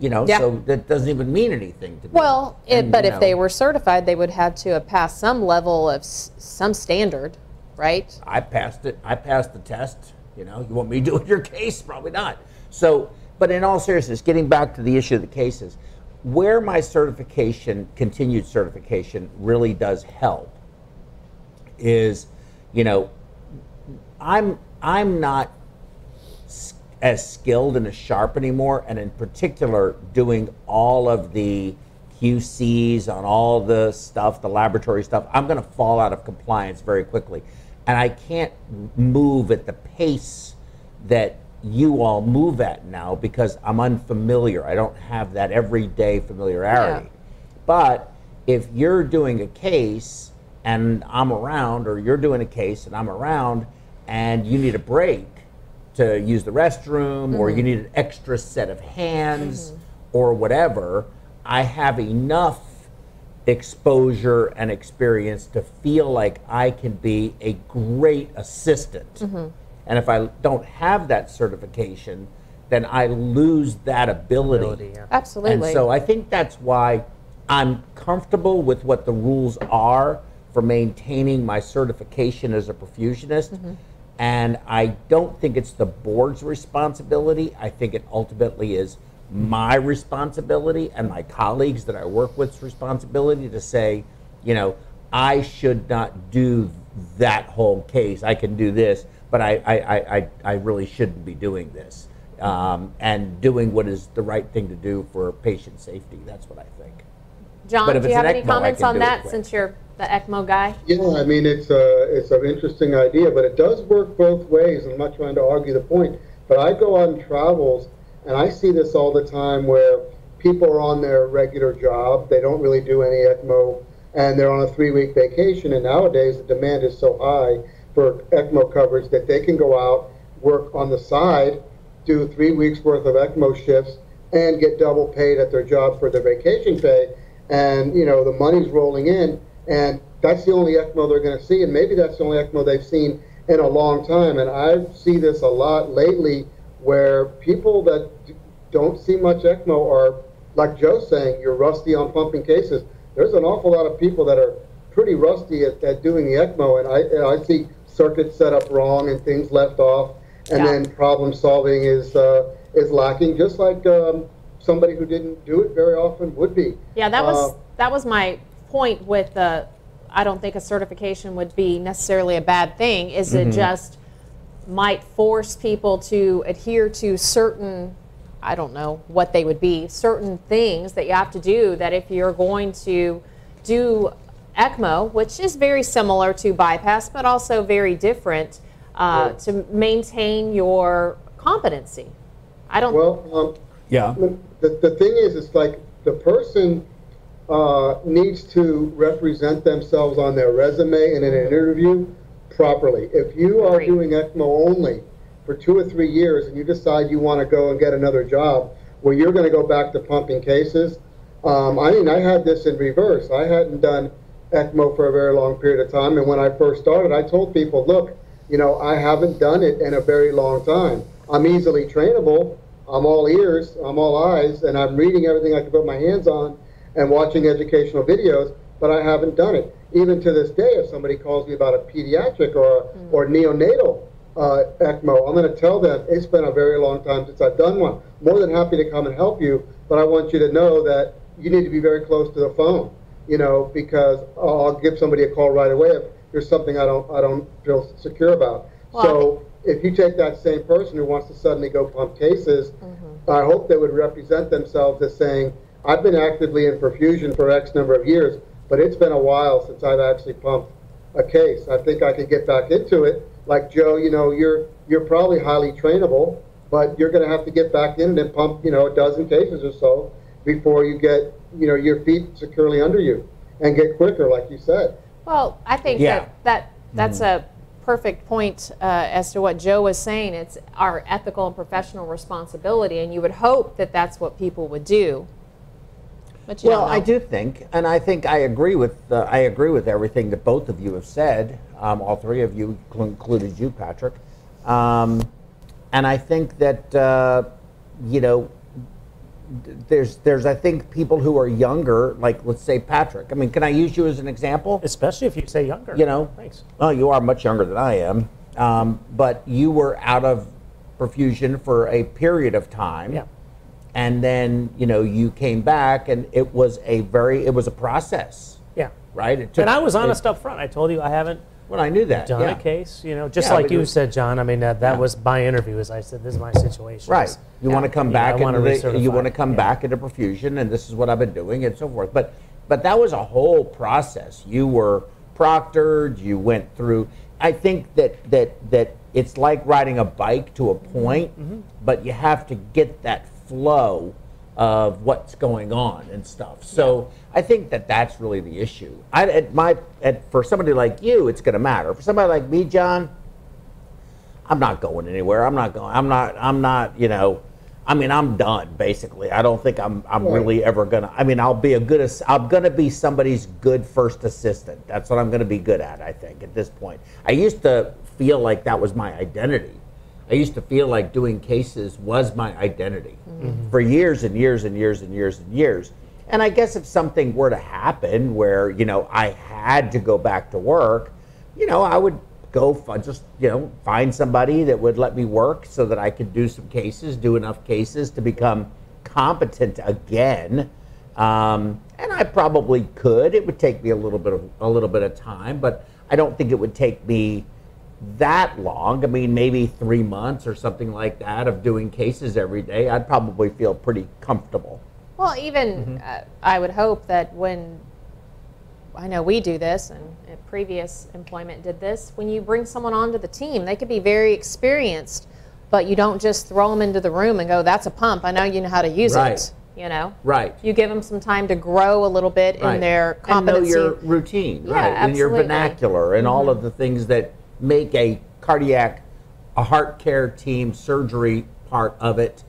You know, so that doesn't even mean anything to me. Well, if they were certified, they would have to have passed some level of some standard, right? I passed it. I passed the test. You know, you want me doing your case? Probably not. So, but in all seriousness, getting back to the issue of the cases, where my certification, continued certification, really does help is, you know, I'm not as skilled and as sharp anymore, and in particular doing all of the QCs on all the stuff, the laboratory stuff. I'm going to fall out of compliance very quickly, and I can't move at the pace that you all move at now because I'm unfamiliar. I don't have that everyday familiarity. But if you're doing a case and I'm around, or you're doing a case and I'm around, and you need a break to use the restroom, or you need an extra set of hands, or whatever, I have enough exposure and experience to feel like I can be a great assistant. Mm-hmm. And if I don't have that certification, then I lose that ability. Yeah. Absolutely. And so I think that's why I'm comfortable with what the rules are for maintaining my certification as a perfusionist. Mm-hmm. And I don't think it's the board's responsibility. I think it ultimately is my responsibility and my colleagues that I work with's responsibility to say, you know, I should not do that whole case. I can do this, but I really shouldn't be doing this. And doing what is the right thing to do for patient safety. That's what I think. John, do you have any comments on that since you're the ECMO guy? Yeah, I mean, it's an interesting idea, but it does work both ways. I'm not trying to argue the point, but I go on travels, and I see this all the time where people are on their regular job, they don't really do any ECMO, and they're on a 3-week vacation, and nowadays the demand is so high for ECMO coverage that they can go out, work on the side, do 3 weeks worth of ECMO shifts, and get double paid at their job for their vacation pay. And, you know, the money's rolling in, and that's the only ECMO they're going to see, and maybe that's the only ECMO they've seen in a long time. And I see this a lot lately where people that don't see much ECMO are, like Joe's saying, you're rusty on pumping cases. There's an awful lot of people that are pretty rusty at doing the ECMO, and I see circuits set up wrong and things left off, and yeah. Then problem solving is lacking, just like somebody who didn't do it very often would be. Yeah, that was my point with the, I don't think a certification would be necessarily a bad thing, is mm-hmm. It just might force people to adhere to certain, I don't know what they would be, certain things that you have to do, that if you're going to do ECMO, which is very similar to bypass, but also very different, right. To maintain your competency. I don't... Well, yeah. The thing is, it's like the person needs to represent themselves on their resume and in an interview properly. If you are doing ECMO only for 2 or 3 years and you decide you want to go and get another job where you're going to go back to pumping cases, I mean, I had this in reverse. I hadn't done ECMO for a very long period of time, and when I first started, I told people, look, you know, I haven't done it in a very long time. I'm easily trainable. I'm all ears, I'm all eyes, and I'm reading everything I can put my hands on and watching educational videos, but I haven't done it. Even to this day, if somebody calls me about a pediatric or neonatal ECMO, I'm going to tell them it's been a very long time since I've done one. More than happy to come and help you, but I want you to know that you need to be very close to the phone, you know, because I'll give somebody a call right away if there's something I don't feel secure about. Well, so if you take that same person who wants to suddenly go pump cases, mm-hmm. I hope they would represent themselves as saying, I've been actively in perfusion for X number of years, but it's been a while since I've actually pumped a case. I think I could get back into it. Like Joe, you know, you're probably highly trainable, but you're going to have to get back in and pump, you know, a dozen cases or so before you get, you know, your feet securely under you and get quicker, like you said. Well, I think yeah. that's mm-hmm. a perfect point as to what Joe was saying. It's our ethical and professional responsibility, and you would hope that that's what people would do. But well, I do think, and I think I agree with everything that both of you have said. All three of you, included you, Patrick. And I think that you know, there's I think people who are younger, like let's say Patrick. I mean, can I use you as an example? Especially if you say younger. You know, thanks. Oh, you are much younger than I am, but you were out of perfusion for a period of time, yeah. And then you know you came back, and it was a process. Yeah. Right. It took, and I was honest up front. I told you I haven't. Well, I knew that. Done yeah. a case, you know, just yeah, like you said, John. I mean, that yeah. was my interview. As I said, this is my situation. Right. You yeah. want to come back. Yeah, you want to come yeah. back into perfusion, and this is what I've been doing, and so forth. But that was a whole process. You were proctored. You went through. I think that it's like riding a bike to a point, mm-hmm. but you have to get that flow of what's going on and stuff. So yeah. I think that's really the issue. For somebody like you, it's going to matter. For somebody like me, John, I'm not going anywhere. I'm not going. I'm not. I'm not. You know, I mean, I'm done, basically. I don't think I'm really ever gonna, I mean, I'm gonna be somebody's good first assistant. That's what I'm gonna be good at, I think, at this point. I used to feel like that was my identity. I used to feel like doing cases was my identity for years and years and years and years and years. And I guess if something were to happen where, you know, I had to go back to work, you know, I would go just, you know, find somebody that would let me work so that I could do some cases, do enough cases to become competent again. And I probably could. It would take me a little bit of time, but I don't think it would take me that long. I mean, maybe 3 months or something like that of doing cases every day. I'd probably feel pretty comfortable. Well, even I would hope that when, I know we do this, and previous employment did this, when you bring someone onto the team, they could be very experienced, but you don't just throw them into the room and go, that's a pump, I know you know how to use it. You know? Right. You give them some time to grow a little bit in their competency. And know your routine, and your vernacular, and all of the things that make a heart care team, surgery part of it,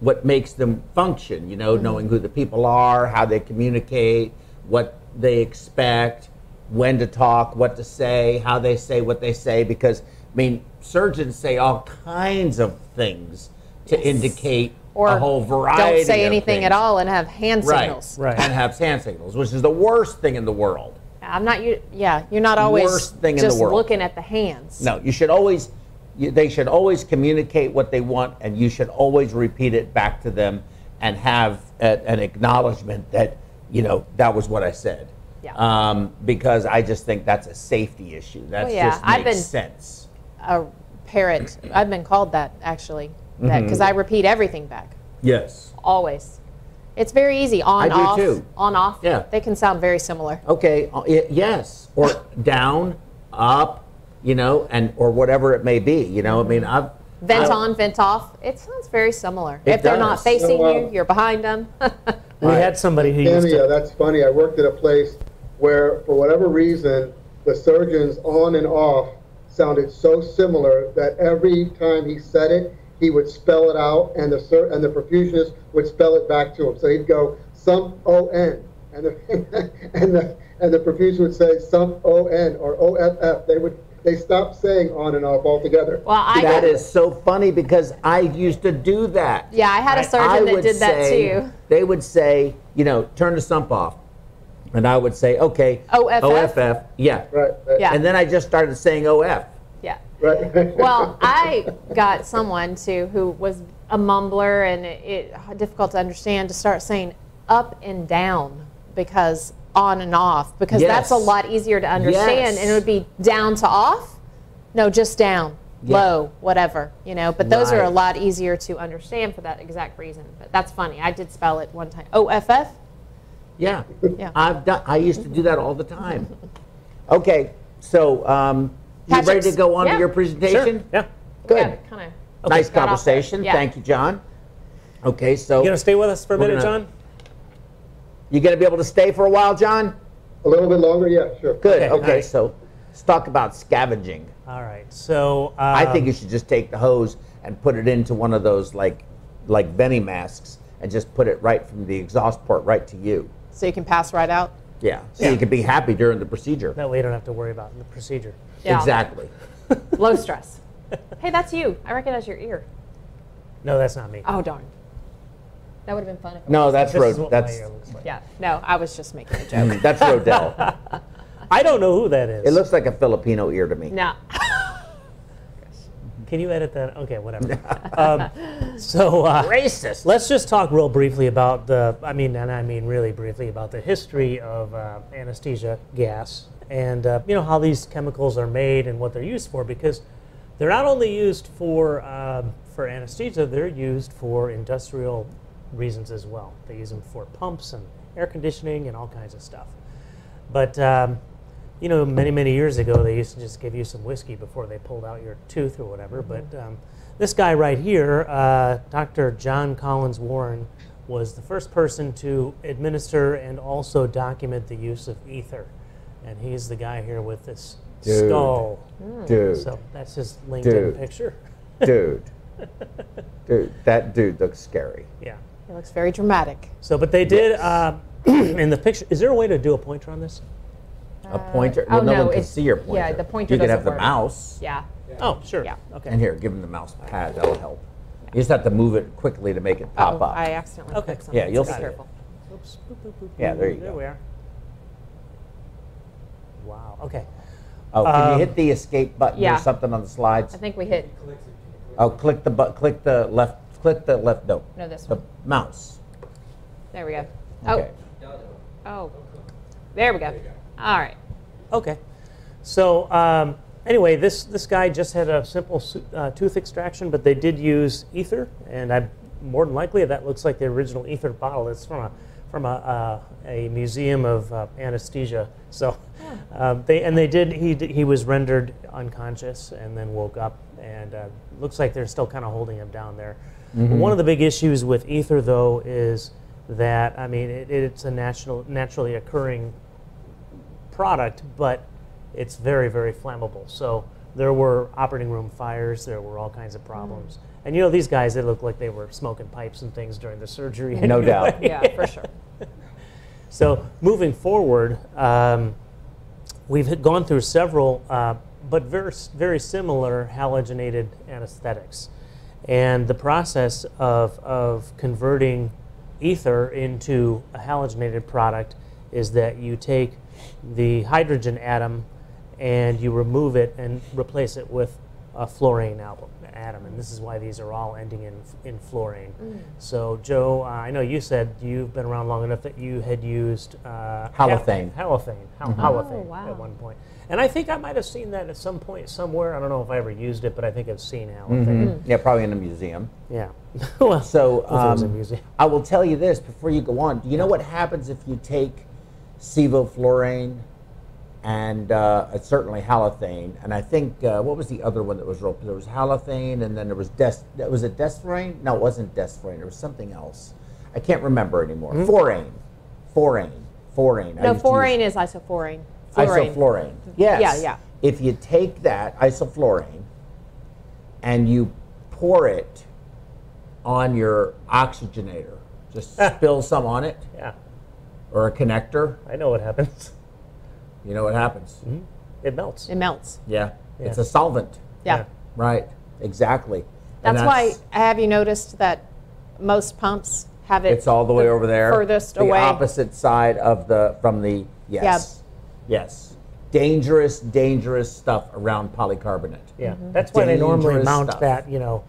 what makes them function, you know, knowing who the people are, how they communicate, what they expect, when to talk, what to say, how they say what they say, because, I mean, surgeons say all kinds of things to indicate or a whole variety of things. Don't say anything at all and have hand signals. Right, and have hand signals, which is the worst thing in the world. I'm not, you're not always just looking at the hands. No, you should always, they should always communicate what they want, and you should always repeat it back to them and have an acknowledgement that, you know, that was what I said. Yeah. Because I just think that's a safety issue. That just makes sense. A parrot, I've been called that, actually, because I repeat everything back. Yes. Always. It's very easy. On, off, on, off. Yeah. They can sound very similar. Okay. Yes. Or down, up, you know, and or whatever it may be. You know, I mean, I've vent on, vent off. It sounds very similar. If they're not facing you, you're behind them. We had somebody who used to. That's funny. I worked at a place where, for whatever reason, the surgeon's on and off sounded so similar that every time he said it, he would spell it out, and the perfusionist would spell it back to him. So he'd go, some O-N, and the perfusionist would say, some O-N, or O-F-F. They stopped saying on and off altogether. Well, that is so funny, because I used to do that. Yeah, I had a surgeon that did that too. They would say, you know, turn the sump off. And I would say, okay, OFF. Yeah. Right. And then I just started saying OF. Yeah. Right. Well, I got someone too who was a mumbler, and it difficult to understand, to start saying up and down, because on and off, because that's a lot easier to understand, and it would be down to off, no, just down, low, whatever, you know, but those are a lot easier to understand for that exact reason. But that's funny, I did spell it one time, OFF. Yeah. I used to do that all the time. Okay, so you ready to go on to your presentation? Sure. Yeah. Good. Kind of nice conversation. Thank you, John. Okay, so you gonna stay with us for a minute, John? You going to be able to stay for a while, John? A little bit longer, yeah, sure. Good, okay, right. So let's talk about scavenging. All right, so... I think you should just take the hose and put it into one of those, like Venny masks, and just put it right from the exhaust port right to you. So you can pass right out? Yeah, so you can be happy during the procedure. That way you don't have to worry about the procedure. Yeah. Exactly. Low stress. Hey, that's you. I recognize your ear. No, that's not me. Oh, darn. That would have been fun if it was. That's Rodell. Like. Yeah, no, I was just making a joke. That's Rodell. I don't know who that is. It looks like a Filipino ear to me. No. Can you edit that? Okay, whatever. Racist. Let's just talk real briefly about the, I mean really briefly, about the history of anesthesia gas and, you know, how these chemicals are made and what they're used for, because they're not only used for anesthesia, they're used for industrial reasons as well. They use them for pumps and air conditioning and all kinds of stuff. But you know, many years ago, they used to just give you some whiskey before they pulled out your tooth or whatever. But this guy right here, Dr. John Collins Warren, was the first person to administer and also document the use of ether, and he's the guy here with this skull. So that's his LinkedIn picture. Dude, that dude looks scary. Yeah. He looks very dramatic. So, but they did, in the picture, is there a way to do a pointer on this? A pointer? Well, oh, no one can see your pointer. Yeah, the pointer doesn't work. You can have the mouse. Yeah. Oh, sure. Yeah. Okay. And here, give him the mouse pad. That'll help. You just have to move it quickly to make it pop up. I accidentally clicked something. Yeah, you'll see it. Oops. Boop, boop, boop, boop. Yeah, there you go. There we are. Wow. Okay. Oh, can you hit the escape button or something on the slides? I think we hit. Oh, click the left note. No, this one. The mouse. There we go. Okay. Oh. Oh. There we go. All right. Okay. So anyway, this guy just had a simple tooth extraction, but they did use ether, and I more than likely that looks like the original ether bottle. It's from a museum of anesthesia. So he was rendered unconscious and then woke up, and looks like they're still kind of holding him down there. Mm-hmm. One of the big issues with ether, though, is that, I mean, it's a naturally occurring product, but it's very, very flammable. So there were operating room fires, there were all kinds of problems. Mm-hmm. And you know, these guys, they looked like they were smoking pipes and things during the surgery. No anyway. Doubt. Yeah, for sure. So moving forward, we've gone through several, but very, very similar halogenated anesthetics. And the process of converting ether into a halogenated product is that you take the hydrogen atom and you remove it and replace it with a fluorine atom, and this is why these are all ending in fluorine. Mm. So, Joe, I know you said you've been around long enough that you had used halothane. Halothane at one point. And I think I might have seen that at some point somewhere. I don't know if I ever used it, but I think I've seen halothane. Mm-hmm. Yeah, probably in a museum. Yeah. Well, so a museum. I will tell you this before you go on. Do you know what happens if you take sevoflurane and certainly halothane, and I think what was the other one that was real? There was halothane, and then there was was it desflurane? No, it wasn't desflurane. It was something else. I can't remember anymore. Mm-hmm. Fluorane. No, fluorane is isoflurane. Isoflurane. Yes. Yeah, yeah. If you take that isoflurane and you pour it on your oxygenator, just spill some on it. Yeah. Or a connector. I know what happens. You know what happens? Mm-hmm. It melts. It melts. Yeah. Yeah. It's a solvent. Yeah. Yeah. Right. Exactly. That's why, have you noticed that most pumps have it? It's all the way over there. Furthest away. The opposite side of from the, yes. Yeah. Yes. Dangerous, dangerous stuff around polycarbonate. Yeah. Mm-hmm. That's why they normally mount that, you know,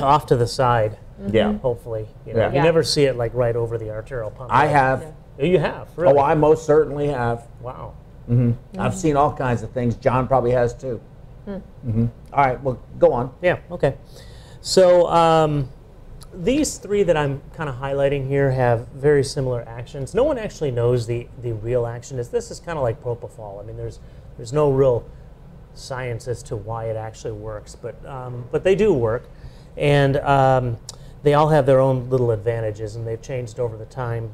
off to the side. Mm-hmm. Yeah. Hopefully. You know, you never see it like right over the arterial pump. I have. Yeah. You have, really? Oh, I most certainly have. Wow. Mm-hmm. Mm-hmm. I've seen all kinds of things. John probably has too. Mm. Mm-hmm. All right, well, go on. Yeah, okay. So these three that I'm kind of highlighting here have very similar actions. No one actually knows the real action. This is kind of like propofol. I mean, there's no real science as to why it actually works, but they do work. And they all have their own little advantages, and they've changed over time.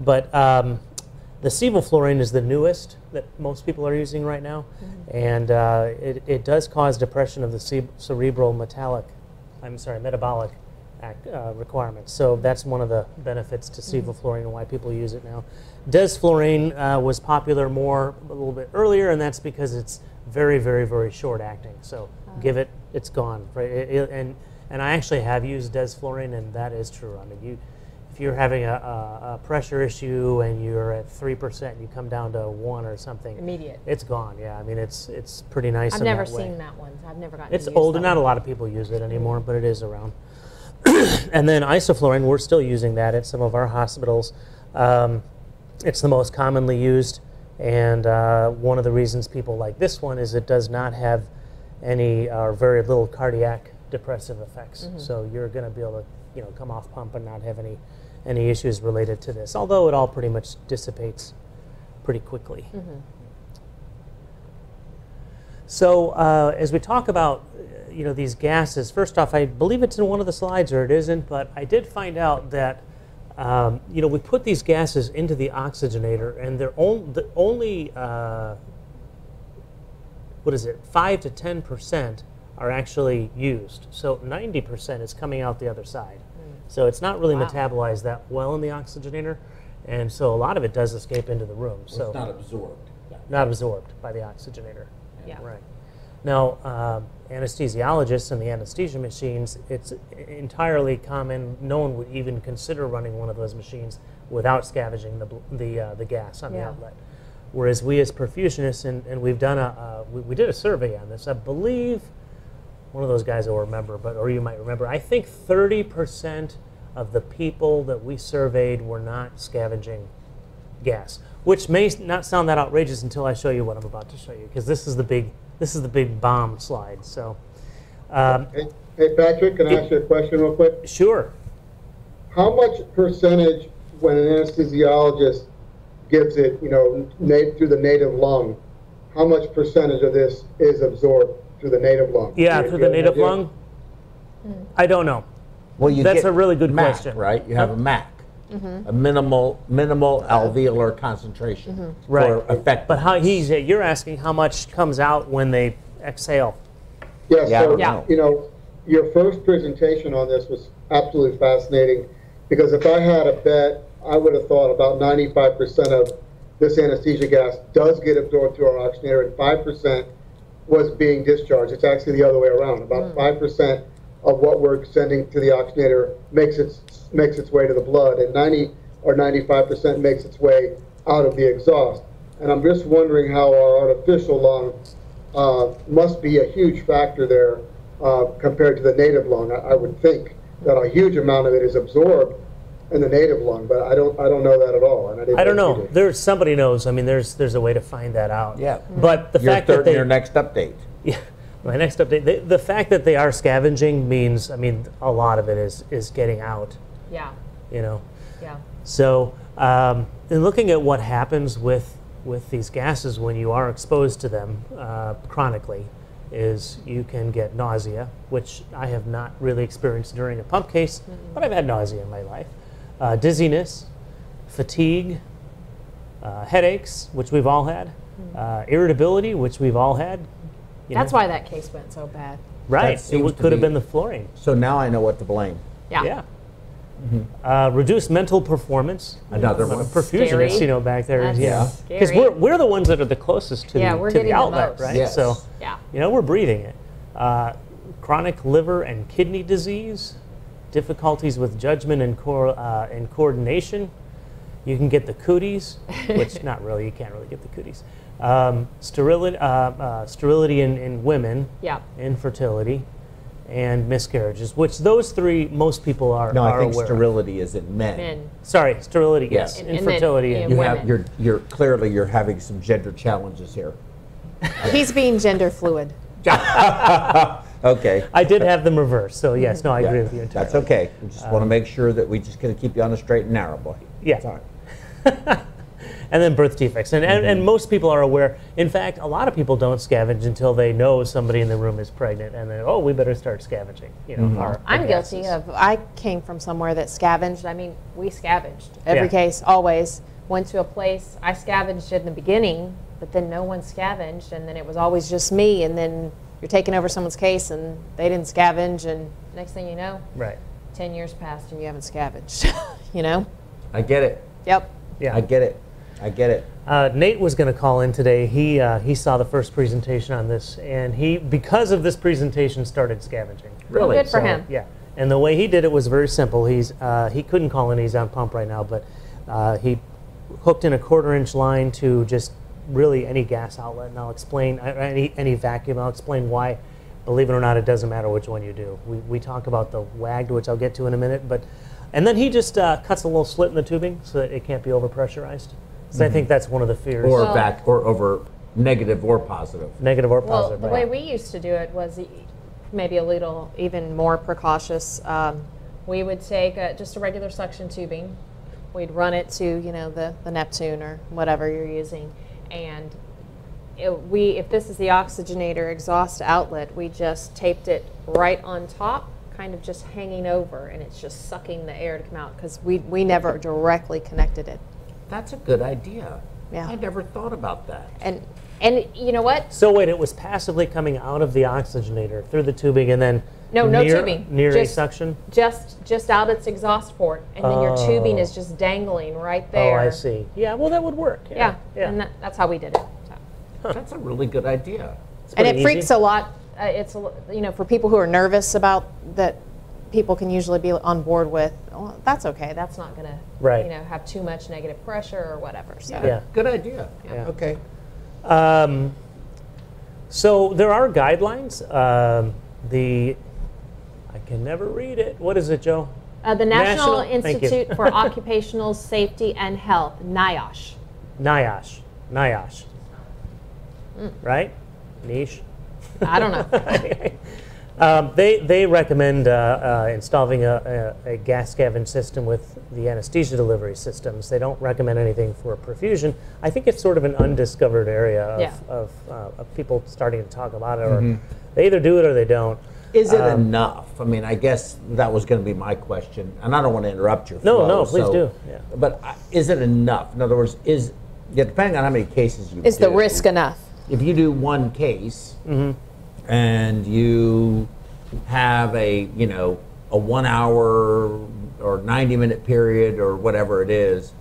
But the sevoflurane is the newest that most people are using right now, and it does cause depression of the cerebral metabolic requirements. So that's one of the benefits to sevoflurane and why people use it now. Desflurane was popular a little bit earlier, and that's because it's very, very, very short acting. So give it, it's gone. Right? And I actually have used desflurane, and that is true. I mean, if you're having a pressure issue and you're at 3%, and you come down to 1 or something. Immediate. It's gone. Yeah, I mean, it's pretty nice. I've never seen that one. I've never gotten. It's old, and not a lot of people use it anymore, but it is around. And then isoflurane, we're still using that at some of our hospitals. It's the most commonly used, and one of the reasons people like this one is it does not have any or very little cardiac depressive effects. Mm-hmm. So you're going to be able to, you know, come off pump and not have any issues related to this, although it all pretty much dissipates pretty quickly. Mm-hmm. So as we talk about, you know, these gases, first off, I believe it's in one of the slides or it isn't, but I did find out that, you know, we put these gases into the oxygenator, and they're only 5 to 10% are actually used. So 90% is coming out the other side. So it's not really metabolized that well in the oxygenator, and so a lot of it does escape into the room. Well, so it's not absorbed. Not absorbed by the oxygenator. Yeah. Right. Now, anesthesiologists and the anesthesia machines, it's entirely common. No one would even consider running one of those machines without scavenging the gas on the outlet. Whereas we as perfusionists, and we've done a, we did a survey on this, I believe, one of those guys will remember, but or you might remember, I think 30% of the people that we surveyed were not scavenging gas, which may not sound that outrageous until I show you what I'm about to show you, because this is the big bomb slide. So, hey Patrick, can I ask you a question real quick? Sure. How much percentage when an anesthesiologist gives it, you know, through the native lung, how much percentage of this is absorbed through the native lung? Yeah, through the native lung? I don't know. Well, you that's a really good MAC, question. Right? You have a MAC, a minimal alveolar concentration. Right. Effect. But how he's, you're asking how much comes out when they exhale. Yeah, so you know, your first presentation on this was absolutely fascinating, because if I had a bet, I would have thought about 95% of this anesthesia gas does get absorbed through our oxygenator, and 5% was being discharged. It's actually the other way around. About 5% of what we're sending to the oxygenator makes its way to the blood, and 90 or 95% makes its way out of the exhaust. And I'm just wondering how our artificial lung must be a huge factor there compared to the native lung. I would think that a huge amount of it is absorbed in the native lung, but I don't know that at all. And I don't know. There's somebody knows. I mean, there's a way to find that out. Yeah. But the fact that your next update. Yeah, my next update. The fact that they are scavenging means, I mean, a lot of it is getting out. Yeah. You know. Yeah. So, in looking at what happens with these gases when you are exposed to them chronically, is you can get nausea, which I have not really experienced during a pump case, but I've had nausea in my life. Dizziness, fatigue, headaches, which we've all had, irritability, which we've all had. That's why that case went so bad. Right. It could have been the fluorine. So now I know what to blame. Yeah. Yeah. Reduced mental performance. Another one. Perfusionists, you know, back there. That's scary. Because we're the ones that are the closest to, to the outlet, right? Yes. So, you know, we're breathing it. Chronic liver and kidney disease. Difficulties with judgment and coordination. You can get the cooties, which not really, you can't really get the cooties. Sterility in women, infertility, and miscarriages, which those three most people are aware. I think sterility is in men. Sorry, sterility, yes. Infertility in women. You're clearly you're having some gender challenges here. He's being gender fluid. Okay. I did have them reversed, so yes, no, I agree with you entirely. That's okay. We just want to make sure that we just going to keep you on a straight and narrow, boy. Yeah. Sorry. And then birth defects. And most people are aware. In fact, a lot of people don't scavenge until they know somebody in the room is pregnant, and then, oh, we better start scavenging. You know, I'm guilty of, I came from somewhere that scavenged. I mean, we scavenged. Every case, always. Went to a place, I scavenged in the beginning, but then no one scavenged, and then it was always just me, and then you're taking over someone's case and they didn't scavenge, and next thing you know, 10 years passed and you haven't scavenged, you know? I get it. Yep. Yeah. I get it. I get it. Nate was going to call in today. He saw the first presentation on this, and he, because of this presentation, started scavenging. Really? Well, good for him. Yeah. And the way he did it was very simple. He's he couldn't call in. He's on pump right now, but he hooked in a quarter-inch line to just really any gas outlet, and I'll explain, any vacuum, I'll explain why, believe it or not, it doesn't matter which one you do. We talk about the WAGD, which I'll get to in a minute, but, and then he just cuts a little slit in the tubing so that it can't be over-pressurized. So I think that's one of the fears. Or back, or over, negative or positive. Negative or positive. Well, the way we used to do it was maybe a little even more precautious. We would take just a regular suction tubing. We'd run it to, you know, the Neptune or whatever you're using. And if this is the oxygenator exhaust outlet, we just taped it right on top, kind of just hanging over, and it's just sucking the air to come out, because we never directly connected it. That's a good idea. Yeah. I never thought about that. And you know what? So wait, it was passively coming out of the oxygenator through the tubing and then no tubing, just a suction? Just out its exhaust port, and then your tubing is just dangling right there. Oh, I see. Yeah, well, that would work. Yeah, and that's how we did it. So. Huh. That's a really good idea. And it freaks a lot. It's, you know, for people who are nervous about that, people can usually be on board with, oh, that's okay, that's not going to, you know, have too much negative pressure or whatever. So. Yeah, good idea. Yeah. Yeah. Okay. So there are guidelines. I can never read it. What is it, Joe? The National Institute for Occupational Safety and Health, NIOSH. NIOSH. NIOSH. Mm. Right? Niche? I don't know. They recommend installing a gas scavenge system with the anesthesia delivery systems. They don't recommend anything for perfusion. I think it's sort of an undiscovered area of people starting to talk about it, or they either do it or they don't. Is it enough? I mean, I guess that was going to be my question, and I don't want to interrupt your flow. No, please do. Yeah. But is it enough? In other words, depending on how many cases you do. Is the risk enough? If you do one case, and you have a 1 hour or 90-minute period or whatever it is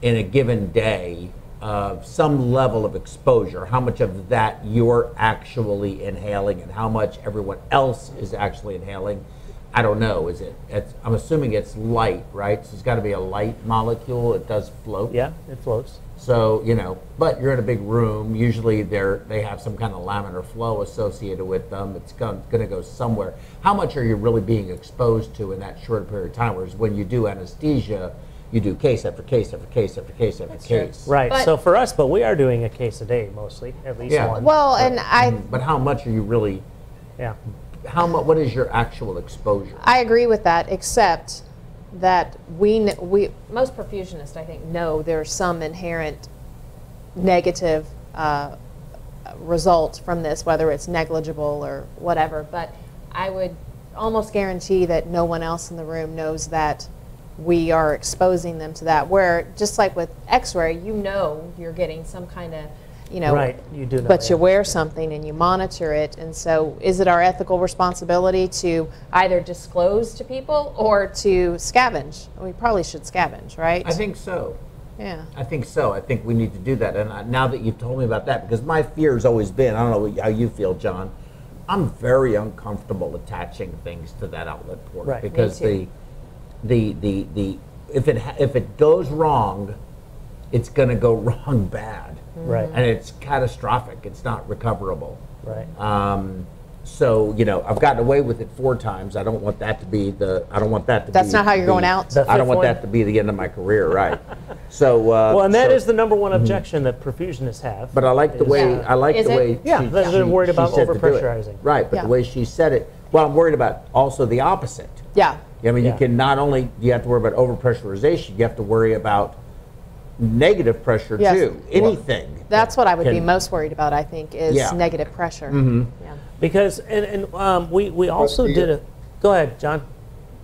in a given day of some level of exposure, how much of that you're actually inhaling and how much everyone else is actually inhaling, I don't know. Is it? I'm assuming it's light, right? So it's got to be a light molecule. It does float. Yeah, it floats. So, you know, but you're in a big room. Usually they have some kind of laminar flow associated with them. It's going to go somewhere. How much are you really being exposed to in that short period of time? Whereas when you do anesthesia, you do case after case after case after case after case. Right. So for us, but we are doing a case a day mostly, at least one. Well, and I. But how much are you really? Yeah. How much? What is your actual exposure? I agree with that, except that we most perfusionists, I think, know there's some inherent negative result from this, whether it's negligible or whatever, but I would almost guarantee that no one else in the room knows that we are exposing them to that, where just like with x-ray, you know you're getting some kind of, you know, right. You do know, but you wear something and you monitor it, and so is it our ethical responsibility to either disclose to people or to scavenge? We probably should scavenge, right? I think so. Yeah. I think so. I think we need to do that. And now that you've told me about that, because my fear has always been, I don't know how you feel, John, I'm very uncomfortable attaching things to that outlet port, right. Because the if it goes wrong, it's going to go wrong bad. Right. And it's catastrophic. It's not recoverable. Right. So, you know, I've gotten away with it 4 times. I don't want that to be the, I don't want that to That's be. That's not how you're going out? I don't want that to be the end of my career, right. So. Well, and that is the #1 objection that perfusionists have. But I like the way, they're worried about overpressurizing. Right, but the way she said it, well, I'm worried about also the opposite. Yeah. I mean, you can not only, you have to worry about overpressurization, you have to worry about negative pressure too. Anything. That's what I would be most worried about, I think, is negative pressure. Yeah. Because, we also did a, go ahead, John.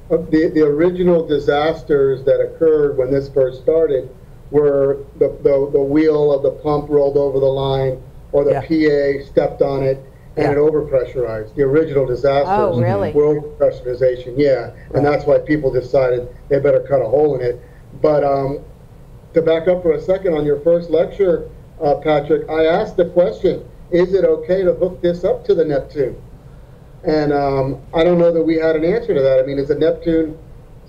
The original disasters that occurred when this first started were the wheel of the pump rolled over the line, or the PA stepped on it, and it overpressurized. The original disasters were overpressurization, right. And that's why people decided they better cut a hole in it. But, to back up for a second on your first lecture, Patrick, I asked the question, is it okay to hook this up to the Neptune? And I don't know that we had an answer to that. I mean, is the Neptune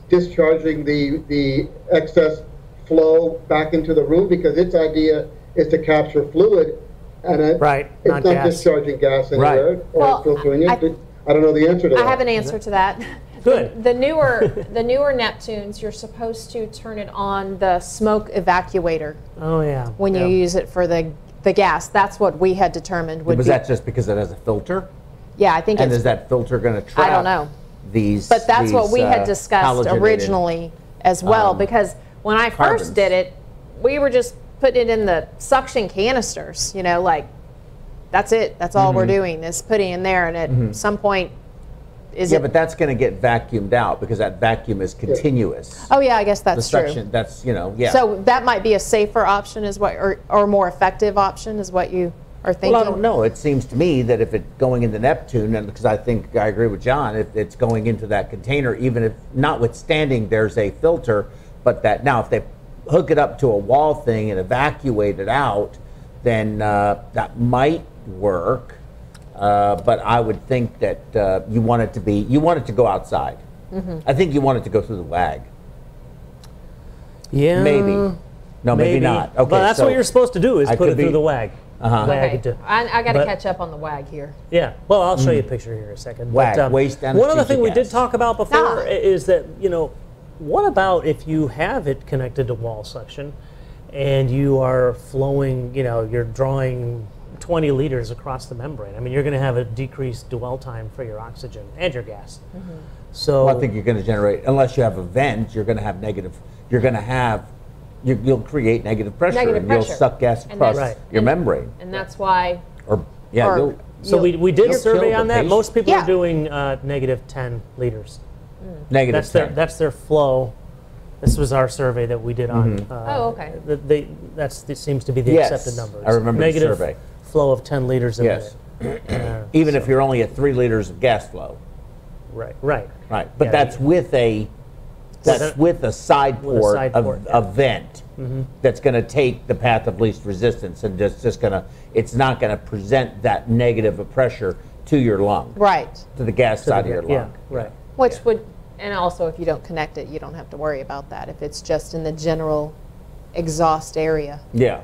discharging the excess flow back into the room? Because its idea is to capture fluid, and it's not gas. Discharging gas anywhere or filtering it. I don't know the answer to that. I have an answer to that. Good. The newer Neptunes, you're supposed to turn it on the smoke evacuator. Oh yeah. When you use it for the gas, that's what we had determined would. Was that just because it has a filter? Yeah, I think. And is that filter going to trap? I don't know. These. But that's what we had discussed originally as well, because when I first did it, we were just putting it in the suction canisters. You know, like that's it. That's all we're doing is putting in there, and at some point. Is it? But that's going to get vacuumed out because that vacuum is continuous. Oh yeah, I guess that's true. That's, you know, yeah. So that might be a safer option, is what, or more effective option, is what you are thinking. Well, I don't know. It seems to me that if it's going into Neptune, and because I think I agree with John, if it's going into that container, even if notwithstanding there's a filter, but that now if they hook it up to a wall thing and evacuate it out, then that might work. But I would think that you want it to be, you want it to go outside. Mm-hmm. I think you want it to go through the WAG. Yeah. Maybe. No, maybe not. Okay. Well, that's so what you're supposed to do, is put it through the WAG. Uh-huh. Okay. I got to catch up on the WAG here. Yeah. Well, I'll show you a picture here in a second. WAG, but, waste anesthesia. One other thing we did talk about before is that, you know, what about if you have it connected to wall suction and you are flowing, you know, you're drawing 20 liters across the membrane. I mean, you're going to have a decreased dwell time for your oxygen and your gas. Mm-hmm. So well, I think you're going to generate, unless you have a vent, you're going to have negative, you're going to have, you'll create negative pressure, and you'll suck gas across your membrane. And that's why. So we did a survey on that. Most people are doing negative 10 liters. Mm. Negative that's their flow. This was our survey that we did on. Mm-hmm. That seems to be the accepted number. It's negative the survey. Flow of 10 liters a minute. Even if you're only at 3 liters of gas flow. Right. But that's with a side port, vent that's going to take the path of least resistance and just going to, it's not going to present that negative of pressure to your lung. Right. To the gas side of your lung. Yeah, right. Which would, and also if you don't connect it, you don't have to worry about that if it's just in the general exhaust area. Yeah.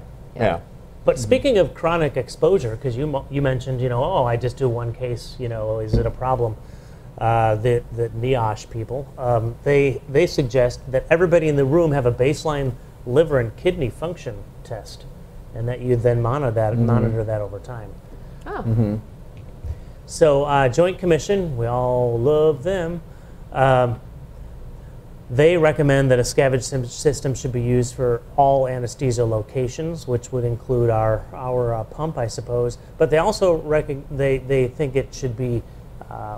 But speaking of chronic exposure, because you mentioned, you know, oh, I just do one case, you know, is it a problem? The NIOSH people, they suggest that everybody in the room have a baseline liver and kidney function test, and that you then monitor that over time. Oh. Mm-hmm. So Joint Commission, we all love them. They recommend that a scavenge system should be used for all anesthesia locations, which would include our pump, I suppose. But they also they think it should be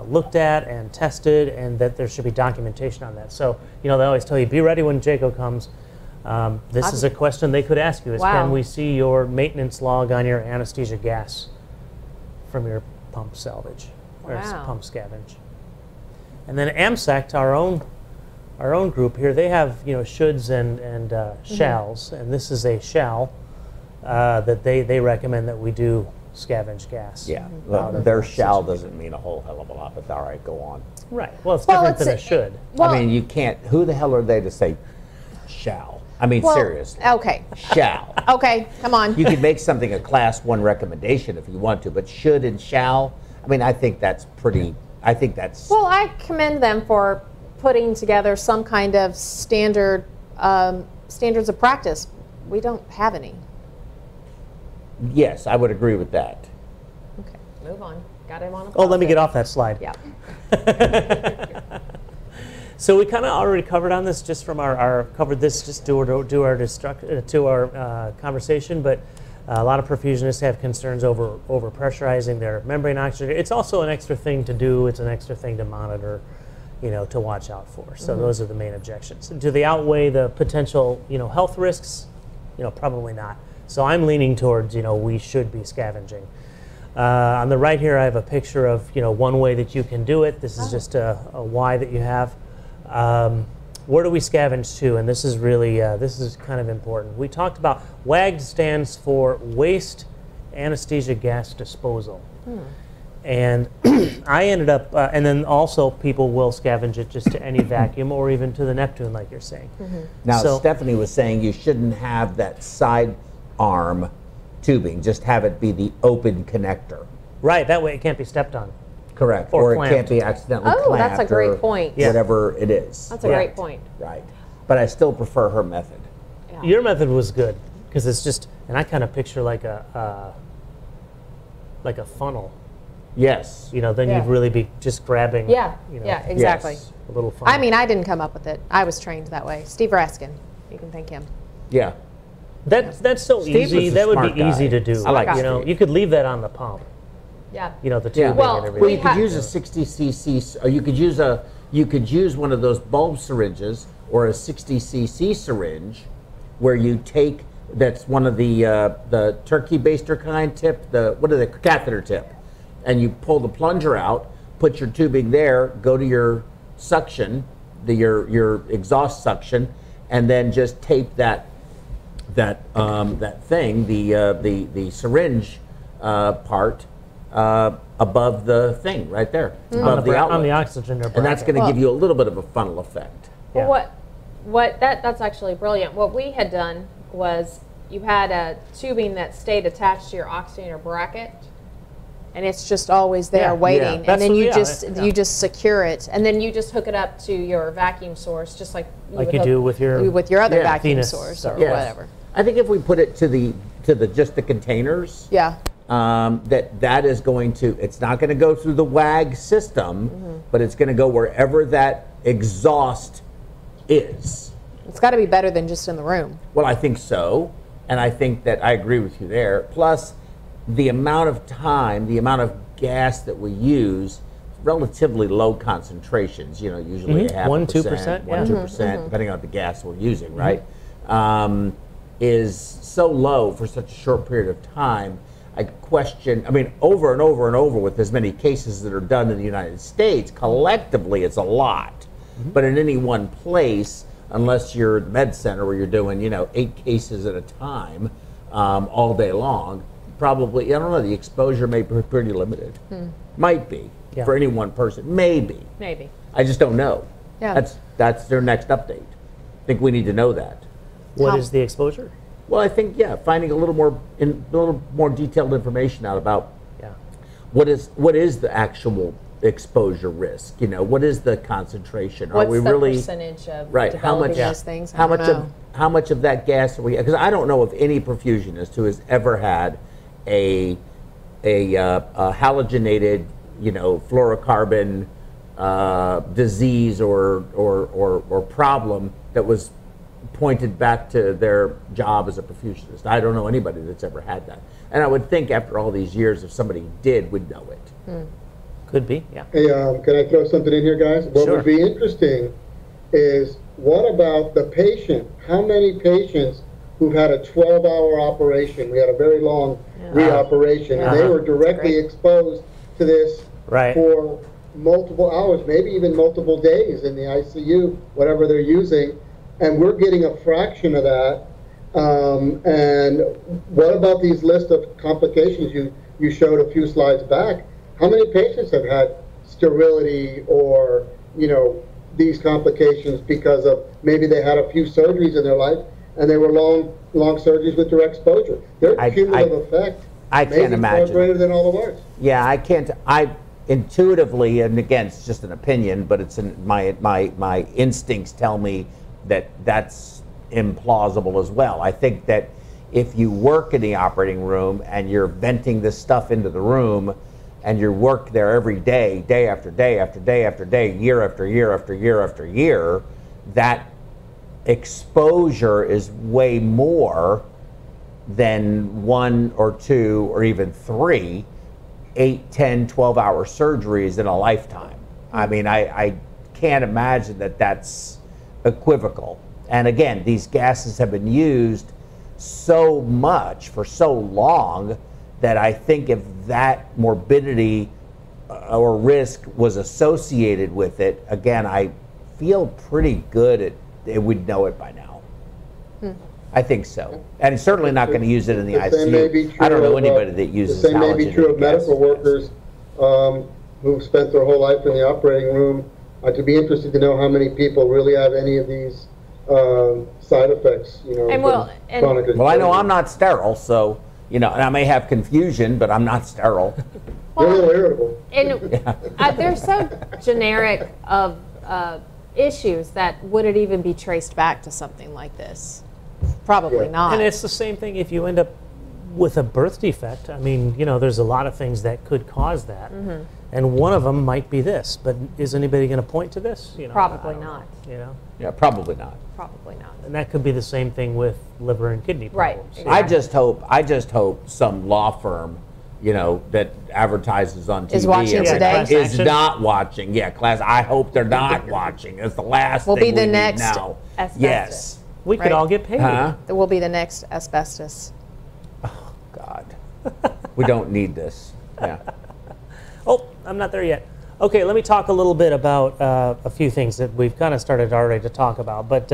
looked at and tested, and that there should be documentation on that. So, you know, they always tell you, be ready when Jaco comes. This is a question they could ask you, is can we see your maintenance log on your anesthesia gas from your pump salvage or pump scavenge? And then AMSACT, our own group here, they have, you know, shoulds and shalls, and this is a shall that they recommend that we do scavenge gas. Yeah, their shall doesn't mean a whole hell of a lot, but all right, go on. Right. Well, it's different than a should. Well, I mean, you can't. Who the hell are they to say shall? I mean, seriously. Okay. Shall. Okay, come on. You could make something a class 1 recommendation if you want to, but should and shall. I mean, I think that's pretty. I think that's. Well, I commend them for putting together some kind of standard standards of practice. We don't have any. Yes, I would agree with that. Okay, move on. Got him on a let me get off that slide. Yeah. So we kind of already covered on this just from our covered this just to our conversation, but a lot of perfusionists have concerns over pressurizing their membrane oxygen. It's also an extra thing to do. It's an extra thing to monitor, you know, to watch out for. So those are the main objections. Do they outweigh the potential, you know, health risks? You know, probably not. So I'm leaning towards, you know, we should be scavenging. On the right here, I have a picture of, you know, one way that you can do it. This is just a why that you have. Where do we scavenge to? And this is really, this is kind of important. We talked about WAGD stands for Waste Anesthesia Gas Disposal. And I ended up, and then also people will scavenge it just to any vacuum or even to the Neptune, like you're saying. Now, so, Stephanie was saying you shouldn't have that side arm tubing. Just have it be the open connector. Right, that way it can't be stepped on. Correct, or it can't be accidentally clamped. Oh, that's a great point. Whatever it is. That's a great point. Right, but I still prefer her method. Yeah. Your method was good, because it's just, and I kind of picture like a funnel. Yes. You know, then you'd really be just grabbing. Yeah, you know, exactly. Yes. A little fun. I mean, I didn't come up with it. I was trained that way. Steve Raskin, you can thank him. Yeah. That's so Steve easy. That would be easy to do. I like, you know, you could leave that on the pump. yeah, you know, the tubing and everything. Well, you could use a 60cc, or you could use a, you could use one of those bulb syringes or a 60cc syringe, where you take, that's one of the turkey baster kind tip, the, what are they, catheter tip, and you pull the plunger out, put your tubing there, go to your suction, the, your exhaust suction, and then just tape that that thing, the syringe part above the thing right there, above the outlet, on the oxygen bracket. And that's going to give you a little bit of a funnel effect. Well, that's actually brilliant. What we had done was you had a tubing that stayed attached to your oxygen bracket, and it's just always there waiting, and that's then you you just secure it, and then you just hook it up to your vacuum source, just like you do with your other vacuum Venus source or whatever. I think if we put it to the just the containers, that is going to, it's not going to go through the WAG system, but it's going to go wherever that exhaust is. It's got to be better than just in the room. Well, I think so, and I think that I agree with you there. Plus, the amount of time, the amount of gas that we use, relatively low concentrations, you know, usually a half 1-2%, 1-2%, depending on the gas we're using, right? Is so low for such a short period of time. I question, I mean, over and over and over with as many cases that are done in the United States, collectively it's a lot. But in any one place, unless you're at med center where you're doing, you know, 8 cases at a time all day long, probably, I don't know, the exposure may be pretty limited. Might be, for any one person, maybe. Maybe. I just don't know. Yeah. That's their next update. I think we need to know that. What is the exposure? Well, I think, finding a little more, detailed information out about what is the actual exposure risk, you know, what is the concentration? What's the percentage of developing those things? How much of that gas are we, because I don't know of any perfusionist who has ever had a halogenated, you know, fluorocarbon disease or problem that was pointed back to their job as a perfusionist. I don't know anybody that's ever had that. And I would think after all these years, if somebody did, would know it. Could be, Hey, can I throw something in here, guys? What would be interesting is, what about the patient? How many patients who've had a 12-hour operation? We had a very long reoperation, and they were directly exposed to this for multiple hours, maybe even multiple days in the ICU, whatever they're using, and we're getting a fraction of that. And what about these list of complications you showed a few slides back? How many patients have had sterility or, you know, these complications because of maybe they had a few surgeries in their life, and they were long surgeries with direct exposure? Their cumulative effect, I can't imagine, far greater than all the worst. Yeah, I can't. I intuitively, and again, it's just an opinion, but it's in my instincts tell me that that's implausible as well. I think that if you work in the operating room and you're venting this stuff into the room, and you work there every day, day after day after day after day, year after year after year after year, that exposure is way more than 1 or 2 or even 3, 8, 10, 12-hour surgeries in a lifetime. I mean, I can't imagine that that's equivocal. And again, these gases have been used so much for so long that I think if that morbidity or risk was associated with it, again, I feel pretty good at we'd know it by now. I think so. And it's certainly not going to use it in the ICU. I don't know anybody that uses halogenated gas. The same may be true of medical workers who've spent their whole life in the operating room. I'd be interested to know how many people really have any of these side effects. You know, well, I know I'm not sterile, so... You know, and I may have confusion, but I'm not sterile. Well, and they're so generic of issues that would it even be traced back to something like this? Probably not. And it's the same thing if you end up with a birth defect. I mean, you know, there's a lot of things that could cause that. And one of them might be this, but is anybody going to point to this? You know, probably not. You know? Yeah, probably not. Probably not. And that could be the same thing with liver and kidney problems. Right. Exactly. I just hope some law firm you know, that advertises on TV is watching today. Is not watching. Yeah, class. I hope they're not watching. It's the last thing we need now. We'll be the next asbestos. Yes. We could all get paid. Huh? We'll be the next asbestos. Oh, God. We don't need this. Yeah. Oh, I'm not there yet. Okay, let me talk a little bit about a few things that we've kind of started already to talk about. But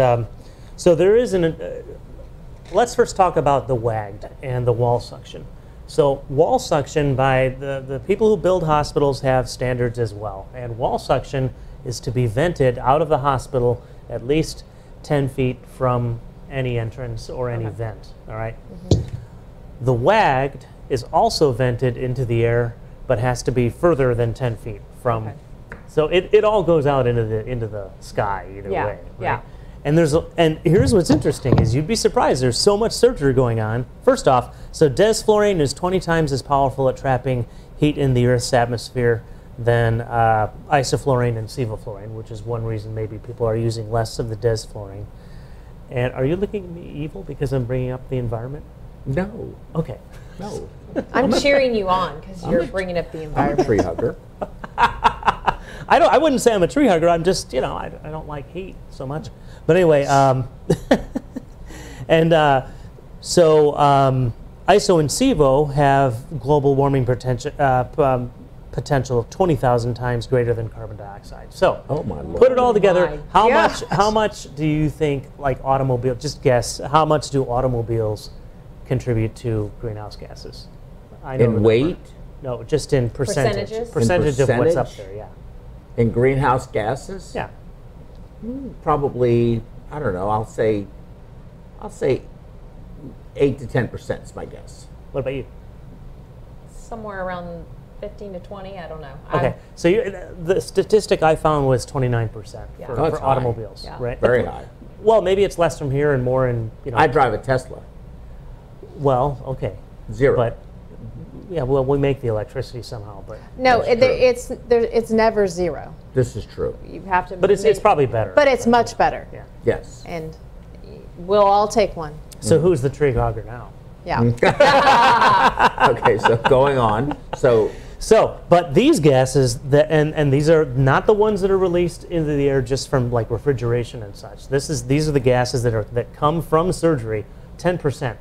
so there is an... let's first talk about the WAGD and the wall suction. So wall suction, by the people who build hospitals have standards as well. And wall suction is to be vented out of the hospital at least 10 feet from any entrance or any vent, all right? Mm-hmm. The WAGD is also vented into the air, but has to be further than 10 feet from, so it all goes out into the sky either way. Right? Yeah. And there's and here's what's interesting is you'd be surprised there's so much surgery going on. First off, so desflurane is 20 times as powerful at trapping heat in the Earth's atmosphere than isoflurane and sevoflurane, which is one reason maybe people are using less of the desflurane. And are you looking at me evil because I'm bringing up the environment? No. Okay. No. I'm cheering you on because you're bringing up the environment. I'm a tree hugger. I wouldn't say I'm a tree hugger. I'm just, you know, I don't like heat so much. But anyway, ISO and SIVO have global warming potential, of 20,000 times greater than carbon dioxide. So, oh my Lord. Put it all together. How much do you think, like automobiles, just guess, how much do automobiles contribute to greenhouse gases? I know in weight? No, just in percentage. Percentage of what's up there, yeah. In greenhouse gases? Yeah. Probably, I don't know, I'll say 8 to 10% is my guess. What about you? Somewhere around 15 to 20, I don't know. Okay, so the statistic I found was 29% for automobiles, right? Very high. Well, maybe it's less from here and more in, you know. I drive a Tesla. Well, okay. Zero. But, yeah, well, we make the electricity somehow, but no, it's never zero. This is true. You have to, but it's probably better. But it's much better. Yeah. Yes. And we'll all take one. So who's the tree hogger now? Yeah. Okay. So going on. So but these gases that and these are not the ones that are released into the air just from like refrigeration and such. These are the gases that come from surgery. 10%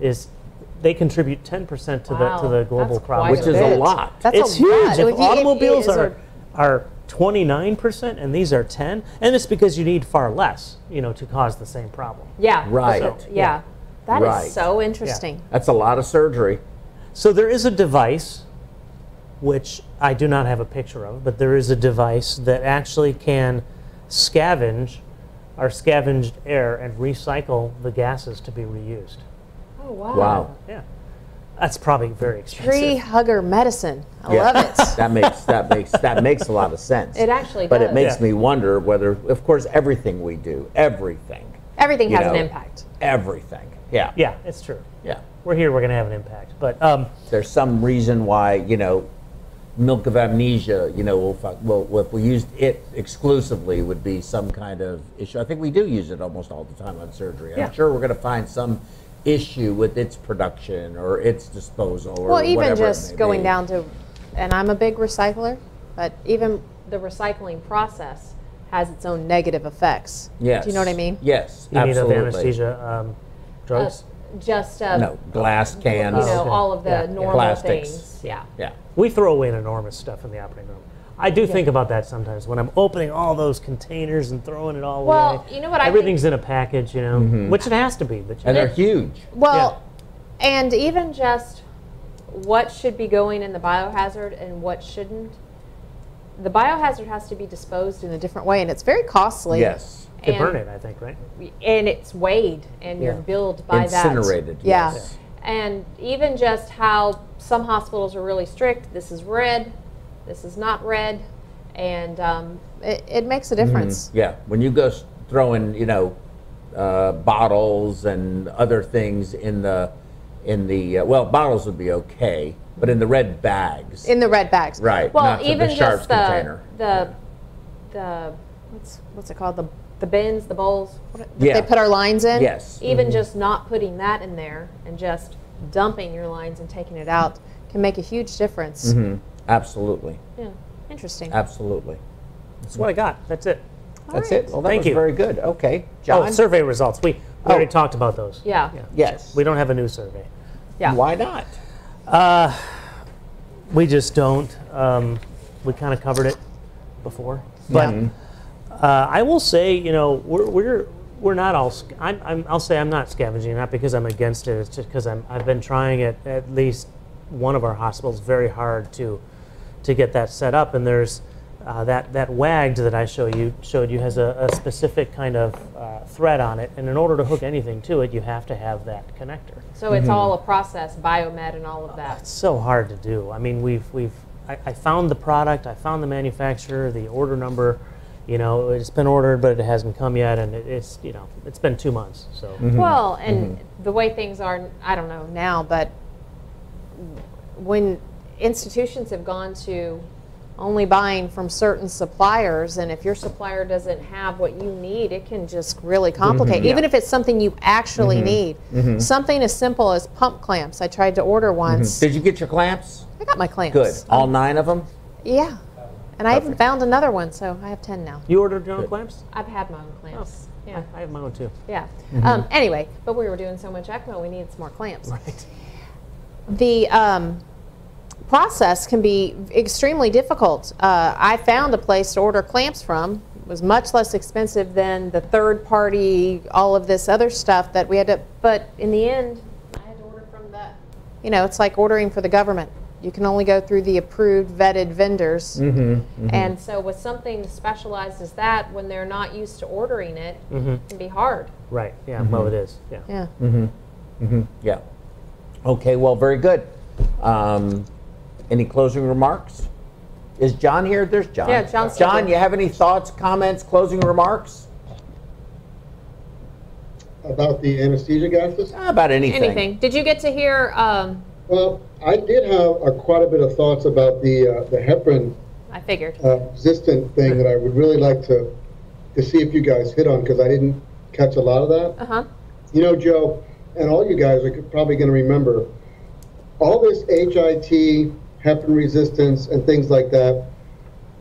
is. They contribute 10% to the global problem, which is a lot. It's huge. If automobiles are 29% and these are 10, and it's because you need far less, you know, to cause the same problem. Yeah. Right. So, yeah. That is so interesting. Yeah. That's a lot of surgery. So there is a device, which I do not have a picture of, but there is a device that actually can scavenge our scavenged air and recycle the gases to be reused. Oh, wow. Wow. Yeah. That's probably very expensive. Tree hugger medicine. I love it. That makes a lot of sense. It actually does. But it makes me wonder whether, of course, everything we do, everything has an impact. Everything. Yeah. Yeah, it's true. Yeah. We're here, we're going to have an impact. But there's some reason why, you know, milk of amnesia, you know, if we used it exclusively would be some kind of issue. I think we do use it almost all the time on surgery. I'm sure we're going to find some issue with its production or its disposal or whatever. Well, even just going down to, and I'm a big recycler, but even the recycling process has its own negative effects. Yes. Do you know what I mean? Yes, absolutely. You need anesthesia drugs? No, glass cans. You know, all of the normal plastics. Things. Yeah. Yeah. We throw away an enormous stuff in the operating room. I do think about that sometimes when I'm opening all those containers and throwing it all away. Well, you know what? Everything's in a package, you know, which it has to be. But and they're huge. Well, and even just what should be going in the biohazard and what shouldn't. The biohazard has to be disposed in a different way, and it's very costly. Yes. They burn it, I think, right? And it's weighed, and you're billed by that. Incinerated. Yeah. Yes. And even just how some hospitals are really strict. This is red. This is not red, and it makes a difference. Yeah, when you go throwing, you know, bottles and other things in the well, bottles would be okay, but in the red bags. In the red bags, right? Well, not even the just the what's it called, the bins, the bowls. They put our lines in. Yes. Even just not putting that in there and just dumping your lines and taking it out. can make a huge difference. Mm-hmm. Absolutely. Yeah. Interesting. Absolutely. That's what I got. That's it. All right. That's it. Well, that was very good. Okay, John. Oh, survey results. We already talked about those. Yeah. Yes. We don't have a new survey. Yeah. Why not? We just don't. We kind of covered it before, but I will say, you know, we're not all. I'll say I'm not scavenging, not because I'm against it. It's just because I've been trying at least one of our hospitals very hard to get that set up, and there's. That WAGD that I showed you has a specific kind of thread on it, and in order to hook anything to it, you have to have that connector. So it's all a process, biomed and all of that. It's so hard to do. I mean, I found the product, I found the manufacturer, the order number. You know, it's been ordered, but it hasn't come yet, and it's you know, it's been 2 months. So well, and the way things are, I don't know now, but when institutions have gone to only buying from certain suppliers, and if your supplier doesn't have what you need, it can just really complicate, even if it's something you actually need. Something as simple as pump clamps. I tried to order once. Did you get your clamps? I got my clamps. Good. All 9 of them? Yeah. And I even found another one, so I have 10 now. You ordered your own clamps? I've had my own clamps. Oh, yeah. I have my own too. Yeah. Anyway, but we were doing so much ECMO, we needed some more clamps. Right. The process can be extremely difficult. I found a place to order clamps from. It was much less expensive than the third party, all of this other stuff that we had to, but in the end, I had to order from that. You know, it's like ordering for the government. You can only go through the approved, vetted vendors. And so with something specialized as that, when they're not used to ordering it, it can be hard. Right, yeah, well it is, yeah. Yeah. Yeah. Okay, well, very good. Any closing remarks? Is John here? There's John. Yeah, John's here. John, you have any thoughts, comments, closing remarks? About the anesthesia gases? About anything. Anything. Did you get to hear? Well, I did have quite a bit of thoughts about the heparin. I figured. Resistant thing that I would really like to see if you guys hit on, because I didn't catch a lot of that. You know, Joe, and all you guys are probably going to remember, all this HIT, heparin resistance and things like that.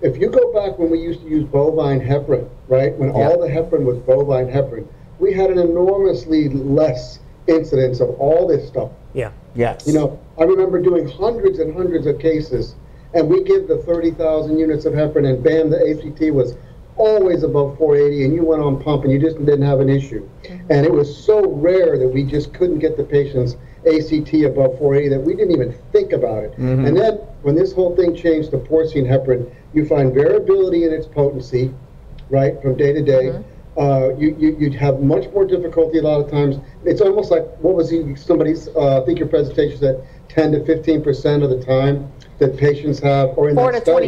If you go back when we used to use bovine heparin, right? When all the heparin was bovine heparin, we had an enormously less incidence of all this stuff. Yeah. Yes. You know, I remember doing hundreds and hundreds of cases, and we give the 30,000 units of heparin, and bam, the ACT was always above 480, and you went on pump, and you just didn't have an issue. And it was so rare that we just couldn't get the patients ACT above 480 that we didn't even think about it. And then when this whole thing changed to porcine heparin, you find variability in its potency, right, from day to day. You'd have much more difficulty a lot of times. It's almost like, what was somebody's, I think your presentation said 10 to 15% of the time that patients have, or in that study,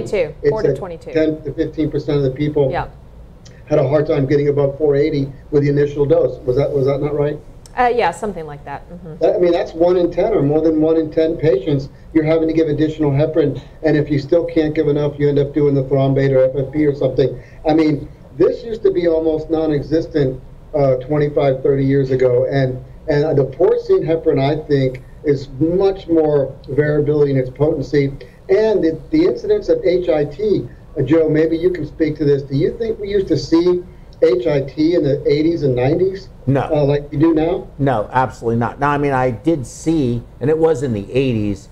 4 to 22. 10 to 15% of the people had a hard time getting above 480 with the initial dose. Was that not right? Yeah, something like that. I mean, that's 1 in 10 or more than 1 in 10 patients you're having to give additional heparin, and if you still can't give enough, you end up doing the thrombate or FFP or something. I mean, this used to be almost non-existent 25, 30 years ago, and the porcine heparin, I think, is much more variability in its potency, and the incidence of HIT, Joe, maybe you can speak to this. Do you think we used to see HIT in the 80s and 90s? No. Like you do now? No, absolutely not. Now, I mean, I did see, and it was in the 80s,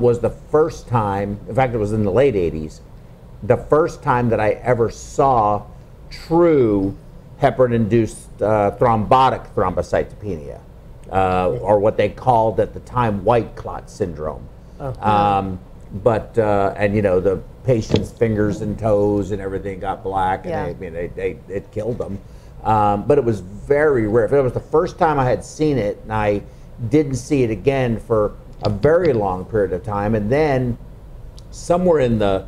was the first time, in fact, it was in the late 80s, the first time that I ever saw true heparin-induced thrombotic thrombocytopenia, or what they called at the time white clot syndrome. And you know, the patient's fingers and toes and everything got black, and it killed them. But it was very rare. It was the first time I had seen it, and I didn't see it again for a very long period of time. And then somewhere in the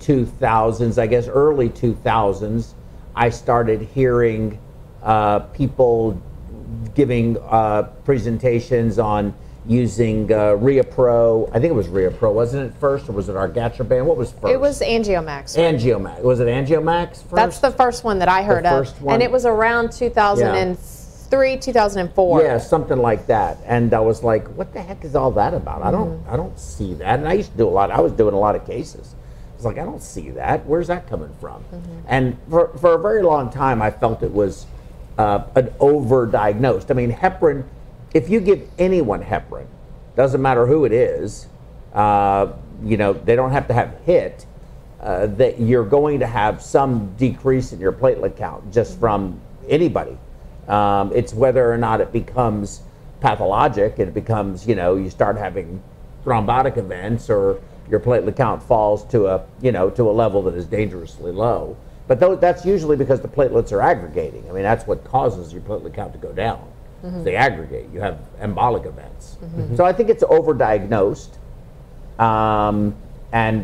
2000s, I guess early 2000s, I started hearing people giving presentations on using RiaPro. I think it was RiaPro, wasn't it first, or was it Argatroban? What was first? It was Angiomax. Right? Angiomax. Was it Angiomax first? That's the first one that I heard of. And it was around 2003, 2003, 2004. Yeah, something like that. And I was like, what the heck is all that about? I don't see that. And I used to do a lot. I was doing a lot of cases. I was like, I don't see that. Where's that coming from? And for a very long time, I felt it was an over-diagnosed. I mean, heparin, if you give anyone heparin, doesn't matter who it is, you know, they don't have to have HIT, that you're going to have some decrease in your platelet count just from anybody. It's whether or not it becomes pathologic and it becomes, you know, you start having thrombotic events or your platelet count falls to a, you know, to a level that is dangerously low. But that's usually because the platelets are aggregating. I mean, that's what causes your platelet count to go down. They aggregate, you have embolic events. So I think it's overdiagnosed and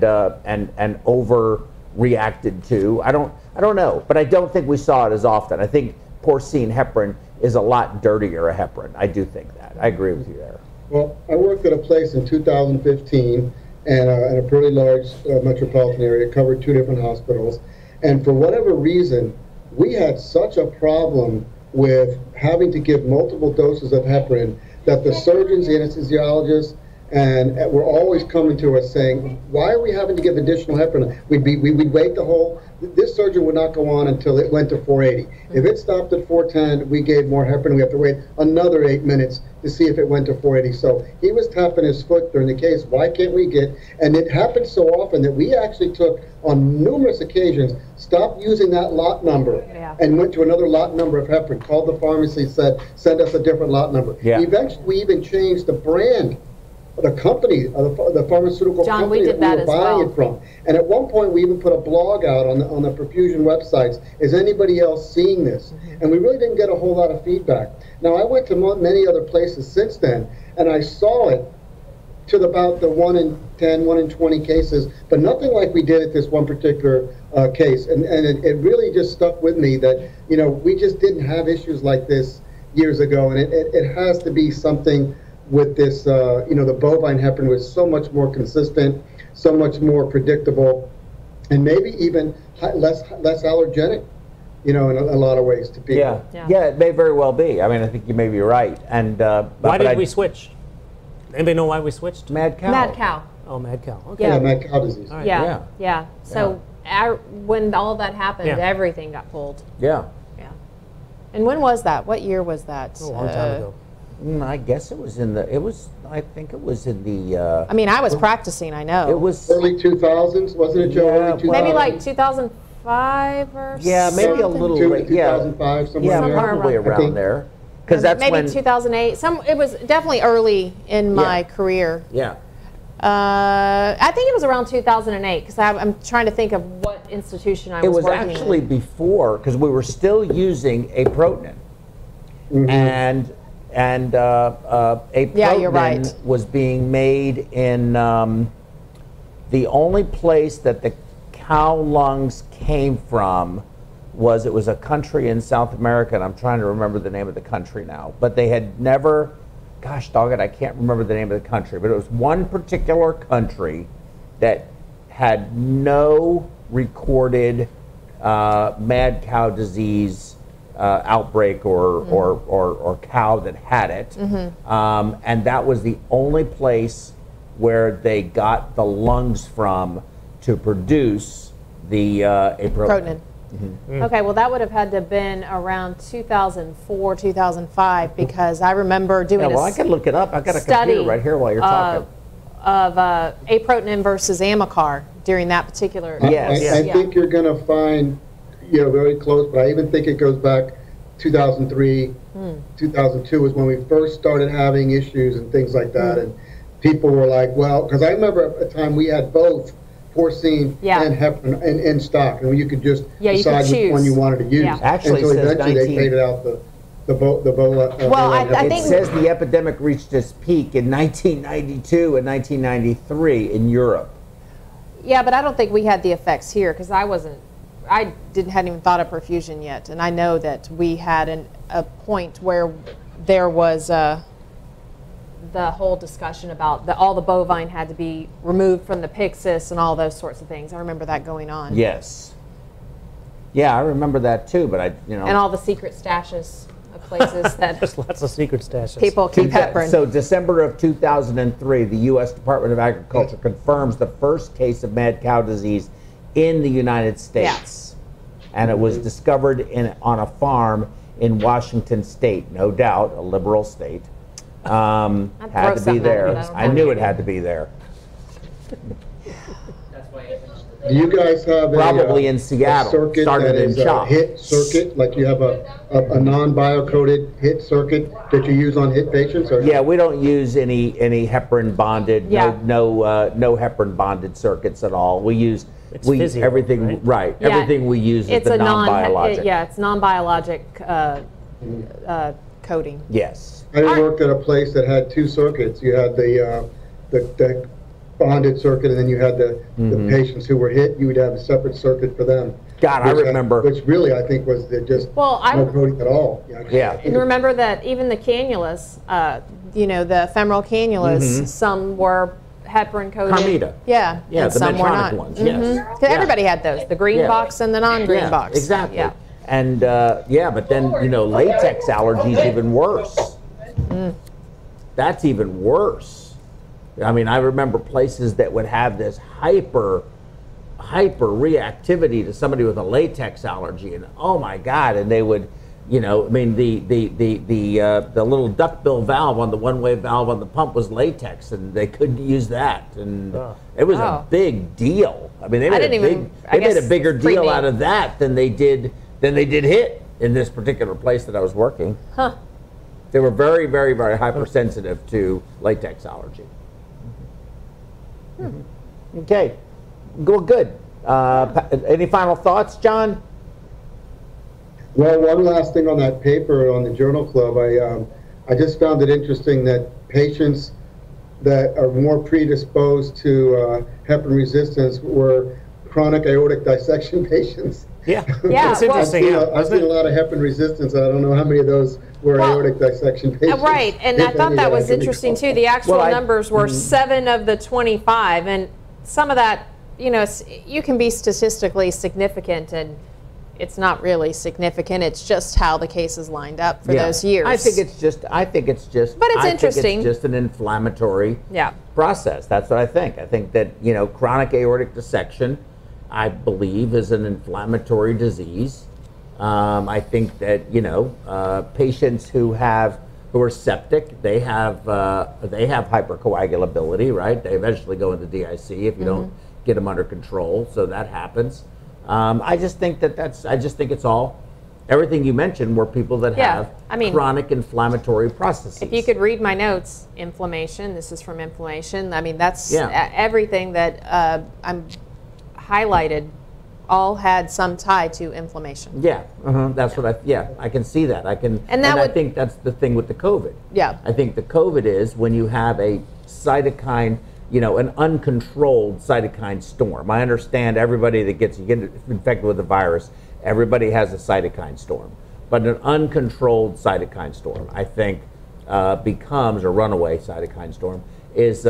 overreacted to. I don't know, but I don't think we saw it as often. I think porcine heparin is a lot dirtier a heparin. I do think that. I agree with you there. Well, I worked at a place in 2015 and in a pretty large metropolitan area, covered 2 different hospitals. And for whatever reason, we had such a problem with having to give multiple doses of heparin that the surgeons, the anesthesiologists, and were always coming to us saying, why are we having to give additional heparin? We'd wait the whole, this surgeon would not go on until it went to 480. If it stopped at 410, we gave more heparin, we have to wait another 8 minutes to see if it went to 480. So he was tapping his foot during the case, why can't we get, and it happened so often that we actually took, on numerous occasions, stopped using that lot number and went to another lot number of heparin, called the pharmacy, said, send us a different lot number. Eventually, we even changed the brand, the company, the pharmaceutical company that we were buying it from. And at one point, we even put a blog out on the Perfusion websites. Is anybody else seeing this? And we really didn't get a whole lot of feedback. Now, I went to many other places since then, and I saw it to about the 1 in 10, 1 in 20 cases, but nothing like we did at this one particular case. And it really just stuck with me that, you know, we just didn't have issues like this years ago, and it has to be something with this, you know, the bovine heparin was so much more consistent, so much more predictable, and maybe even less allergenic, you know, in a lot of ways to people. Yeah, it may very well be. I mean, I think you may be right. And why did we switch? Anybody know why we switched? Mad cow. Mad cow. Oh, mad cow. Okay. Yeah, mad cow disease. Right. Yeah. So when all that happened, everything got pulled. Yeah. And when was that? What year was that? A long time ago. I guess it was in the, I think it was in the, I mean, I was practicing, I know. It was early 2000s, wasn't it, Joe? Maybe like 2005 or something. Yeah, maybe a little late. 2005, somewhere probably around there. Because that's maybe when, 2008. It was definitely early in my career. Yeah. I think it was around 2008, because I'm trying to think of what institution I was working in. It was actually before, because we were still using aprotenin. And aprotenin was being made in the only place that the cow lungs came from was, it was a country in South America, and I'm trying to remember the name of the country now, but they had never, gosh dog it, I can't remember the name of the country, but it was one particular country that had no recorded mad cow disease outbreak or cow that had it, and that was the only place where they got the lungs from to produce the aprotenin. Okay, well that would have had to have been around 2004, 2005, because I remember doing I can look it up. I've got a computer right here while you're talking. Of aprotenin versus Amicar during that particular. I think you're going to find, you know, very close, but I even think it goes back 2003, 2002 is when we first started having issues and things like that, and people were like, well, because I remember a time we had both porcine and heparin in stock, and you could just decide which one you wanted to use. Actually, and so eventually they faded out the It says the epidemic reached its peak in 1992 and 1993 in Europe. Yeah, but I don't think we had the effects here, because I hadn't even thought of perfusion yet, and I know that we had a point where there was the whole discussion about all the bovine had to be removed from the pyxis and all those sorts of things. I remember that going on. Yes. Yeah, I remember that too, but and all the secret stashes. of places that there's lots of secret stashes. People keep heparin. So December of 2003, the U.S. Department of Agriculture confirms the first case of mad cow disease in the United States, and it was discovered on a farm in Washington State, no doubt a liberal state. Had to be there. I knew it had to be there. Do you guys have probably in Seattle? A circuit started that is in a HIT circuit, like you have a non-biocoded HIT circuit that you use on HIT patients? Or yeah, we don't use any heparin bonded, no heparin bonded circuits at all. We use everything we use is the non-biologic. It's non-biologic coding. Yes. I worked at a place that had two circuits. You had the bonded circuit, and then you had the patients who were hit. You would have a separate circuit for them. God, I remember. Which really, I think, was no coding at all. Yeah. And remember that even the cannulas, the femoral cannulas, some were heparin coded. Carmita. Yeah. Yeah. And the some were not. Ones. Yes. Mm-hmm. Yeah. Everybody had those: the green box and the non-green box. Exactly. Yeah. And but then latex allergies even worse. Mm. That's even worse. I mean, I remember places that would have this hyper reactivity to somebody with a latex allergy, and oh my God! And they would, the little duckbill valve on the one-way valve on the pump was latex, and they couldn't use that, and it was a big deal. I mean, they made a bigger deal out of that than they did HIT in this particular place that I was working. Huh? They were very, very, very hypersensitive to latex allergy. Mm-hmm. Okay, well, good. Any final thoughts, John? Well, one last thing on that paper on the Journal Club, I just found it interesting that patients that are more predisposed to heparin resistance were chronic aortic dissection patients. Yeah, yeah. It's interesting. I've seen a lot of heparin resistance. I don't know how many of those were aortic dissection patients. Right, and I thought that was interesting too. The actual numbers were 7 of the 25, and some of that, you can be statistically significant, and it's not really significant. It's just how the cases lined up for those years. I think it's just. But it's interesting. Think it's just an inflammatory process. That's what I think. I think that chronic aortic dissection, I believe, is an inflammatory disease. I think that patients who are septic, they have hypercoagulability, right? They eventually go into DIC if you don't get them under control. So that happens. I just think it's all. Everything you mentioned were people that have chronic inflammatory processes. If you could read my notes, inflammation. This is from inflammation. I mean, that's everything that I'm highlighted all had some tie to inflammation. Yeah, that's what I can see that. I think that's the thing with the COVID. Yeah. I think the COVID is when you have a cytokine, an uncontrolled cytokine storm. I understand everybody that gets infected with the virus, everybody has a cytokine storm. But an uncontrolled cytokine storm, I think, becomes a runaway cytokine storm, is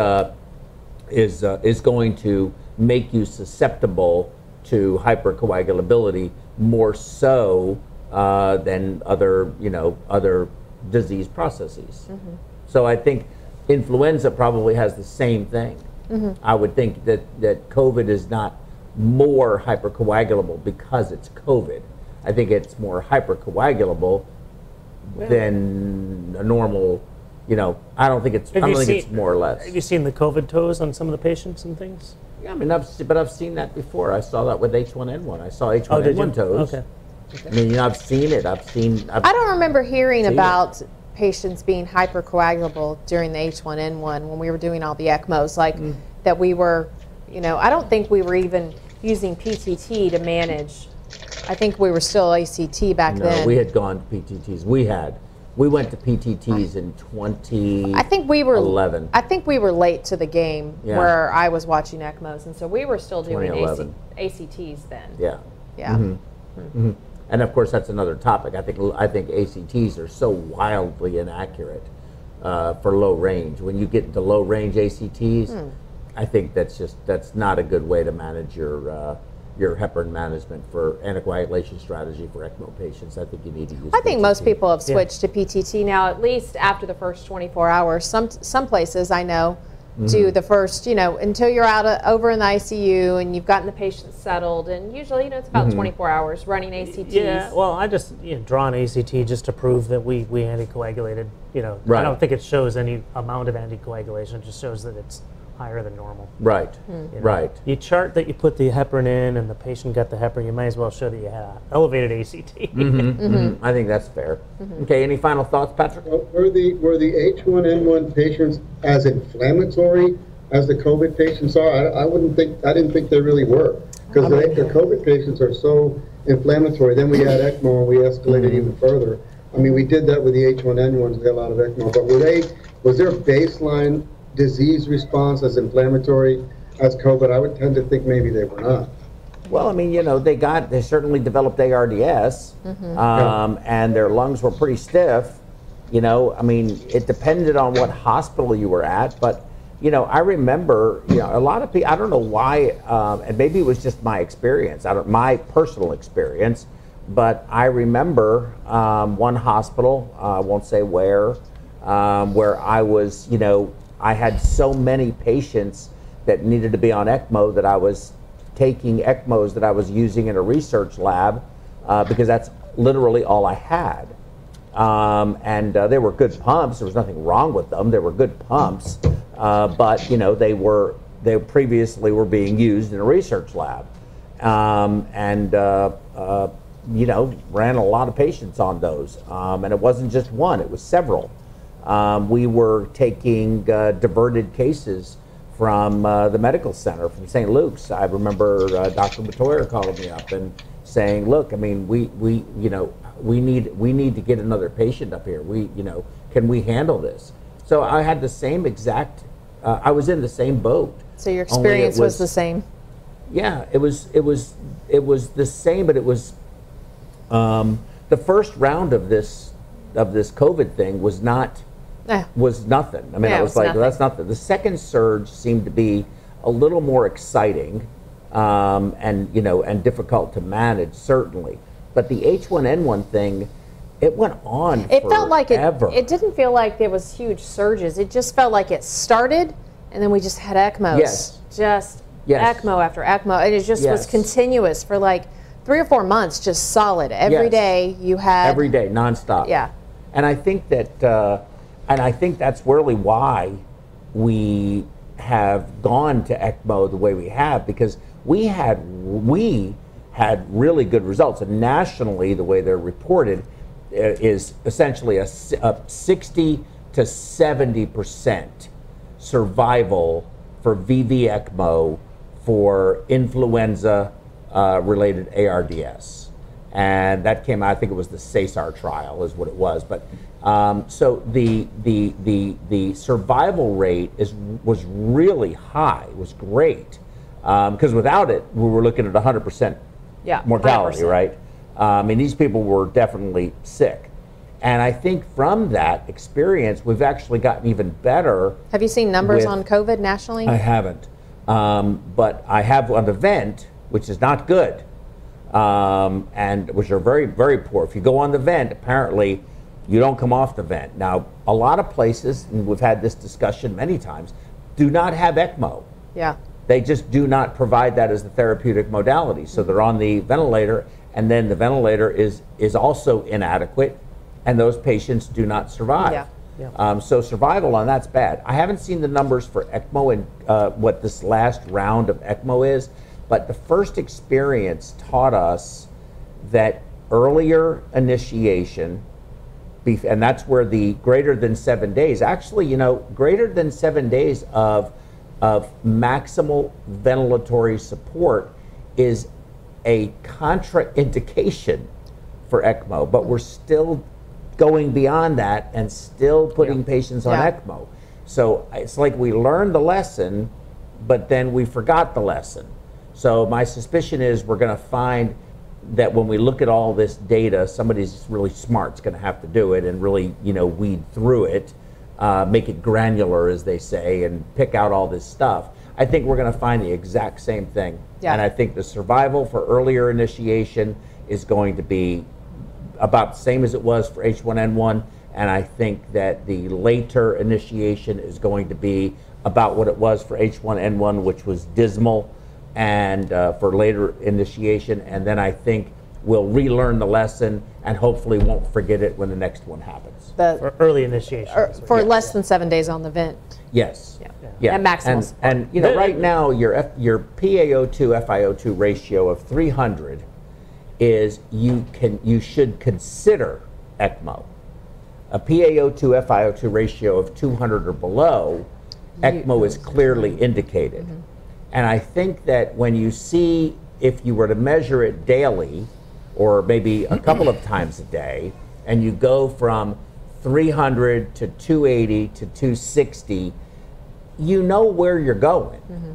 going to make you susceptible to hypercoagulability more so than other disease processes. Mm-hmm. So I think influenza probably has the same thing. Mm-hmm. I would think that COVID is not more hypercoagulable because it's COVID. I think it's more hypercoagulable than a normal. I don't think it's. I don't think it's more or less. Have you seen the COVID toes on some of the patients and things? Yeah, I mean, I've seen that before. I saw that with H1N1. I saw H1N1 toes. Okay. I mean, I've seen it. I don't remember hearing about patients being hypercoagulable during the H1N1 when we were doing all the ECMOs. Like that, we were. I don't think we were even using PTT to manage. I think we were still ACT back then. No, we had gone to PTTs. We went to PTTs in 2011. I think we were late to the game where I was watching ECMOs, and so we were still doing ACTs then. Yeah. Yeah. Mm-hmm. Mm-hmm. And of course, that's another topic. I think ACTs are so wildly inaccurate for low range. When you get into low range ACTs, I think that's not a good way to manage your your heparin management for anticoagulation strategy for ECMO patients? I think you need to use. I think PTT. Most people have switched to PTT now, at least after the first 24 hours. Some places I know do the first, you know, until you're out over in the ICU and you've gotten the patient settled, and usually, you know, it's about 24 hours running ACTs. Yeah, well, I just draw an ACT just to prove that we anticoagulated. You know, I don't think it shows any amount of anticoagulation. It just shows that it's higher than normal. Right, you know? Right. You chart that you put the heparin in and the patient got the heparin, you might as well show that you had an elevated ACT. I think that's fair. Okay, any final thoughts, Patrick? Well, were the H1N1 patients as inflammatory as the COVID patients are? I didn't think they really were, because the COVID patients are so inflammatory. Then we had ECMO and we escalated even further. I mean, we did that with the H1N1s, we had a lot of ECMO, but was their baseline disease response as inflammatory as COVID? I would tend to think maybe they were not. Well, I mean, you know, they certainly developed ARDS, and their lungs were pretty stiff. You know, I mean, it depended on what hospital you were at, but, you know, I remember, you know, a lot of people, I don't know why, and maybe it was just my experience, my personal experience, but I remember one hospital, I won't say where I was, you know, I had so many patients that needed to be on ECMO that I was taking ECMOs that I was using in a research lab because that's literally all I had. They were good pumps. There was nothing wrong with them. They were good pumps, but you know, they previously were being used in a research lab, you know, ran a lot of patients on those, and it wasn't just one; it was several. We were taking diverted cases from the medical center, from St. Luke's. I remember Dr. Batoyer calling me up and saying, "Look, I mean, we need to get another patient up here. Can we handle this?" So I had the same exact. I was in the same boat. So your experience was the same. Yeah, it was the same, but it was the first round of this COVID thing was not. Was nothing. I mean, I was like, well, that's nothing. The second surge seemed to be a little more exciting, and you know, and difficult to manage, certainly. But the H1N1 thing, it went on. It felt like forever. It didn't feel like there was huge surges. It just felt like it started, and then we just had ECMOs. Yes. Just ECMO after ECMO, and it just was continuous for like 3 or 4 months, just solid. Every day you had. Every day, nonstop. Yeah. And I think that. And I think that's really why we have gone to ECMO the way we have, because we had really good results. And nationally, the way they're reported is essentially a 60 to 70% survival for VV ECMO for influenza-related ARDS. And that came out, I think it was the SESAR trial is what it was. But so the survival rate was really high. It was great, because without it, we were looking at 100% mortality, 100%. Right? And these people were definitely sick. And I think from that experience, we've actually gotten even better. Have you seen numbers on COVID nationally? I haven't, but I have an event, which is not good, and which are very, very poor. If you go on the vent, apparently, you don't come off the vent. Now, a lot of places, and we've had this discussion many times, do not have ECMO. Yeah. They just do not provide that as the therapeutic modality. So they're on the ventilator, and then the ventilator is also inadequate, and those patients do not survive. Yeah. Yeah. So survival on that's bad. I haven't seen the numbers for ECMO and what this last round of ECMO is, but the first experience taught us that earlier initiation, and that's where the greater than 7 days, actually, you know, greater than 7 days of maximal ventilatory support is a contraindication for ECMO, but we're still going beyond that and still putting patients on ECMO. So it's like we learned the lesson, but then we forgot the lesson. So my suspicion is we're going to find that when we look at all this data, somebody's really smart's going to have to do it and really, you know, weed through it, make it granular, as they say, and pick out all this stuff. I think we're going to find the exact same thing. Yeah. And I think the survival for earlier initiation is going to be about the same as it was for H1N1. And I think that the later initiation is going to be about what it was for H1N1, which was dismal, and for later initiation. And then I think we'll relearn the lesson and hopefully won't forget it when the next one happens. For early initiation. For less than 7 days on the vent. Yes. Yeah. Yeah. Yeah. And maximal support. And you know, right now your PaO2 FiO2 ratio of 300 is you should consider ECMO. A PaO2 FiO2 ratio of 200 or below, ECMO is clearly indicated. Mm-hmm. And I think that when you see, if you were to measure it daily, or maybe a couple of times a day, and you go from 300 to 280 to 260, you know where you're going. Mm-hmm.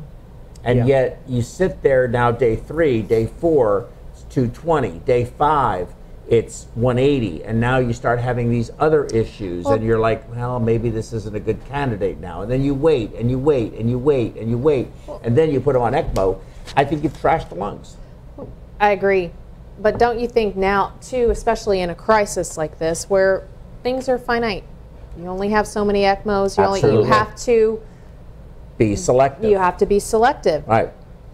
And yet you sit there now, day 3, day 4, it's 220, day 5, it's 180, and now you start having these other issues, and you're like, well, maybe this isn't a good candidate now. And then you wait, and you wait, and you wait, and you wait, and then you put them on ECMO. I think you've trashed the lungs. I agree. But don't you think now, too, especially in a crisis like this, where things are finite, you only have so many ECMOs, you have to be selective. You have to be selective. Right.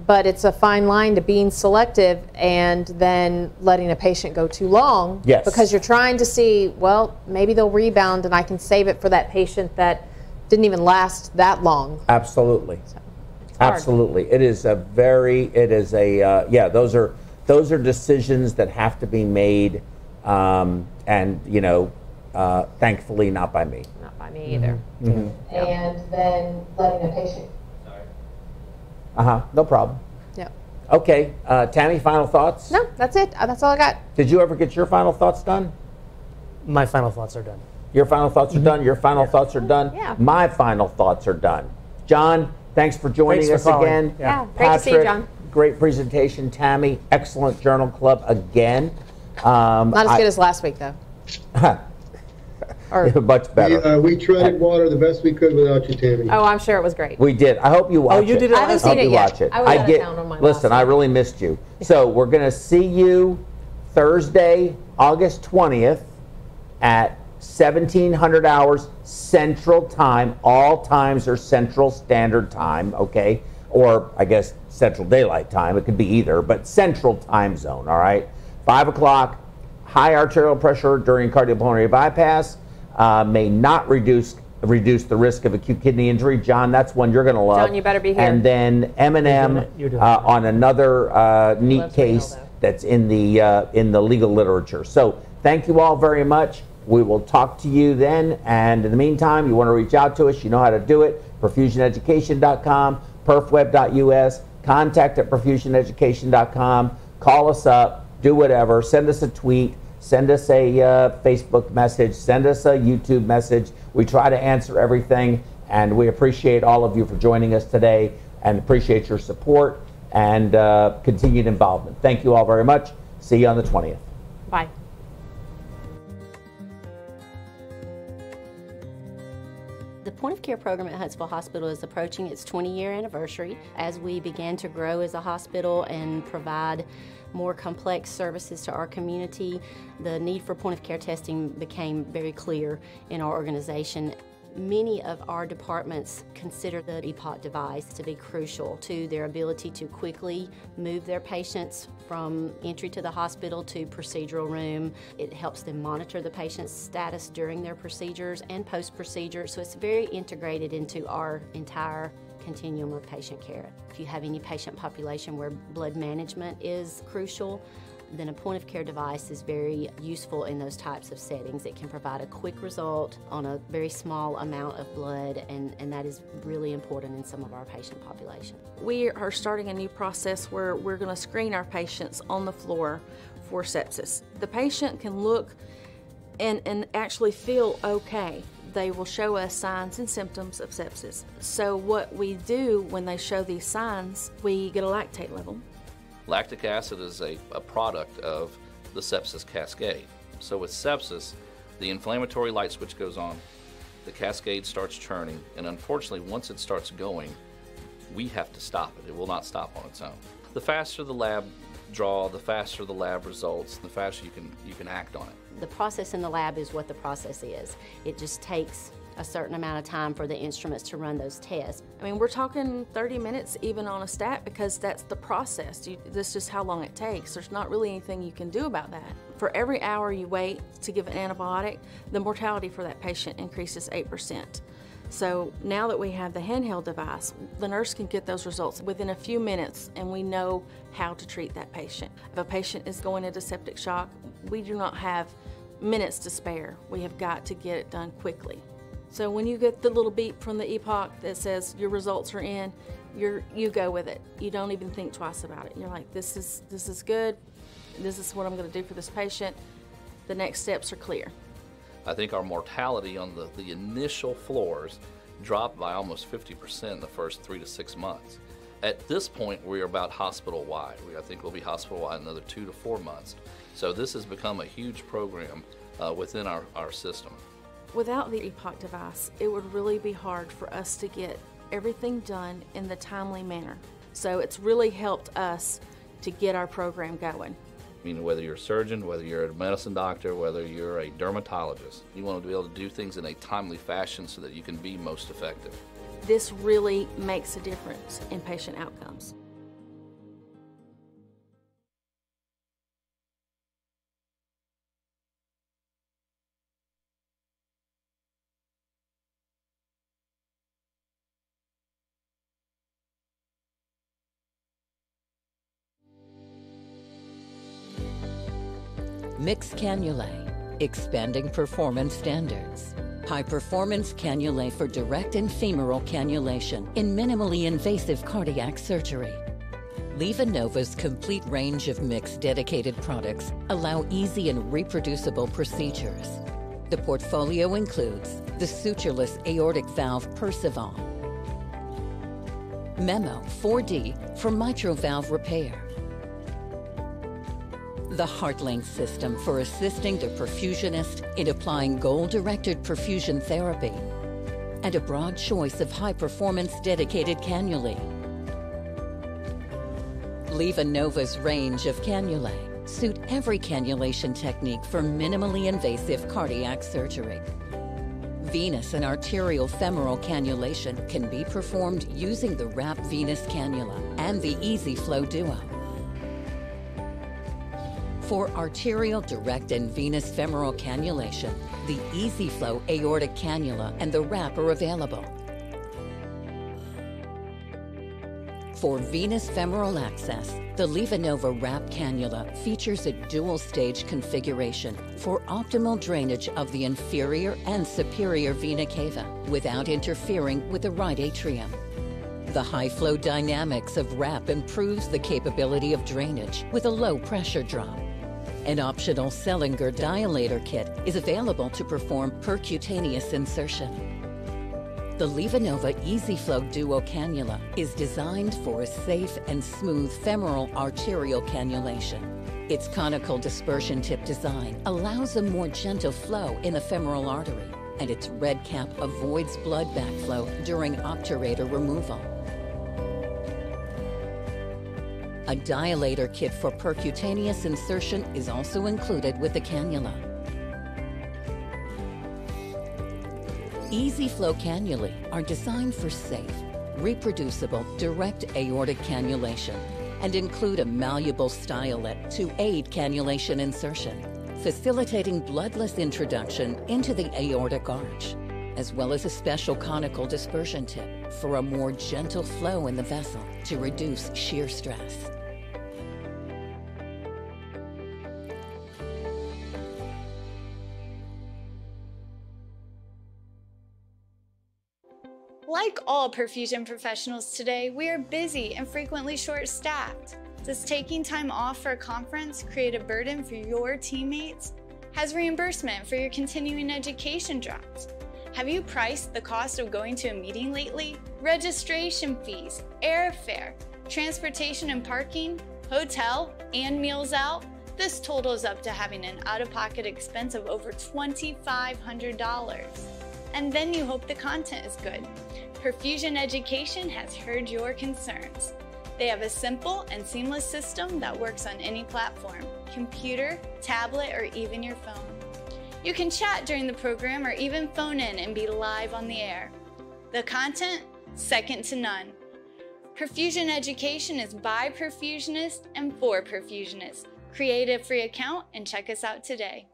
But it's a fine line to being selective and then letting a patient go too long. Yes. Because you're trying to see, well, maybe they'll rebound and I can save it for that patient that didn't even last that long. Absolutely. So, absolutely. It is a very, those are decisions that have to be made, and you know, thankfully not by me. Not by me either. Mm-hmm. Mm-hmm. And then letting a patient. No problem. Yeah. Okay, Tammy, final thoughts? No, that's it. That's all I got. Did you ever get your final thoughts done? My final thoughts are done. Your final thoughts are done? Your final thoughts are done? Yeah. My final thoughts are done. John, thanks for joining us again. Yeah, great to see you, John. Great presentation. Tammy, excellent Journal Club again. Not as good as last week, though. Or much better. We treaded water the best we could without you, Tammy. Oh, I'm sure it was great. We did. I hope you watched it. Oh, you did it. I haven't seen it yet. I was out of town on my last. Listen, I really missed you. So we're going to see you Thursday, August 20th at 1700 hours Central Time. All times are Central Standard Time, okay? Or I guess Central Daylight Time. It could be either, but Central Time Zone, all right? 5 o'clock, high arterial pressure during cardiopulmonary bypass. May not reduce the risk of acute kidney injury. John, that's one you're going to love. John, you better be here. And then M&M on another neat case that's in the legal literature. So thank you all very much. We will talk to you then. And in the meantime, you want to reach out to us, you know how to do it. PerfusionEducation.com, PerfWeb.us, contact@PerfusionEducation.com. Call us up, do whatever, send us a tweet. Send us a Facebook message. Send us a YouTube message. We try to answer everything, and we appreciate all of you for joining us today and appreciate your support and continued involvement. Thank you all very much. See you on the 20th. Bye. The Point of Care program at Huntsville Hospital is approaching its 20-year anniversary. As we began to grow as a hospital and provide more complex services to our community, the need for point-of-care testing became very clear in our organization. Many of our departments consider the EPOC device to be crucial to their ability to quickly move their patients from entry to the hospital to procedural room. It helps them monitor the patient's status during their procedures and post-procedure, so it's very integrated into our entire continuum of patient care. If you have any patient population where blood management is crucial, then a point-of-care device is very useful in those types of settings. It can provide a quick result on a very small amount of blood, and that is really important in some of our patient population. We are starting a new process where we're going to screen our patients on the floor for sepsis. The patient can look and actually feel okay. They will show us signs and symptoms of sepsis. So what we do when they show these signs, we get a lactate level. Lactic acid is a product of the sepsis cascade. So with sepsis, the inflammatory light switch goes on, the cascade starts churning, and unfortunately once it starts going, we have to stop it. It will not stop on its own. The faster the lab draw, the faster the lab results, the faster you can act on it. The process in the lab is what the process is. It just takes a certain amount of time for the instruments to run those tests. I mean, we're talking 30 minutes even on a stat, because that's the process. That's just how long it takes. There's not really anything you can do about that. For every hour you wait to give an antibiotic, the mortality for that patient increases 8%. So now that we have the handheld device, the nurse can get those results within a few minutes, and we know how to treat that patient. If a patient is going into septic shock, we do not have minutes to spare. We have got to get it done quickly. So when you get the little beep from the EPOC that says your results are in, you go with it. You don't even think twice about it. You're like, this is good. This is what I'm going to do for this patient. The next steps are clear. I think our mortality on the initial floors dropped by almost 50% in the first 3 to 6 months. At this point, we're about hospital-wide. I think we'll be hospital-wide another 2 to 4 months. So this has become a huge program within our system. Without the EPOC device, it would really be hard for us to get everything done in the timely manner. So it's really helped us to get our program going. I mean, whether you're a surgeon, whether you're a medicine doctor, whether you're a dermatologist, you want to be able to do things in a timely fashion so that you can be most effective. This really makes a difference in patient outcomes. Mixed cannulae, expanding performance standards. High-performance cannulae for direct and femoral cannulation in minimally invasive cardiac surgery. LivaNova's complete range of mixed dedicated products allow easy and reproducible procedures. The portfolio includes the sutureless aortic valve Perceval, Memo 4D for mitral valve repair, the HeartLink system for assisting the perfusionist in applying goal-directed perfusion therapy, and a broad choice of high-performance dedicated cannulae. LivaNova's range of cannulae suit every cannulation technique for minimally invasive cardiac surgery. Venous and arterial femoral cannulation can be performed using the RAP Venus Cannula and the EZ-Flow Duo. For arterial direct and venous femoral cannulation, the EasyFlow aortic cannula and the RAP are available. For venous femoral access, the LivaNova RAP cannula features a dual-stage configuration for optimal drainage of the inferior and superior vena cava without interfering with the right atrium. The high-flow dynamics of RAP improves the capability of drainage with a low-pressure drop. An optional Seldinger dilator kit is available to perform percutaneous insertion. The LivaNova EasyFlow Duo Cannula is designed for a safe and smooth femoral arterial cannulation. Its conical dispersion tip design allows a more gentle flow in the femoral artery, and its red cap avoids blood backflow during obturator removal. A dilator kit for percutaneous insertion is also included with the cannula. EasyFlow cannulae are designed for safe, reproducible, direct aortic cannulation and include a malleable stylet to aid cannulation insertion, facilitating bloodless introduction into the aortic arch, as well as a special conical dispersion tip for a more gentle flow in the vessel to reduce shear stress. Like all perfusion professionals today, we are busy and frequently short-staffed. Does taking time off for a conference create a burden for your teammates? Has reimbursement for your continuing education dropped? Have you priced the cost of going to a meeting lately? Registration fees, airfare, transportation and parking, hotel, and meals out? This totals up to having an out-of-pocket expense of over $2,500. And then you hope the content is good. Perfusion Education has heard your concerns. They have a simple and seamless system that works on any platform, computer, tablet, or even your phone. You can chat during the program or even phone in and be live on the air. The content, second to none. Perfusion Education is by perfusionists and for perfusionists. Create a free account and check us out today.